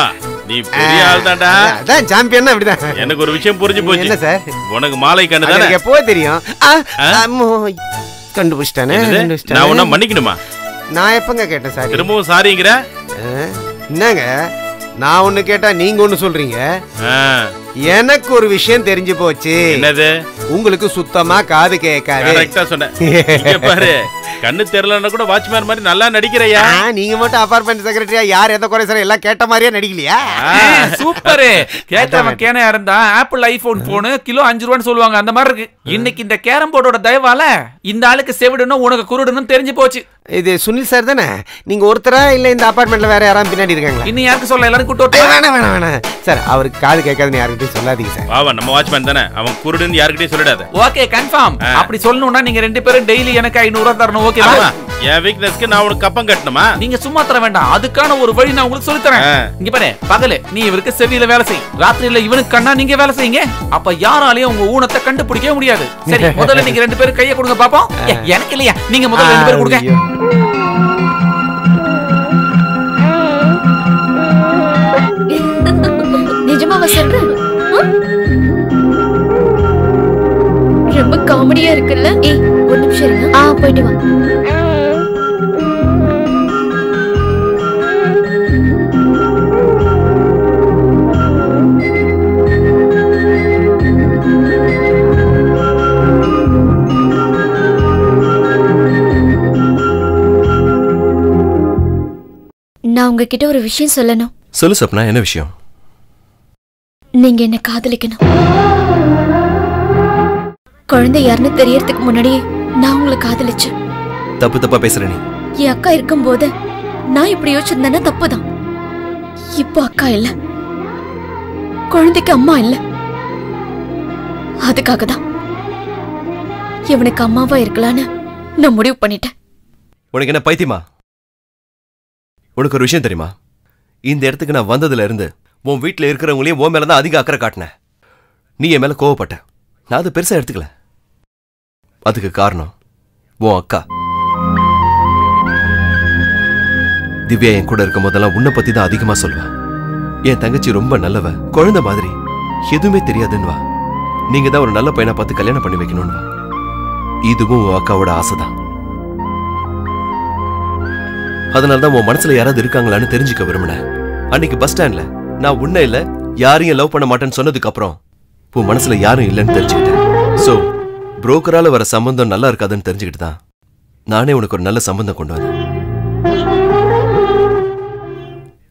நீ பெரிய ஆள் தான்டா. அதான் சாம்பியன் அப்படிதான். எனக்கு ஒரு விஷயம் புரிஞ்சு போச்சு. என்ன சார்? உனக்கு மாலை கண்ணு தான, எனக்கு எப்போ தெரியும். அம்மோ கண்டுபிடிச்சிட்டானே. நான் உன்ன மன்னிக்கணுமா? நான் எப்பங்க கேட்டேன் சார்? திரும்பவும் சாரிங்கற என்னங்க? நான் ஒன்னு கேட்டா நீங்க ஒன்னு சொல்றீங்க. எனக்கு ஒரு விஷயம் தெரிஞ்சு போச்சு. என்னது? உங்களுக்கு சுத்தமா காது கேட்காது. கரெக்ட்டா சொன்னேன். இங்க பாரு, கண்ணு தெரியலன்னா கூட வாட்ச்மேன் மாதிரி நல்லா நடிக்கிறையா நீங்க மட்டும். அபார்ட்மெண்ட் செக்ரட்டரியா யார் எதை குறை சார் எல்லாம் கேட்ட மாதிரியா நடிக்கலையா? சூப்பர். கேட்டவன் கேனையா இருந்தா ஆப்பிள் ஐபோன் போனு கிலோ அஞ்சு ரூபான்னு சொல்லுவாங்க, அந்த மாதிரி இருக்கு. இன்னைக்கு இந்த கேரம் போர்டோட தயவால இந்த ஆளுக்கு செவிடணும் உனக்கு குருடணும் தெரிஞ்சு போச்சு. இது சுனில் சார் தானே? நீங்க ஒருத்தரா இல்ல இந்த அபார்ட்மெண்ட்ல வேற யாராவது பின்னாடி இருக்காங்களா? இன்னும் யாருக்கு சொல்ல? எல்லாரும் கூட்டு. வேணாம் வேணாம் வேணாம் சார், அவருக்கு காது கேட்காதுன்னு யாருக்கிட்டே சொல்லாதீங்க சார். வா நம்ம வாட்ச்மேன் தானே, அவன் குருடுன்னு யாருக்கிட்டே சொல்லிடாத. Okay confirm. அப்படி சொல்லணும்னா நீங்க ரெண்டு பேரும் டெய்லி எனக்கு ஐநூறு ரூபா தரணும். ஓகேவா? என் வீக்னஸ்க்கு நான் உனக்கு கப்பம் கட்டணுமா? நீங்க சும்மா தர வேண்டாம், அதுக்கான ஒரு வழி நான் உங்களுக்கு சொல்லி தரேன். இங்க பாரு, பகல நீ இவருக்கு செவியில வேலை செய், ராத்திரியில இவனுக்கு கண்ணா நீங்க வேலை செய்யுங்க. அப்ப யாராலையும் உங்க ஊனத்தை கண்டுபிடிக்க முடியாது. சரி, முதல்ல நீங்க ரெண்டு பேரும் கையை கொடுங்க பாப்போம். எனக்கு இல்லையா, நீங்க முதல்ல ரெண்டு பேரும் கொடுங்க. நிஜமாவா சொல்றேன், ரொம்ப காமெடியா இருக்குல்ல? ஏய் ஒரு நிமிஷம் இருங்க, ஆ போயிட்டு வா. நான் உங்ககிட்ட ஒரு விஷயம் சொல்லணும். சொல்லு சப்னா, என்ன விஷயம்? நீங்க என்ன காதலிக்கணும். குழந்தை யாருன்னு தெரியறதுக்கு முன்னாடியே நான் உங்களை காதலிச்சேன். தப்பு தப்பா பேசுறேன். என் அக்கா இருக்கும் போது நான் இப்படி யோசிச்சிருந்தேன்னா தப்புதான். இப்போ அக்கா இல்ல, குழந்தைக்கு அம்மா இல்ல, அதுக்காக தான் இவனுக்கு அம்மாவா இருக்கலான்னு நான் முடிவு பண்ணிட்டேன். உனக்கு என்ன பைத்தியமா? உனக்கு ஒரு விஷயம் தெரியுமா? இந்த இடத்துக்கு நான் வந்ததுல இருந்து உன் வீட்டில் இருக்கிறவங்களையும் உன் மேலே தான் அதிக அக்கறை காட்டினேன். நீ என் மேலே கோவப்பட்ட, நான் அது பெருசாக எடுத்துக்கல. அதுக்கு காரணம் உன் அக்கா திவ்யா. என் கூட இருக்கும் போதெல்லாம் உன்னை பற்றி தான் அதிகமாக சொல்லுவேன். என் தங்கச்சி ரொம்ப நல்லவ, குழந்தை மாதிரி, எதுவுமே தெரியாதுன்னு வா. நீங்கள் தான் ஒரு நல்ல பையனை பார்த்து கல்யாணம் பண்ணி வைக்கணும்னு வா. இதுவும் உன் அக்காவோட ஆசை தான். அதனால தான் உன் மனசில் யாராவது இருக்காங்களான்னு தெரிஞ்சுக்க விரும்பினேன். அன்னைக்கு பஸ் ஸ்டாண்டில் நான் உன்னை இல்லை யாரையும் லவ் பண்ண மாட்டேன்னு சொன்னதுக்கு அப்புறம் உன் மனசுல யாரும் இல்லைன்னு தெரிஞ்சுக்கிட்டேன். ஸோ புரோக்கரால வர சம்பந்தம் நல்லா இருக்காதுன்னு தெரிஞ்சுக்கிட்டு தான் நானே உனக்கு ஒரு நல்ல சம்பந்தம் கொண்டு வந்தேன்.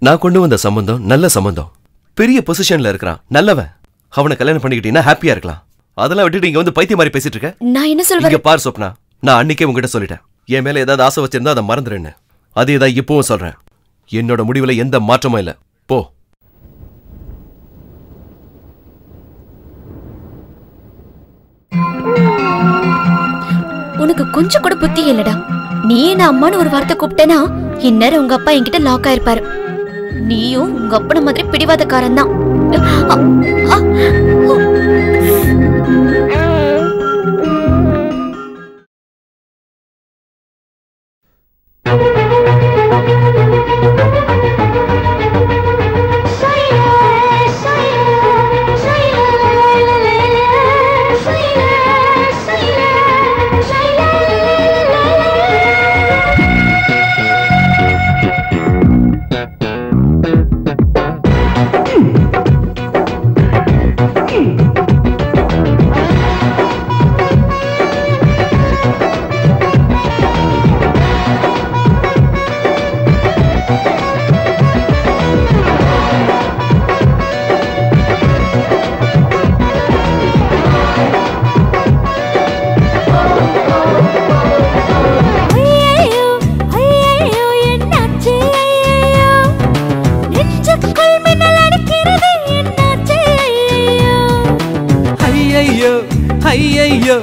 நான் கொண்டு வந்த சம்பந்தம் நல்ல சம்பந்தம். பெரிய பொசிஷன்ல இருக்கிறான், நல்லவன், அவனை கல்யாணம் பண்ணிக்கிட்டீங்கன்னா ஹாப்பியா இருக்கலாம். அதெல்லாம் விட்டுட்டு இங்க வந்து பைத்திய மாதிரி பேசிட்டு இருக்க. நான் என்ன சொல்றேன் பார் சொப்னா, நான் அன்னைக்கே உங்ககிட்ட சொல்லிட்டேன், என் மேல ஏதாவது ஆசை வச்சிருந்தா அதை மறந்துடுன்னு. அதே தான் இப்பவும் சொல்றேன், என்னோட முடிவுல எந்த மாற்றமும் இல்லை. போ. உனக்கு கொஞ்சம் கூட புத்தி இல்லடா. நீ என்ன அம்மான்னு ஒரு வார்த்தை கூப்பிட்டேனா இன்னும் உங்க அப்பா என்கிட்ட லாக் ஆயிருப்பாரு. நீயும் உங்க அப்பன மாதிரி பிடிவாதக்காரன் தான். ஐயையோ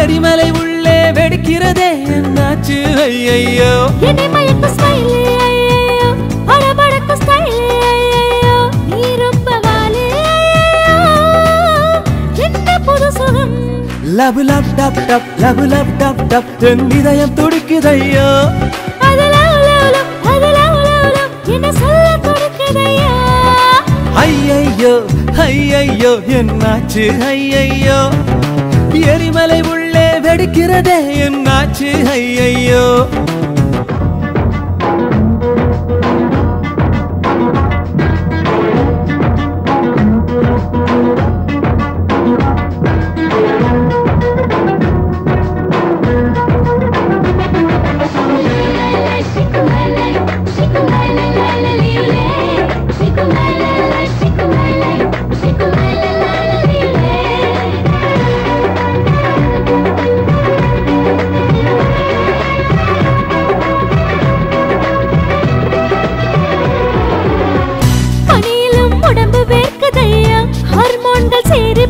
எரிமலை உள்ளே வெடிக்கிறதே என்னாச்சு? ஐயையோ love love dub dub love love dub dub இதயம் துடிக்குதையோ. ஐயையோ ஐயையோ என்னாச்சு? ஐயையோ எரிமலை உள்ளே வெடிக்கிறதே என்னாச்சு? ஐயையோ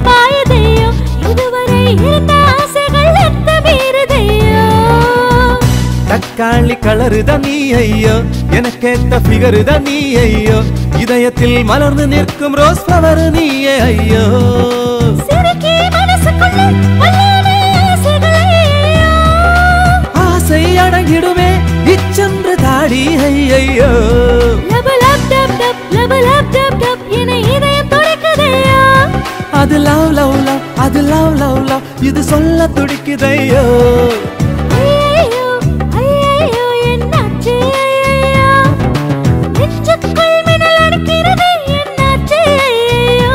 பாயதையோ இதுவரை இருந்த ஆசைகள் எந்த மீறுதே. காளி கலரு தான் நீ ஐயோ, எனக்கேத்த பிகரு தான் நீ ஐயோ, இதயத்தில் மலர்ந்து நிற்கும் ரோஸ் ஃப்ளவர் நீயே ஐயோ. ஆசை அடங்கிடுமே இச்சென்று தாடி ஐயோ. அது லவ் லவ் லவ், அது லவ் லவ் லவ், இது சொல்ல துடிக்குதையோ. ஐயோ ஐயோ என்னாச்சு ஐயோ, நெஞ்சுக்குள் மின்னல் அடிக்கிறது என்னாச்சு ஐயோ.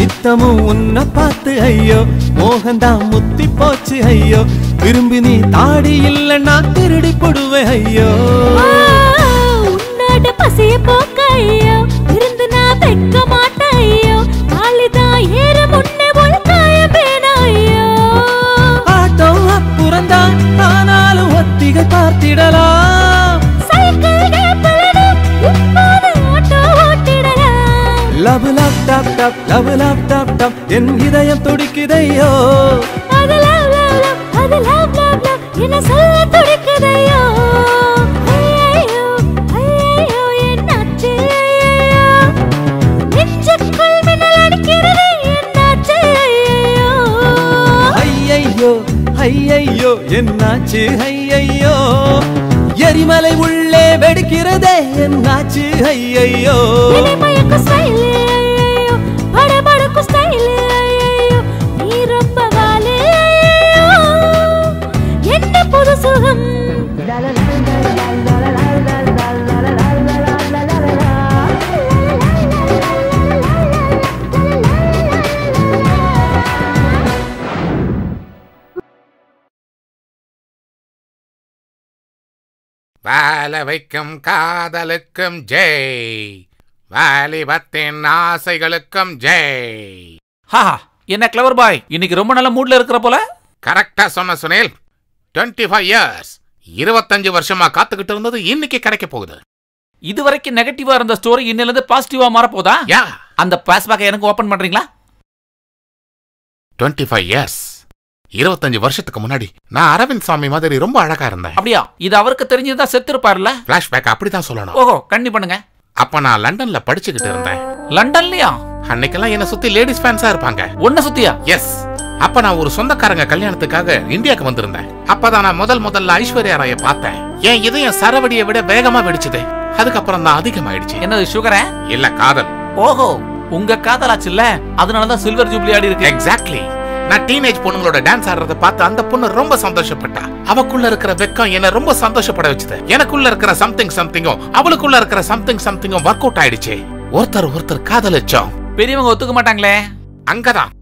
நித்தமும் உன்னை பார்த்து ஐயோ, மோகன்தான் முத்தி போச்சு ஐயோ, விரும்பி நீ தாடி இல்ல நான் திருடி போடுவே ஐயோ. உன்னோட பசிய போக்க ஐயோ, இருந்து நான் வைக்க மாட்டேன் ஐயோ, காலிதான் ஏற முன்னே போல் காயப்பேனா ஐயோ. ஆட்டோ அப்புறந்தான் ஆனாலும் ஒத்திகை பார்த்திடலாம், சைக்கிள்கள் பலனே இப்போது ஆட்டோ ஓட்டிடலாம். Love love dub dub love love dub dub என் இதயம் துடிக்குதையோ. அது லவ் லவ் லவ், அது லவ் லவ் லவ், என்ன சொல்ல துடிக்குதையோ. ஐயோ ஐயோ என்னாச்சு ஐயோ, நெஞ்சுக்குள் மின்னல் அடிக்கிறது என்னாச்சு ஐயோ. ஐயோ ஐயோ என்னாச்சு ஐயோ, எரிமலை உள்ளே வெடிக்கிறதே என்னாச்சு ஐயோ. வாலவைக்கும் காதலுக்கும் ஜெய், வாலிபத்தின் ஆசைகளுக்கும் ஜெய். ஹாஹா என்ன கிளவர் பாய், இன்னைக்கு ரொம்ப நல்ல மூட்ல இருக்கிற போல. கரெக்டா சொன்ன சுனில். இருபத்தி ஐந்து இயர்ஸ், இருபத்தஞ்சு வருஷமா காத்துக்கிட்டு இருந்தது இன்னைக்கு கிடைக்க போகுது. இதுவரைக்கும் நெகட்டிவா இருந்த ஸ்டோரி இன்னையில இருந்து பாசிட்டிவா மாற போதா? யா, அந்த பாஸ்பேக் எனக்கு ஓபன் பண்றீங்களா? இருபத்தி ஐந்து இயர்ஸ், இருபத்தஞ்சு வருஷத்துக்கு முன்னாடி நான் அரவிந்த் சாமி மாதிரி ரொம்ப அழகா இருந்தேன். அப்படியா? இது அவருக்கு தெரிஞ்சதா செத்து இருப்பார்ல. பிளாஷ்பேக் அப்படிதான் சொல்லணும். ஓஹோ, கண்ணி பண்ணுங்க. அப்ப நான் லண்டன்ல படிச்சுக்கிட்டு இருந்தேன். லண்டன்லயா? அன்னைக்கெல்லாம் என்ன சுத்தி லேடிஸ் ஃபேன்ஸா இருப்பாங்க. உன்ன சுத்தியா? எஸ். அப்ப நான் ஒரு சொந்தக்காரங்க கல்யாணத்துக்காக இந்தியாவுக்கு வந்திருந்தேன். அப்பதான் நான் முதல் முதல்ல ஐஸ்வர்யா ராயை பார்த்தேன். என் இதயம் சரவடியை விட வேகமா வெடிச்சது. அதுக்கப்புறம் தான் அதிகமாயிடுச்சு. என்னது, சுகரா இல்ல காதல்? ஓஹோ, உங்க காதலாச்சுல்ல, அதனாலதான் சில்வர் ஜூப்ளி ஆடி இருக்கு. எக்ஸாக்ட்லி. நான் டீனேஜ் பொண்ணுங்களோட டான்ஸ் ஆடுறத பார்த்து அந்த பொண்ணு ரொம்ப சந்தோஷப்பட்டா. அவக்குள்ள இருக்கிற வெக்கம் என்ன ரொம்ப சந்தோஷப்பட வச்சது. எனக்குள்ள இருக்கிற சம்திங் சம்திங்கும் அவளுக்குள்ள இருக்கிற சம்திங் சம்திங்கும் ஒர்க் அவுட் ஆயிடுச்சு. ஒருத்தர் ஒருத்தர் காதலிச்சோம். பெரியவங்க ஒத்துக்க மாட்டாங்களே. அங்கதான்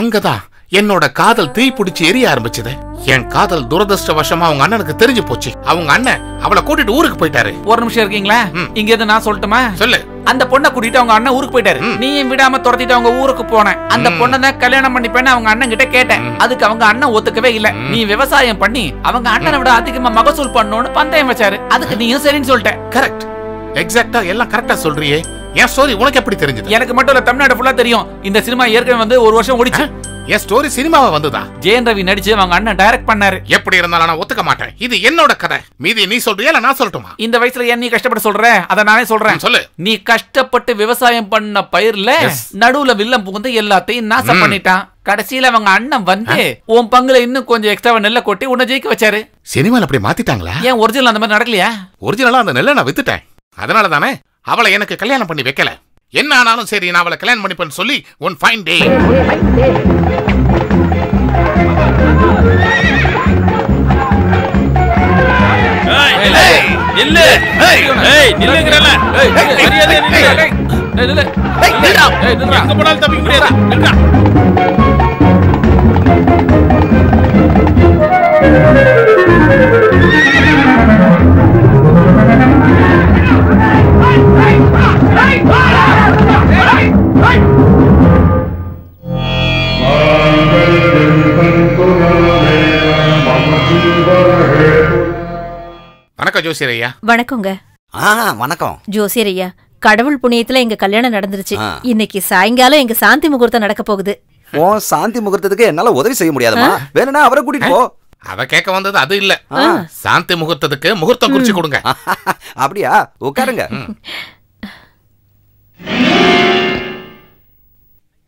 அங்கதான் என்னோட காதல் தீ பிடிச்சி எரிய ஆரம்பிச்சது. என் காதல் துரதிருஷ்டவசமா அவங்க அண்ணனுக்கு தெரிஞ்சு போச்சு. அவங்க அண்ணன் அவளை கூட்டிட்டு ஊருக்கு போயிட்டாரு. ஒரு நிமிஷம் இருக்கீங்களா? இங்க இருந்து நான் சொல்லட்டுமா? சொல்லு. அந்த பொண்ணை கூட்டிட்டு அவங்க அண்ணன் ஊருக்கு போயிட்டாரு. நீயும் விடாம துரத்திட்டு அவங்க ஊருக்கு போனேன். அந்த பொண்ணை தான் கல்யாணம் பண்ணிப்பேன்னு அவங்க அண்ணன் கிட்ட கேட்டேன். அதுக்கு அவங்க அண்ணன் ஒத்துக்கவே இல்ல. நீ விவசாயம் பண்ணி அவங்க அண்ணனை விட அதிகமா மகசூல் பண்ணணும்னு பந்தயம் வச்சாரு. அதுக்கு நீயும் சரின்னு சொல்லிட்ட. கரெக்ட், எக்ஸாக்டா எல்லாம் கரெக்டா சொல்றியே. என் ஸ்டோரி உனக்கு எப்படி தெரிஞ்சது? எனக்கு மட்டும் இல்ல, தமிழ்நாடு ஃபுல்லா தெரியும். இந்த சினிமா ஏற்கனவே வந்து ஒரு வருஷம் ஓடிச்சு. என் ஸ்டோரி சினிமாவை வந்துதா? ஜெயன் ரவி நடிச்சு அவங்க அண்ணன் டைரக்ட் பண்ணாரு. எப்படி இருந்தாலும் நான் ஒத்துக்க மாட்டேன். இது என்னோட கதை. மீதி நீ சொல்றியா இல்ல நான் சொல்லட்டுமா? இந்த வயசுல ஏன் நீ கஷ்டப்பட்டு சொல்ற? அத நானே சொல்றேன். சொல்லு. நீ கஷ்டப்பட்டு விவசாயம் பண்ண பயிர்ல நடுவுல வில்லம் புகுந்து எல்லாத்தையும் நாசம் பண்ணிட்டான். கடைசியில அவங்க அண்ணன் வந்து உன் பங்குல இன்னும் கொஞ்சம் எக்ஸ்ட்ராவா நெல்லை கொட்டி உன்னை ஜெயிக்க வச்சாரு. சினிமால அப்படி மாத்திட்டாங்களா? ஏன் ஒரிஜினல் அந்த மாதிரி நடக்கலையா? ஒரிஜினலா அந்த நெல்லை நான் வித்துட்டேன். அதனால தானே அவளை எனக்கு கல்யாணம் பண்ணி வைக்கல. என்ன ஆனாலும் சரி நான் அவளை கல்யாணம் பண்ணிப்பேன்னு சொல்லி ஒன் ஃபைன் டே. நில்லு. ஜோசியர் ஐயா வணக்கங்க. வணக்கம் ஜோசியர் ஐயா, கடவுள் புண்ணியத்துல எங்க கல்யாணம் நடந்துருச்சு. இன்னைக்கு சாயங்காலம் எங்க சாந்தி முகூர்த்தம் நடக்க போகுது. ஓ, சாந்தி முகூர்த்தத்துக்கு என்னால உதவி செய்ய முடியாதுமா? வேணும்னா அவரை கூட்டிட்டு போ. அவ கேட்க வந்தது அது இல்ல, சாந்தி முகூர்த்தத்துக்கு முகூர்த்தம் குறிச்சு கொடுங்க. அப்படியா, உட்காருங்க.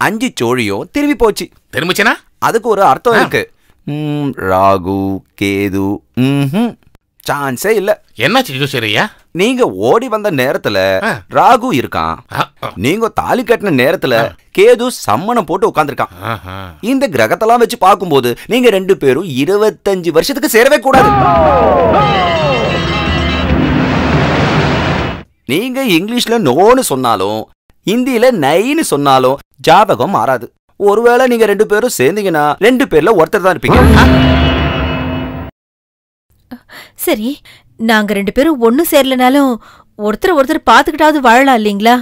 அஞ்சு சோழியும் திரும்பி போச்சு. திரும்பிச்சுனா அதுக்கு ஒரு அர்த்தம் இருக்கு. ராகு கேது சான்ஸே இல்ல. என்னாச்சு சரியா? நீங்க ஓடி வந்த நேரத்துல ராகு இருக்கான், நீங்க தாலி கட்டின நேரத்துல கேது சம்மணம் போட்டு உட்கார்ந்துருக்கான். இந்த கிரகத்தெல்லாம் வச்சு பார்க்கும்போது நீங்க ரெண்டு பேரும் இருபத்தஞ்சு வருஷத்துக்கு சேரவே கூடாது. நீங்க இங்கிலீஷ்ல நோன்னு சொன்னாலும் இந்தியில நைன்னு சொன்னாலும் ஜாதகம் மாறாது. ஒருவேளை நீங்க ரெண்டு பேரும் சேர்ந்தீங்கன்னா ரெண்டு பேர்ல ஒருத்தர் தான் இருப்பீங்க. சரி, நாங்க ரெண்டு பேரும் ஒண்ணு சேரலனாலும் ஒருத்தர் ஒருத்தர் பாத்துக்கிட்டாவது வாழலாம் இல்லீங்களா?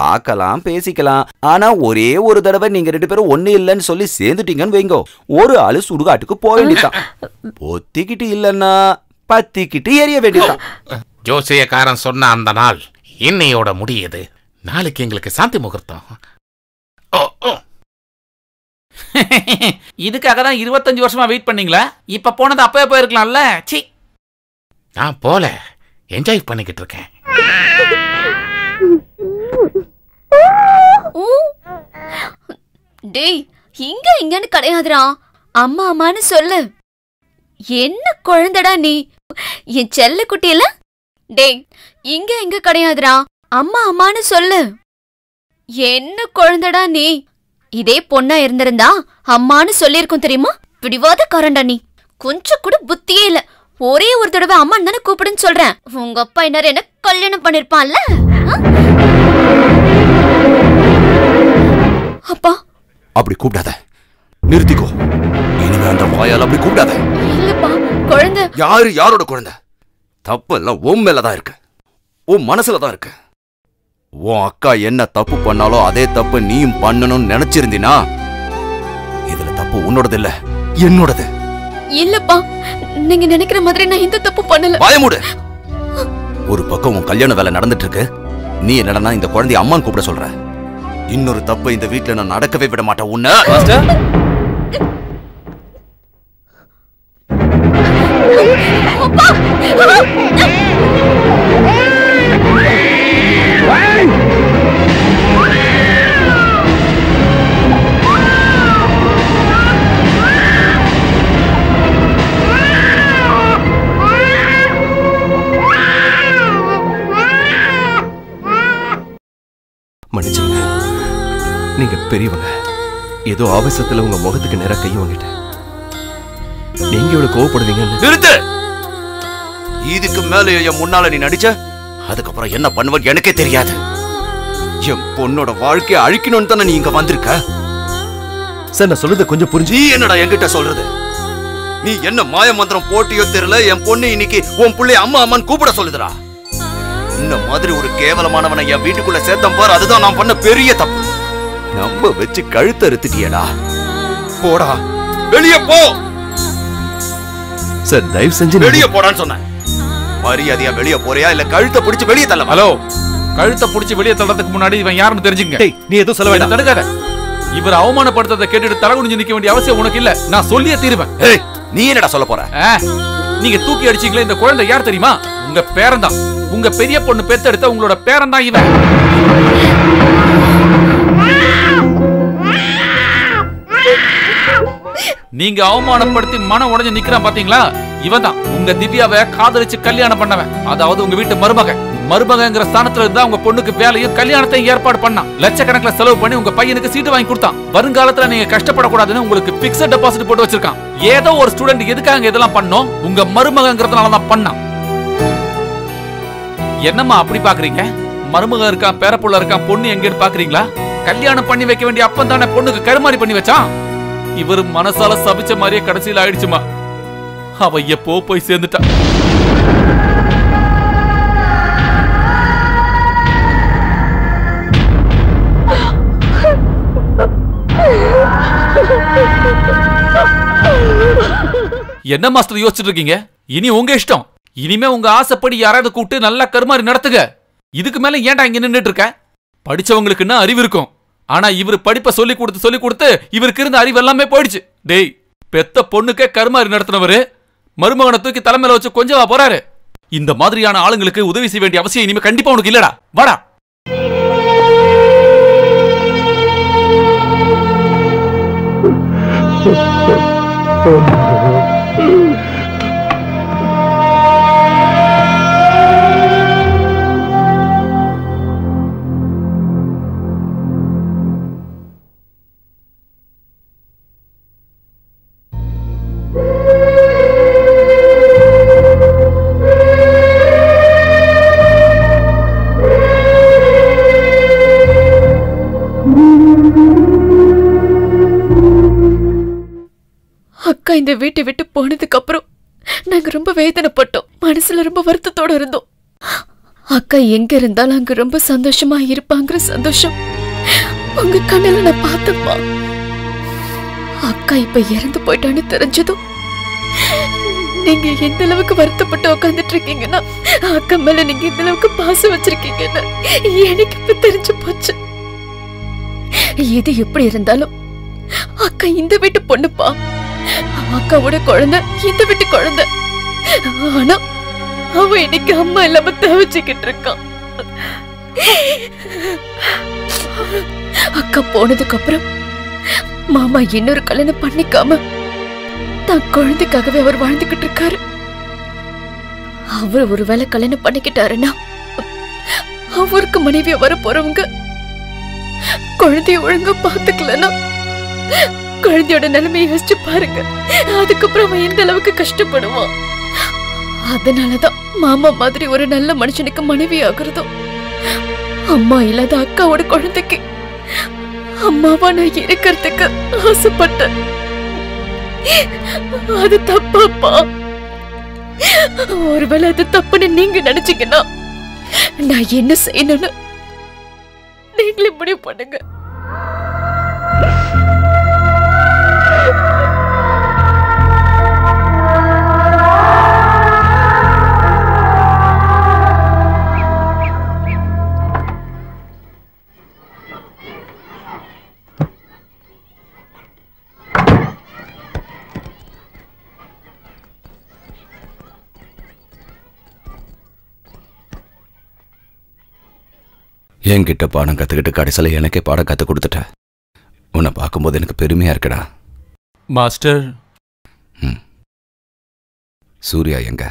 பாக்கலாம், பேசிக்கலாம். ஆனா ஒரே ஒரு தடவை நீங்க ரெண்டு பேரும் ஒண்ணு இல்லன்னு சொல்லி சேர்ந்துட்டீங்கன்னு வைங்கோ, ஒரு ஆளு சுடுகாட்டுக்கு போக வேண்டியதான். பொத்திக்கிட்டு இல்லன்னா பத்திக்கிட்டு எரிய வேண்டியதான். ஜோசியக்காரன் சொன்ன அந்த நாள் இன்னையோட முடியுது. நாளைக்கு எங்களுக்கு சாந்தி முகூர்த்தம். இதுக்காக தான் இருபத்தஞ்சு வருஷமா வெயிட் பண்ணீங்களா? இப்ப போனது அப்பவே போயிருக்கலாம்ல. சீ, நான் போல என்ஜாய் பண்ணிக்கிட்டு இருக்கேன். டேய், இங்க இங்கன்னு கிடையாதுடா, அம்மா அம்மான்னு சொல்லு. என்ன குழந்தைடா நீ, என் செல்ல குட்டியில? டேய், இங்க இங்க கிடையாதுடா, அம்மா அம்மான்னு சொல்லு. என்ன குழந்தைடா நீ? இதே பொண்ணா இருந்திருந்தா அம்மான்னு சொல்லிருக்கும் தெரியுமா? பிடிவாத காரண்டா நீ, கொஞ்சம் கூட புத்தியே இல்ல. ஒரே ஒரு தடவை அம்மான்னு தானே கூப்பிடுன்னு சொல்றேன். உங்க அப்பா என்ன என்ன கல்யாணம் பண்ணிருப்பான்ல? அப்பா அப்படி கூப்பிடாத, நிறுத்திக்கோ. இனிமே அந்த வாயால் அப்படி கூப்பிடாத. இல்லப்பா, குழந்தை. யாரு யாரோட குழந்தை? தப்பு எல்லாம் உன் மேலதான் இருக்கு, உன் மனசுலதான் இருக்கு. உன் அக்கா என்ன தப்பு பண்ணாலோ அதே தப்பு நீயும் பண்ணணும்னு நினைச்சிருந்தீனா இதுல தப்பு உன்னோடது இல்ல, என்னோடது. இல்லப்பா, நீங்க நினைக்கிற மாதிரி நான் இந்த தப்பு பண்ணல. வாயை மூடு. ஒரு பக்கம் உன் கல்யாண வேலை நடந்துட்டு இருக்கு, நீ என்னடா இந்த குழந்தைய அம்மான்னு கூப்பிட சொல்ற? இன்னொரு தப்பு இந்த வீட்டுல நான் நடக்கவே விட மாட்டேன் உன்ன. மன்னிச்சுங்க, நீங்க பெரியவங்க. ஏதோ ஆவேசத்துல உங்க முகத்துக்கு நேரா கை வாங்கிட்ட. நீங்க இவ்வளவு கோவப்படுவீங்கன்னு. நிறுத்து. இதுக்கு மேல என் முன்னால நீ நடிச்ச அதுக்கப்புறம் என்ன பண்ணுவ எனக்கே தெரியாது. என் பொண்ணோட வாழ்க்கையை அழிக்கணும்னு தானே நீ இங்க வந்திருக்க. சார், நான் சொல்றது கொஞ்சம் புரிஞ்சு. என்னடா என்கிட்ட சொல்றது? நீ என்ன மாய மந்திரம் போட்டியோ தெரியல, என் பொண்ணு இன்னைக்கு உன் பிள்ளை அம்மா அம்மான்னு கூப்பிட சொல்லுதுடா. இந்த மாதிரி ஒரு கேவலமானவனை என் வீட்டுக்குள்ள சேர்த்தம் பாரு, அதுதான் நான் பண்ண பெரிய தப்பு. நம்ம வச்சு கழுத்தறுத்துட்டியடா, போடா வெளியே போ. சார், தயவு செஞ்சு வெளியே போடான்னு சொன்னேன். மரியாதையா வெளியே போறியா இல்ல கழுத்தை பிடிச்சு வெளியே தள்ள? ஹலோ, கழுத்தை பிடிச்சு வெளியே தள்ளறதுக்கு முன்னாடி இவன் யாருன்னு தெரிஞ்சுங்க. டேய், நீ எதுவும் சொல்ல வேண்டாம். தடுக்காத. இவர் அவமானப்படுத்தத கேட்டுட்டு தலை குனிஞ்சு நிக்க வேண்டிய அவசியம் உனக்கு இல்ல, நான் சொல்லியே தீருவேன். ஏய், நீ என்னடா சொல்ல போற? நீங்க தூக்கி அடிச்சீங்களே, இந்த குழந்தை யார் தெரியுமா? உங்க பேரன் தான். உங்க பெரிய பொண்ணு பெத்தெடுத்த உங்களோட பேரன் தான் இவன். நீங்க அவமானப்படுத்தி மன உடைஞ்சு நிக்கிறான் பாத்தீங்களா, இவன் தான். உங்க திவ்யாவை காதலிச்சு கல்யாணம் பண்ணவன், அதாவது உங்க வீட்டு மருமக. மருமகங்கிற ஸ்தானத்துல இருந்தா உங்க பொண்ணுக்கு வேலையும் கல்யாணத்தையும் ஏற்பாடு பண்ணான். லட்சக்கணக்கில் செலவு பண்ணி உங்க பையனுக்கு சீட்டு வாங்கி கொடுத்தான். வருங்காலத்துல நீங்க கஷ்டப்படக்கூடாதுன்னு உங்களுக்கு பிக்ஸட் டெபாசிட் போட்டு வச்சிருக்கான். ஏதோ ஒரு ஸ்டூடெண்ட் எதுக்காக இதெல்லாம் பண்ணோம்? உங்க மருமகங்கிறதுனாலதான் பண்ணான். என்னம்மா அப்படி பாக்குறீங்க? மருமகன் இருக்கான், பேரப்புள்ள இருக்கான், பொண்ணு எங்கன்னு பாக்குறீங்களா? கல்யாணம் பண்ணி வைக்க வேண்டிய அப்பன் தானே பொண்ணுக்கு கருமாறி பண்ணி வச்சான். இவர் மனசால சபிச்ச மாதிரியே கடைசியில் ஆயிடுச்சுமா. அவ எப்போ போய் சேர்ந்துட்டான். என்ன மாஸ்டர் யோசிச்சுட்டு இருக்கீங்க? இனி உங்க இஷ்டம். இனிமே உங்க ஆசைப்படி யாராவது கூப்பிட்டு நல்லா கருமாறி நடத்துங்க. இதுக்கு மேல ஏன்டா இங்க நின்றுட்டு இருக்க? படிச்சவங்களுக்குன்னா அறிவு இருக்கும். ஆனா இவர் படிப்பை சொல்லி கொடுத்து சொல்லி கொடுத்து இவருக்கு இருந்த அறிவு எல்லாமே போயிடுச்சு. டேய், பெத்த பொண்ணுக்கே கருமாறி நடத்தினவரு மருமகனை தூக்கி தலைமையில வச்சு கொஞ்சமா போறாரு. இந்த மாதிரியான ஆளுங்களுக்கு உதவி செய்ய வேண்டிய அவசியம் இனிமே கண்டிப்பா உனக்கு இல்லடா. வாடா. அக்கா இந்த வீட்டை விட்டு போனதுக்கு அப்புறம் நாங்க ரொம்ப வேதனைப்பட்டோம், மனசுல ரொம்ப வருத்தத்தோட இருந்தோம். அக்கா எங்க இருந்தாலும் அங்க ரொம்ப சந்தோஷமா இருப்பாங்கிற சந்தோஷம் உங்க கண்ணுல நான் பார்த்தப்பா. அக்கா இப்ப இறந்து போயிட்டான்னு தெரிஞ்சதும் நீங்க எந்த அளவுக்கு வருத்தப்பட்டு உட்காந்துட்டு இருக்கீங்கன்னா, அக்கா மேல நீங்க எந்த அளவுக்கு பாசம் வச்சிருக்கீங்கன்னா எனக்கு இப்ப தெரிஞ்சு போச்சு. எது எப்படி இருந்தாலும் அக்கா இந்த வீட்டு பொண்ணுப்பா, அக்காவோட குழந்தை இந்த வீட்டு குழந்தை. ஆனா அவன் இன்னைக்கு அம்மா இல்லாம தவிச்சுக்கிட்டு இருக்கான். அக்கா போனதுக்கு அப்புறம் மாமா இன்னொரு கல்யாணம் பண்ணிக்காம தான் குழந்தைக்காகவே அவர் வாழ்ந்துகிட்டு இருக்காரு. அவர் ஒருவேளை கல்யாணம் பண்ணிக்கிட்டாருன்னா அவருக்கு மனைவிய வர போறவங்க குழந்தைய ஒழுங்கா பாத்துக்கலன்னா குழந்தையோட நிலைமையை யோசிச்சு பாருங்க. அதுக்கப்புறம் அவன் எந்த அளவுக்கு கஷ்டப்படுவான். அதனாலதான் மாமா மாதிரி ஒரு நல்ல மனுஷனுக்கு மனைவி ஆகுறதும் அம்மா இல்லாத அக்காவோட குழந்தைக்கு அம்மாவா நான் இருக்கிறதுக்கு ஆசைப்பட்டேன். அது தப்பாப்பா. ஒருவேளை அது தப்புன்னு நீங்க நினைச்சீங்கன்னா நான் என்ன செய்யணும்னு நீங்களே முடிவு பண்ணுங்க. என்கிட்ட பாடம் கற்றுக்கிட்டு கடைசியில் எனக்கே பாடம் கற்றுக் கொடுத்துட்ட. உன்னை பார்க்கும்போது எனக்கு பெருமையாக இருக்குடா மாஸ்டர். ம் சூர்யா எங்க?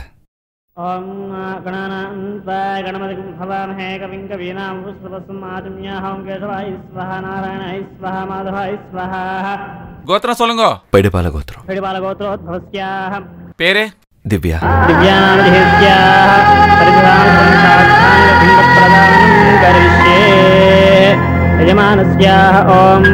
கோத்திரம் சொல்லுங்க. பெடிபால கோத்திரம். பெடிபால கோத்திரம். பேரே திவ்யா. ஓம்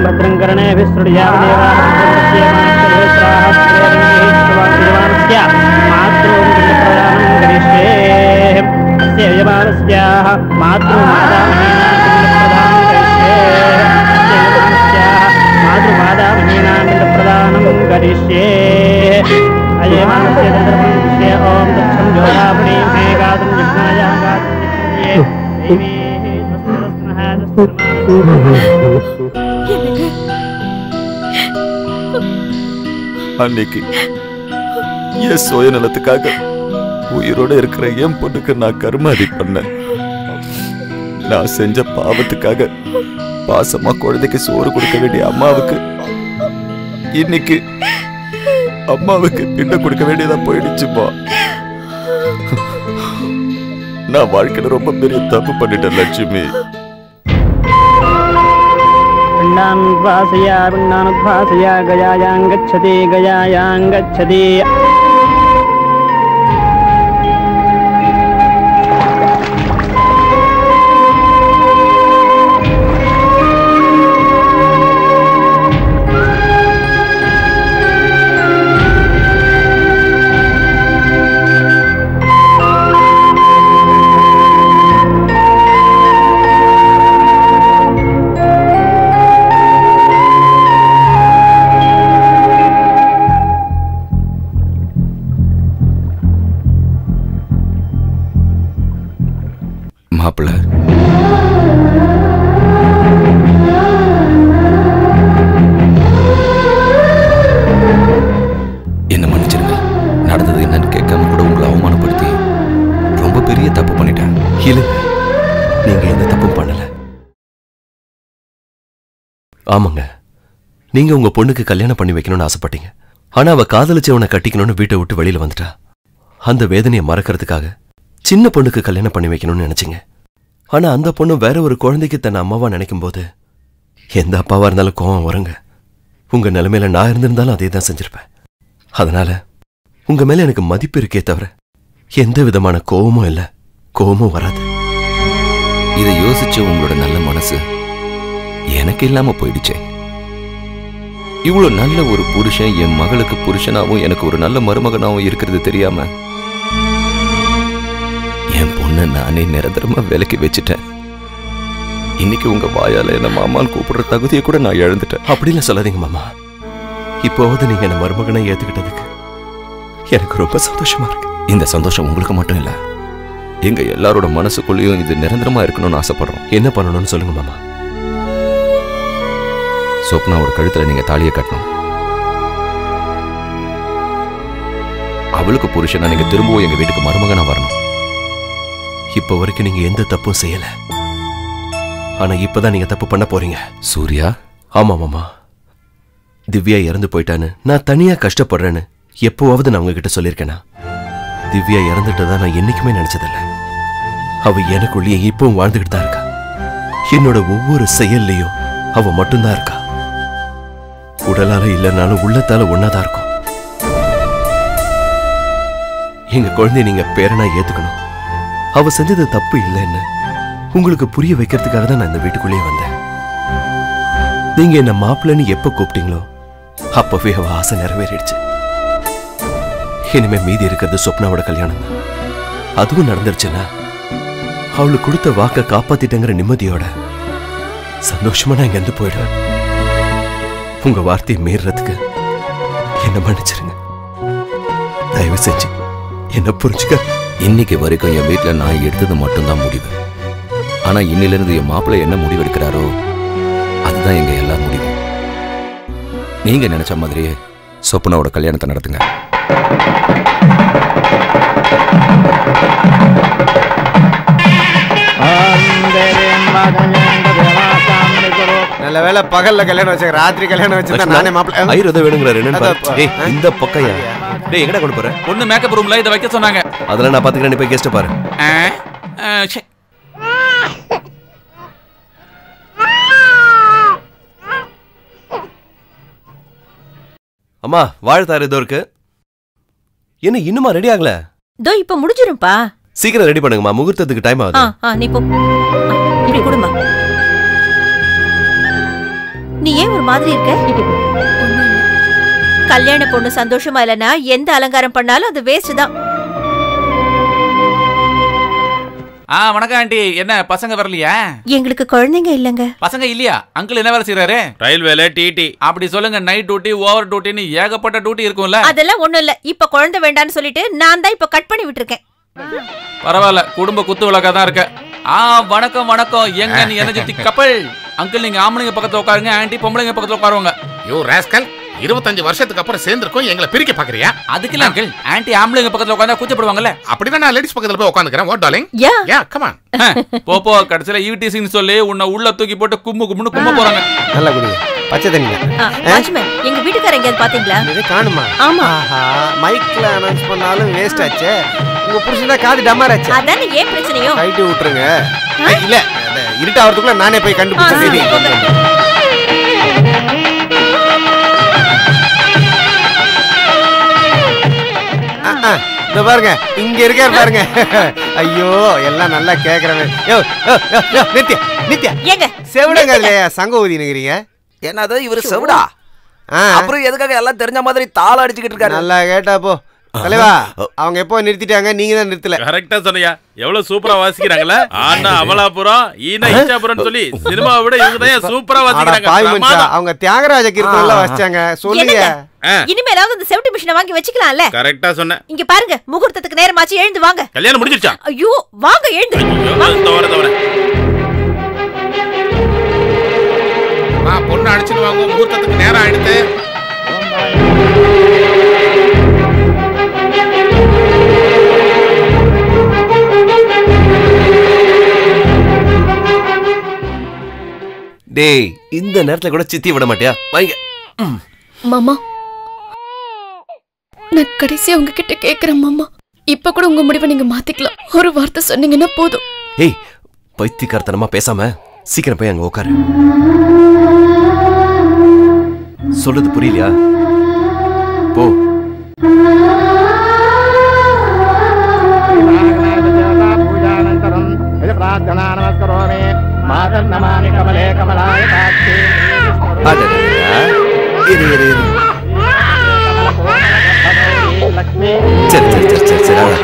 அன்னைக்கு என் சுயநலத்துக்காக உயிரோட இருக்கிற என் பொண்ணுக்கு நான் கருமாதி பண்ண. நான் செஞ்ச பாவத்துக்காக பாசமா குழந்தைக்கு சோறு கொடுக்க வேண்டிய அம்மாவுக்கு இன்னைக்கு அம்மாவுக்கு பிண்டை கொடுக்க வேண்டியதா போயிடுச்சுப்பா. நான் வாழ்க்கையில ரொம்ப பெரிய தப்பு பண்ணிட்டேன் லட்சுமி. பிண்டானுத்வாசயா பிண்டானுத்வாசயா கயாயாங் கச்சதி கயாயாங் கச்சதி. மாப்பிள்ளை. என்ன மன்னிச்சிருங்க, நடந்தது என்னன்னு கேட்காம கூட உங்களை அவமானப்படுத்தி ரொம்ப பெரிய தப்பு பண்ணிட்டேன். இல்லை, நீங்க எந்த தப்பும் பண்ணல. ஆமாங்க, நீங்க உங்க பொண்ணுக்கு கல்யாணம் பண்ணி வைக்கணும்னு ஆசைப்பட்டீங்க. ஆனா அவ காதலிச்சவனை கட்டிக்கணும்னு வீட்டை விட்டு வெளியில வந்துட்டா. அந்த வேதனையை மறக்கிறதுக்காக சின்ன பொண்ணுக்கு கல்யாணம் பண்ணி வைக்கணும்னு நினைச்சிங்க. ஆனா அந்த பொண்ணு வேற ஒரு குழந்தைக்கு தன் அம்மாவா நினைக்கும் போது எந்த அப்பாவா இருந்தாலும் கோவம் வருங்க. உங்க நிலைமையில நான் இருந்திருந்தாலும் அதே தான் செஞ்சிருப்பேன். அதனால உங்க மேல எனக்கு மதிப்பு இருக்கே தவிர எந்த விதமான கோவமும் இல்லை, கோவமும் வராது. இதை யோசிச்சு உங்களோட நல்ல மனசு எனக்கு இல்லாம போயிடுச்சே. இவ்வளவு நல்ல ஒரு புருஷன் என் மகளுக்கு புருஷனாவும் எனக்கு ஒரு நல்ல மருமகனாவும் இருக்கிறது தெரியாம என் பொண்ணை நானே நிரந்தரமா விலக்கி வச்சுட்டேன். இன்னைக்கு உங்க வாயால என்ன மாமான்னு கூப்பிடுற தகுதியை கூட நான் இழந்துட்டேன். அப்படின்னு சொல்லாதீங்க மாமா, இப்போது நீங்க என்ன மருமகனை ஏத்துக்கிட்டதுக்கு எனக்கு ரொம்ப சந்தோஷமா இருக்கு. இந்த சந்தோஷம் உங்களுக்கு மட்டும் இல்ல, எங்க எல்லாரோட மனசுக்குள்ளேயும் இது நிரந்தரமா இருக்கணும்னு ஆசைப்படுறோம். என்ன பண்ணணும்னு சொல்லுங்க மாமா. சொப்னாவோட கழுத்துல நீங்க தாலியை கட்டணும். அவளுக்கு புருஷனா நீங்க திரும்பவும் எங்க வீட்டுக்கு மருமகனா வரணும். இப்ப வரைக்கும் நீங்க எந்த தப்பும் செய்யல, ஆனா இப்பதான் நீங்க தப்பு பண்ண போறீங்க சூர்யா. ஆமா மாமா, திவ்யா இறந்து போயிட்டான்னு நான் தனியா கஷ்டப்படுறேன்னு எப்போவாவது நான் உங்ககிட்ட சொல்லியிருக்கேனா? திவ்யா இறந்துட்டதா நான் என்னைக்குமே நினைச்சதில்ல. அவ எனக்குள்ளேயே இப்பவும் வாழ்ந்துகிட்டு தான் இருக்கா. என்னோட ஒவ்வொரு செயல்லையும் அவ மட்டும்தான் இருக்கா. உடலால இல்லைனாலும் உள்ளத்தால ஒன்னாதான் இருக்கும். எங்க குழந்தைய நீங்க பேரனா ஏத்துக்கணும். அவ செஞ்சது தப்பு இல்லைன்னு உங்களுக்கு புரிய வைக்கிறதுக்காக தான் நான் இந்த வீட்டுக்குள்ளேயே வந்தேன். நீங்க என்ன மாப்பிள்ளைன்னு எப்ப கூப்பிட்டீங்களோ அப்பவே அவ ஆசை நிறைவேறிடுச்சு. இனிமே மீதி இருக்கிறது சொப்னாவோட கல்யாணம் தான். அதுவும் நடந்துருச்சுன்னா அவளுக்கு கொடுத்த வாக்க காப்பாத்திட்டேங்கிற நிம்மதியோட சந்தோஷமா நான் இங்கிருந்து போயிடுவேன். உங்க வார்த்தையை மீறதுக்கு என்ன மன்னிச்சிருங்க. தயவு செஞ்சு என்ன புரிஞ்சுக்க. இன்னைக்கு வரைக்கும் என் வீட்டுல நான் எடுத்தது மட்டும்தான் முடிவு. ஆனா இன்னில இருந்து என் மாப்பிள்ளை என்ன முடிவு எடுக்கிறாரோ அதுதான் எங்க எல்லா முடிவு. நீங்க நினைச்ச மாதிரியே சொப்னாவோட கல்யாணத்தை நடத்துங்க. நல்ல வேளை பகல்ல கல்யாணம் வச்சு ராத்திரி கல்யாணம் வச்சிருந்தா நானே மாப்பிள்ளை ஐரோத வேணுங்கிறாரு. டேய், இந்த பக்கையா? டேய், எங்கடா கொண்டு போற? பொண்ணு மேக்கப் ரூம்ல இத வைக்க சொன்னாங்க. அதெல்லாம் நான் பாத்துக்கறேன், நீ போய் கெஸ்ட் பாரு. அம்மா, வாழ்த்தாரு. இதோ இருக்கு. என்ன இன்னுமா ரெடி ஆகல? தோ இப்ப முடிஞ்சிரும்பா. சீக்கிரம் ரெடி பண்ணுங்கம்மா, முகூர்த்தத்துக்கு டைம் ஆகுது. ஆ ஆ நீ போ. இடி குடுமா. நீ ஏன் ஒரு மாதிரி இருக்க? இடி குடு. கல்யாண பொண்ணு சந்தோஷமா இல்லனா எந்த அலங்காரம் பண்ணாலும் அது வேஸ்ட் தான். ஆ வணக்கம் ஆண்டி. என்ன பசங்க வரலையா? எங்களுக்கு குழந்தைங்க இல்லங்க. பசங்க இல்லையா? அங்கிள் என்ன வேலை செய்றாரு? ரயில்வேல டிடி. அப்படி சொல்லுங்க. நைட் டியூட்டி, ஓவர் டியூட்டின்னு ஏகப்பட்ட டியூட்டி இருக்கும்ல. அதெல்லாம் ஒண்ணும் இல்ல. இப்ப குழந்தை வேண்டான்னு சொல்லிட்டு நான் தான் இப்ப கட் பண்ணி விட்டுருக்கேன். பரவாயில்ல, குடும்ப குத்து விளக்கா தான் இருக்க. ஆ வணக்கம் வணக்கம். எங்க நீ எனர்ஜெட்டி கப்பல்? அங்கிள் நீங்க ஆம்பளைங்க பக்கத்துல உட்காருங்க, ஆண்டி பொம்பளைங்க பக்கத்துல உட்காருவாங்க. யோ ராஸ்கல், இருபத்தஞ்சு வருஷத்துக்கு அப்புறம் சேர்ந்திருக்கோம், எங்களை பிரிக்க பாக்குறியா? அதுக்குல அங்கிள், ஆன்ட்டி ஆம்பளைங்க பக்கத்துல உட்கார்ந்தா கூச்சப்படுவாங்கல்ல, அப்படிதான் நான் லேடிஸ் பக்கத்துல போய் உட்கார்ந்துக்கறேன். What darling, yeah come on. போ போ, கடைசில ஈவிடிசி ன்னு சொல்லி உன்னை உள்ள தூக்கி போட்டு கும்மு கும்முன்னு கும்ப போறாங்க. நல்லா குடி பச்சை தண்ணி. வாட்ச்மேன், எங்க வீட்டுக்காரங்க எங்க பாத்தீங்களா? இது காணுமா? ஆமா. ஆஹா, மைக்ல அனௌன்ஸ் பண்ணாலும் வேஸ்ட் ஆச்சே. உங்க புருஷனா காது டமார் ஆச்சு. அதானே ஏன் பிரச்சனையோ? ரைட் விட்டுருங்க. இல்ல, இருட்டாவதுக்குள்ள நானே போய் கண்டுபிடிச்சேன். இத பாருங்க, இங்க இருக்க பாருங்க. ஐயோ, எல்லாம் நல்லா கேக்குறவே. யோ யோ யோ நித்யா நித்யா, ஏங்க செவுடங்க இல்லையா சங்க ஊதி நிக்கிறீங்க? என்னது இவரு செவுடா? அப்புறம் எதுக்காக எல்லாம் தெரிஞ்ச மாதிரி தாள அடிச்சிட்டு இருக்காரு? நல்லா கேட்டா போ தலைவா, அவங்க எப்போ நிறுத்திட்டாங்க, நீங்க தான் நிறுத்தல. கரெக்ட்டா சொன்னியா. எவ்வளவு சூப்பரா வாசிக்கறாங்கல. ஆனா அவலாபுரம் ஈனா இச்சாபுரம் சொல்லி சினிமாவை விட இவங்க தான் சூப்பரா வாசிக்கறாங்க. அவங்க தியாகராஜ கீர்த்தனல வாசிச்சாங்க. சொல்லுங்க, இனிமே பேசாம ஏதாவது அந்த செவட்டி மிஷினை வாங்கி வச்சுக்கலாம்ல. கரெக்ட்டா சொன்னேன். இங்க பாருங்க, முகூர்த்தத்துக்கு நேரமாச்சு, எழுந்து வாங்க. கல்யாணம் முடிஞ்சிருச்சா? ஐயோ வாங்க எழுந்து. பொண்ணு அடிச்சுட்டு வாங்க, முகூர்த்தத்துக்கு நேரம் ஆயிடுது. டேய், இந்த நேரத்துல கூட சித்தி விட மாட்டியா? வாங்க மாமா, நான் கடைசியா உங்ககிட்ட கேக்குறேன் மாமா, இப்ப கூட உங்க முடிவை நீங்க மாத்திக்கலாம், ஒரு வார்த்தை சொன்னீங்கன்னா போதும். ஏய் பைத்தியக்காரத்தனமா பேசாம சீக்கிரம் போய் அங்க உட்காரு. சொல்றது புரியலையா? போ. சரி சரி சரி சரி சரி செல்லம்,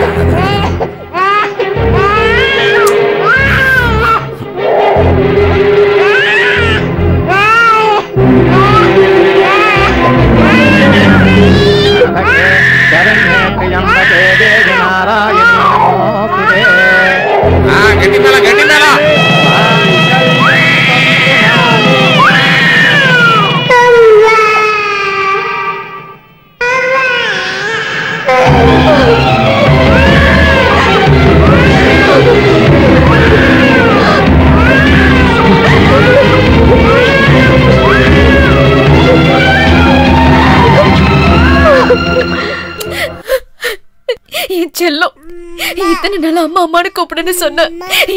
இத்தனை நாள் அம்மா அம்மானு கூப்பிடுன்னு சொன்ன,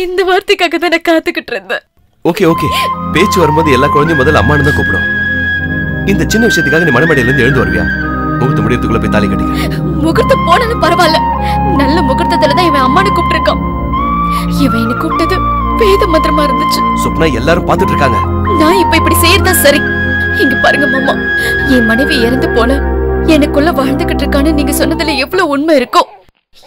இந்த வார்த்தைக்காக தான் நான் காத்துக்கிட்டு இருந்தேன். ஓகே ஓகே, பேச்சு வரும்போது எல்லா குழந்தையும் முதல்ல அம்மானு தான் கூப்பிடும். இந்த சின்ன விஷயத்துக்காக நீ மனமடையிலிருந்து எழுந்து வருவியா? முகூர்த்த முடியறதுக்குள்ள போய் தாலி கட்டிக்க. முகூர்த்தம் போனாலும் பரவாயில்ல, நல்ல முகூர்த்தத்துலதான் இவன் அம்மானு கூப்பிட்டுருக்கான். இவன் என்ன கூப்பிட்டது வேத மந்திரமா இருந்துச்சு. சுப்னா எல்லாரும் பாத்துட்டு இருக்காங்க. நான் இப்ப இப்படி செய்யறதா சரி? இங்க பாருங்க மாமா, என் மனைவி இறந்து போன எனக்குள்ள வாழ்ந்துகிட்டு இருக்கான்னு நீங்க சொன்னதுல எவ்வளவு உண்மை இருக்கும்.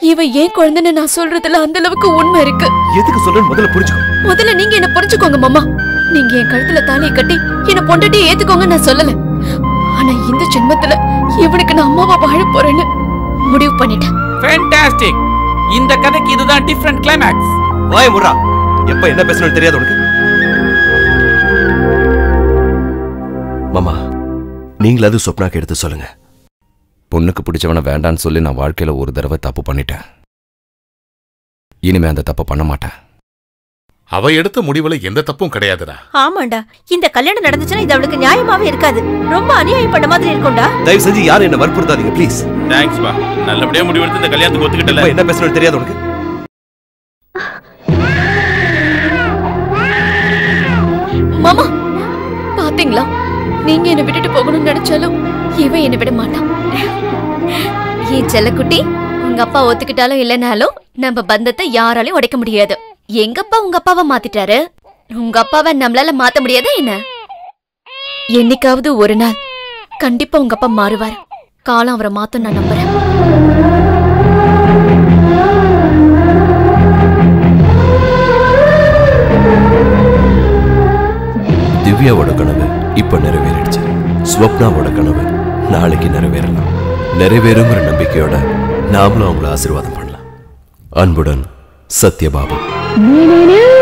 இவன் ஏன் குழந்தைன்னு நான் சொல்றதுல அந்த அளவுக்கு உண்மை இருக்கு. எதுக்கு சொல்றேன்னு முதல்ல புரிஞ்சுக்கோ. முதல்ல நீங்க என்ன புரிஞ்சுக்கோங்க மாமா. நீங்க என் கழுத்துல தாலியை கட்டி என்ன பொண்டாட்டி ஏத்துக்கோங்க நான் சொல்லல. ஆனா இந்த ஜென்மத்துல இவனுக்கு நான் அம்மாவா வாழ போறேன்னு முடிவு பண்ணிட்டேன். ஃபேண்டாஸ்டிக். இந்த கதைக்கு இதுதான் டிஃபரண்ட் கிளைமாக்ஸ். வாய் முறா. எப்ப என்ன பேசணும்னு தெரியாது உனக்கு. மாமா, நீங்களாவது சொப்னாக்கு எடுத்து சொல்லுங்க. பொண்ணுக்கு பிடிச்சவனை வேண்டான்னு சொல்லி நான் வாழ்க்கையில் ஒரு தடவை தப்பு பண்ணிட்டேன். இனிமே அந்த தப்பை பண்ண மாட்டேன். அவ எடுத்த முடிவுல எந்த தப்பும் கிடையாதுடா. ஆமாண்டா, இந்த கல்யாணம் நடந்துச்சுன்னா இது அவளுக்கு நியாயமாவே இருக்காது. ரொம்ப அநியாயம் பண்ண மாதிரி இருக்கும்டா. தயவு செஞ்சு யாரும் என்ன வற்புறுத்தாதீங்க ப்ளீஸ். தேங்க்ஸ் பா. நல்லபடியா முடிவெடுத்து இந்த கல்யாணத்துக்கு ஒத்துக்கிட்டல. என்ன பேசணும்னு தெரியாது உனக்கு. மாமா பாத்தீங்களா, நீங்க என்ன விட்டுட்டு போகணும்னு நினைச்சாலும் இவன் என்ன விட மாட்டான். ஏ செல்லக்குட்டி, உங்க அப்பா ஒத்துக்கிட்டாலும் இல்லைனாலும் நம்ம பந்தத்தை யாராலையும் உடைக்க முடியாது. எங்கப்பா உங்க அப்பாவை மாத்திட்டாரு, உங்க அப்பாவை நம்மளால மாத்த முடியாதா என்ன? என்னைக்காவது ஒரு நாள் கண்டிப்பா உங்க அப்பா மாறுவார். காலம் அவரை மாத்தும் நான் நம்புறேன். திவ்யாவோட கனவு இப்ப நிறைவேறிடுச்சு. ஸ்வப்னாவோட கனவு நாளைக்கு நிறைவேறலாம். நிறைவேறுங்கிற நம்பிக்கையோட நாமளும் அவங்கள ஆசீர்வாதம் பண்ணலாம். அன்புடன் சத்யபாபு.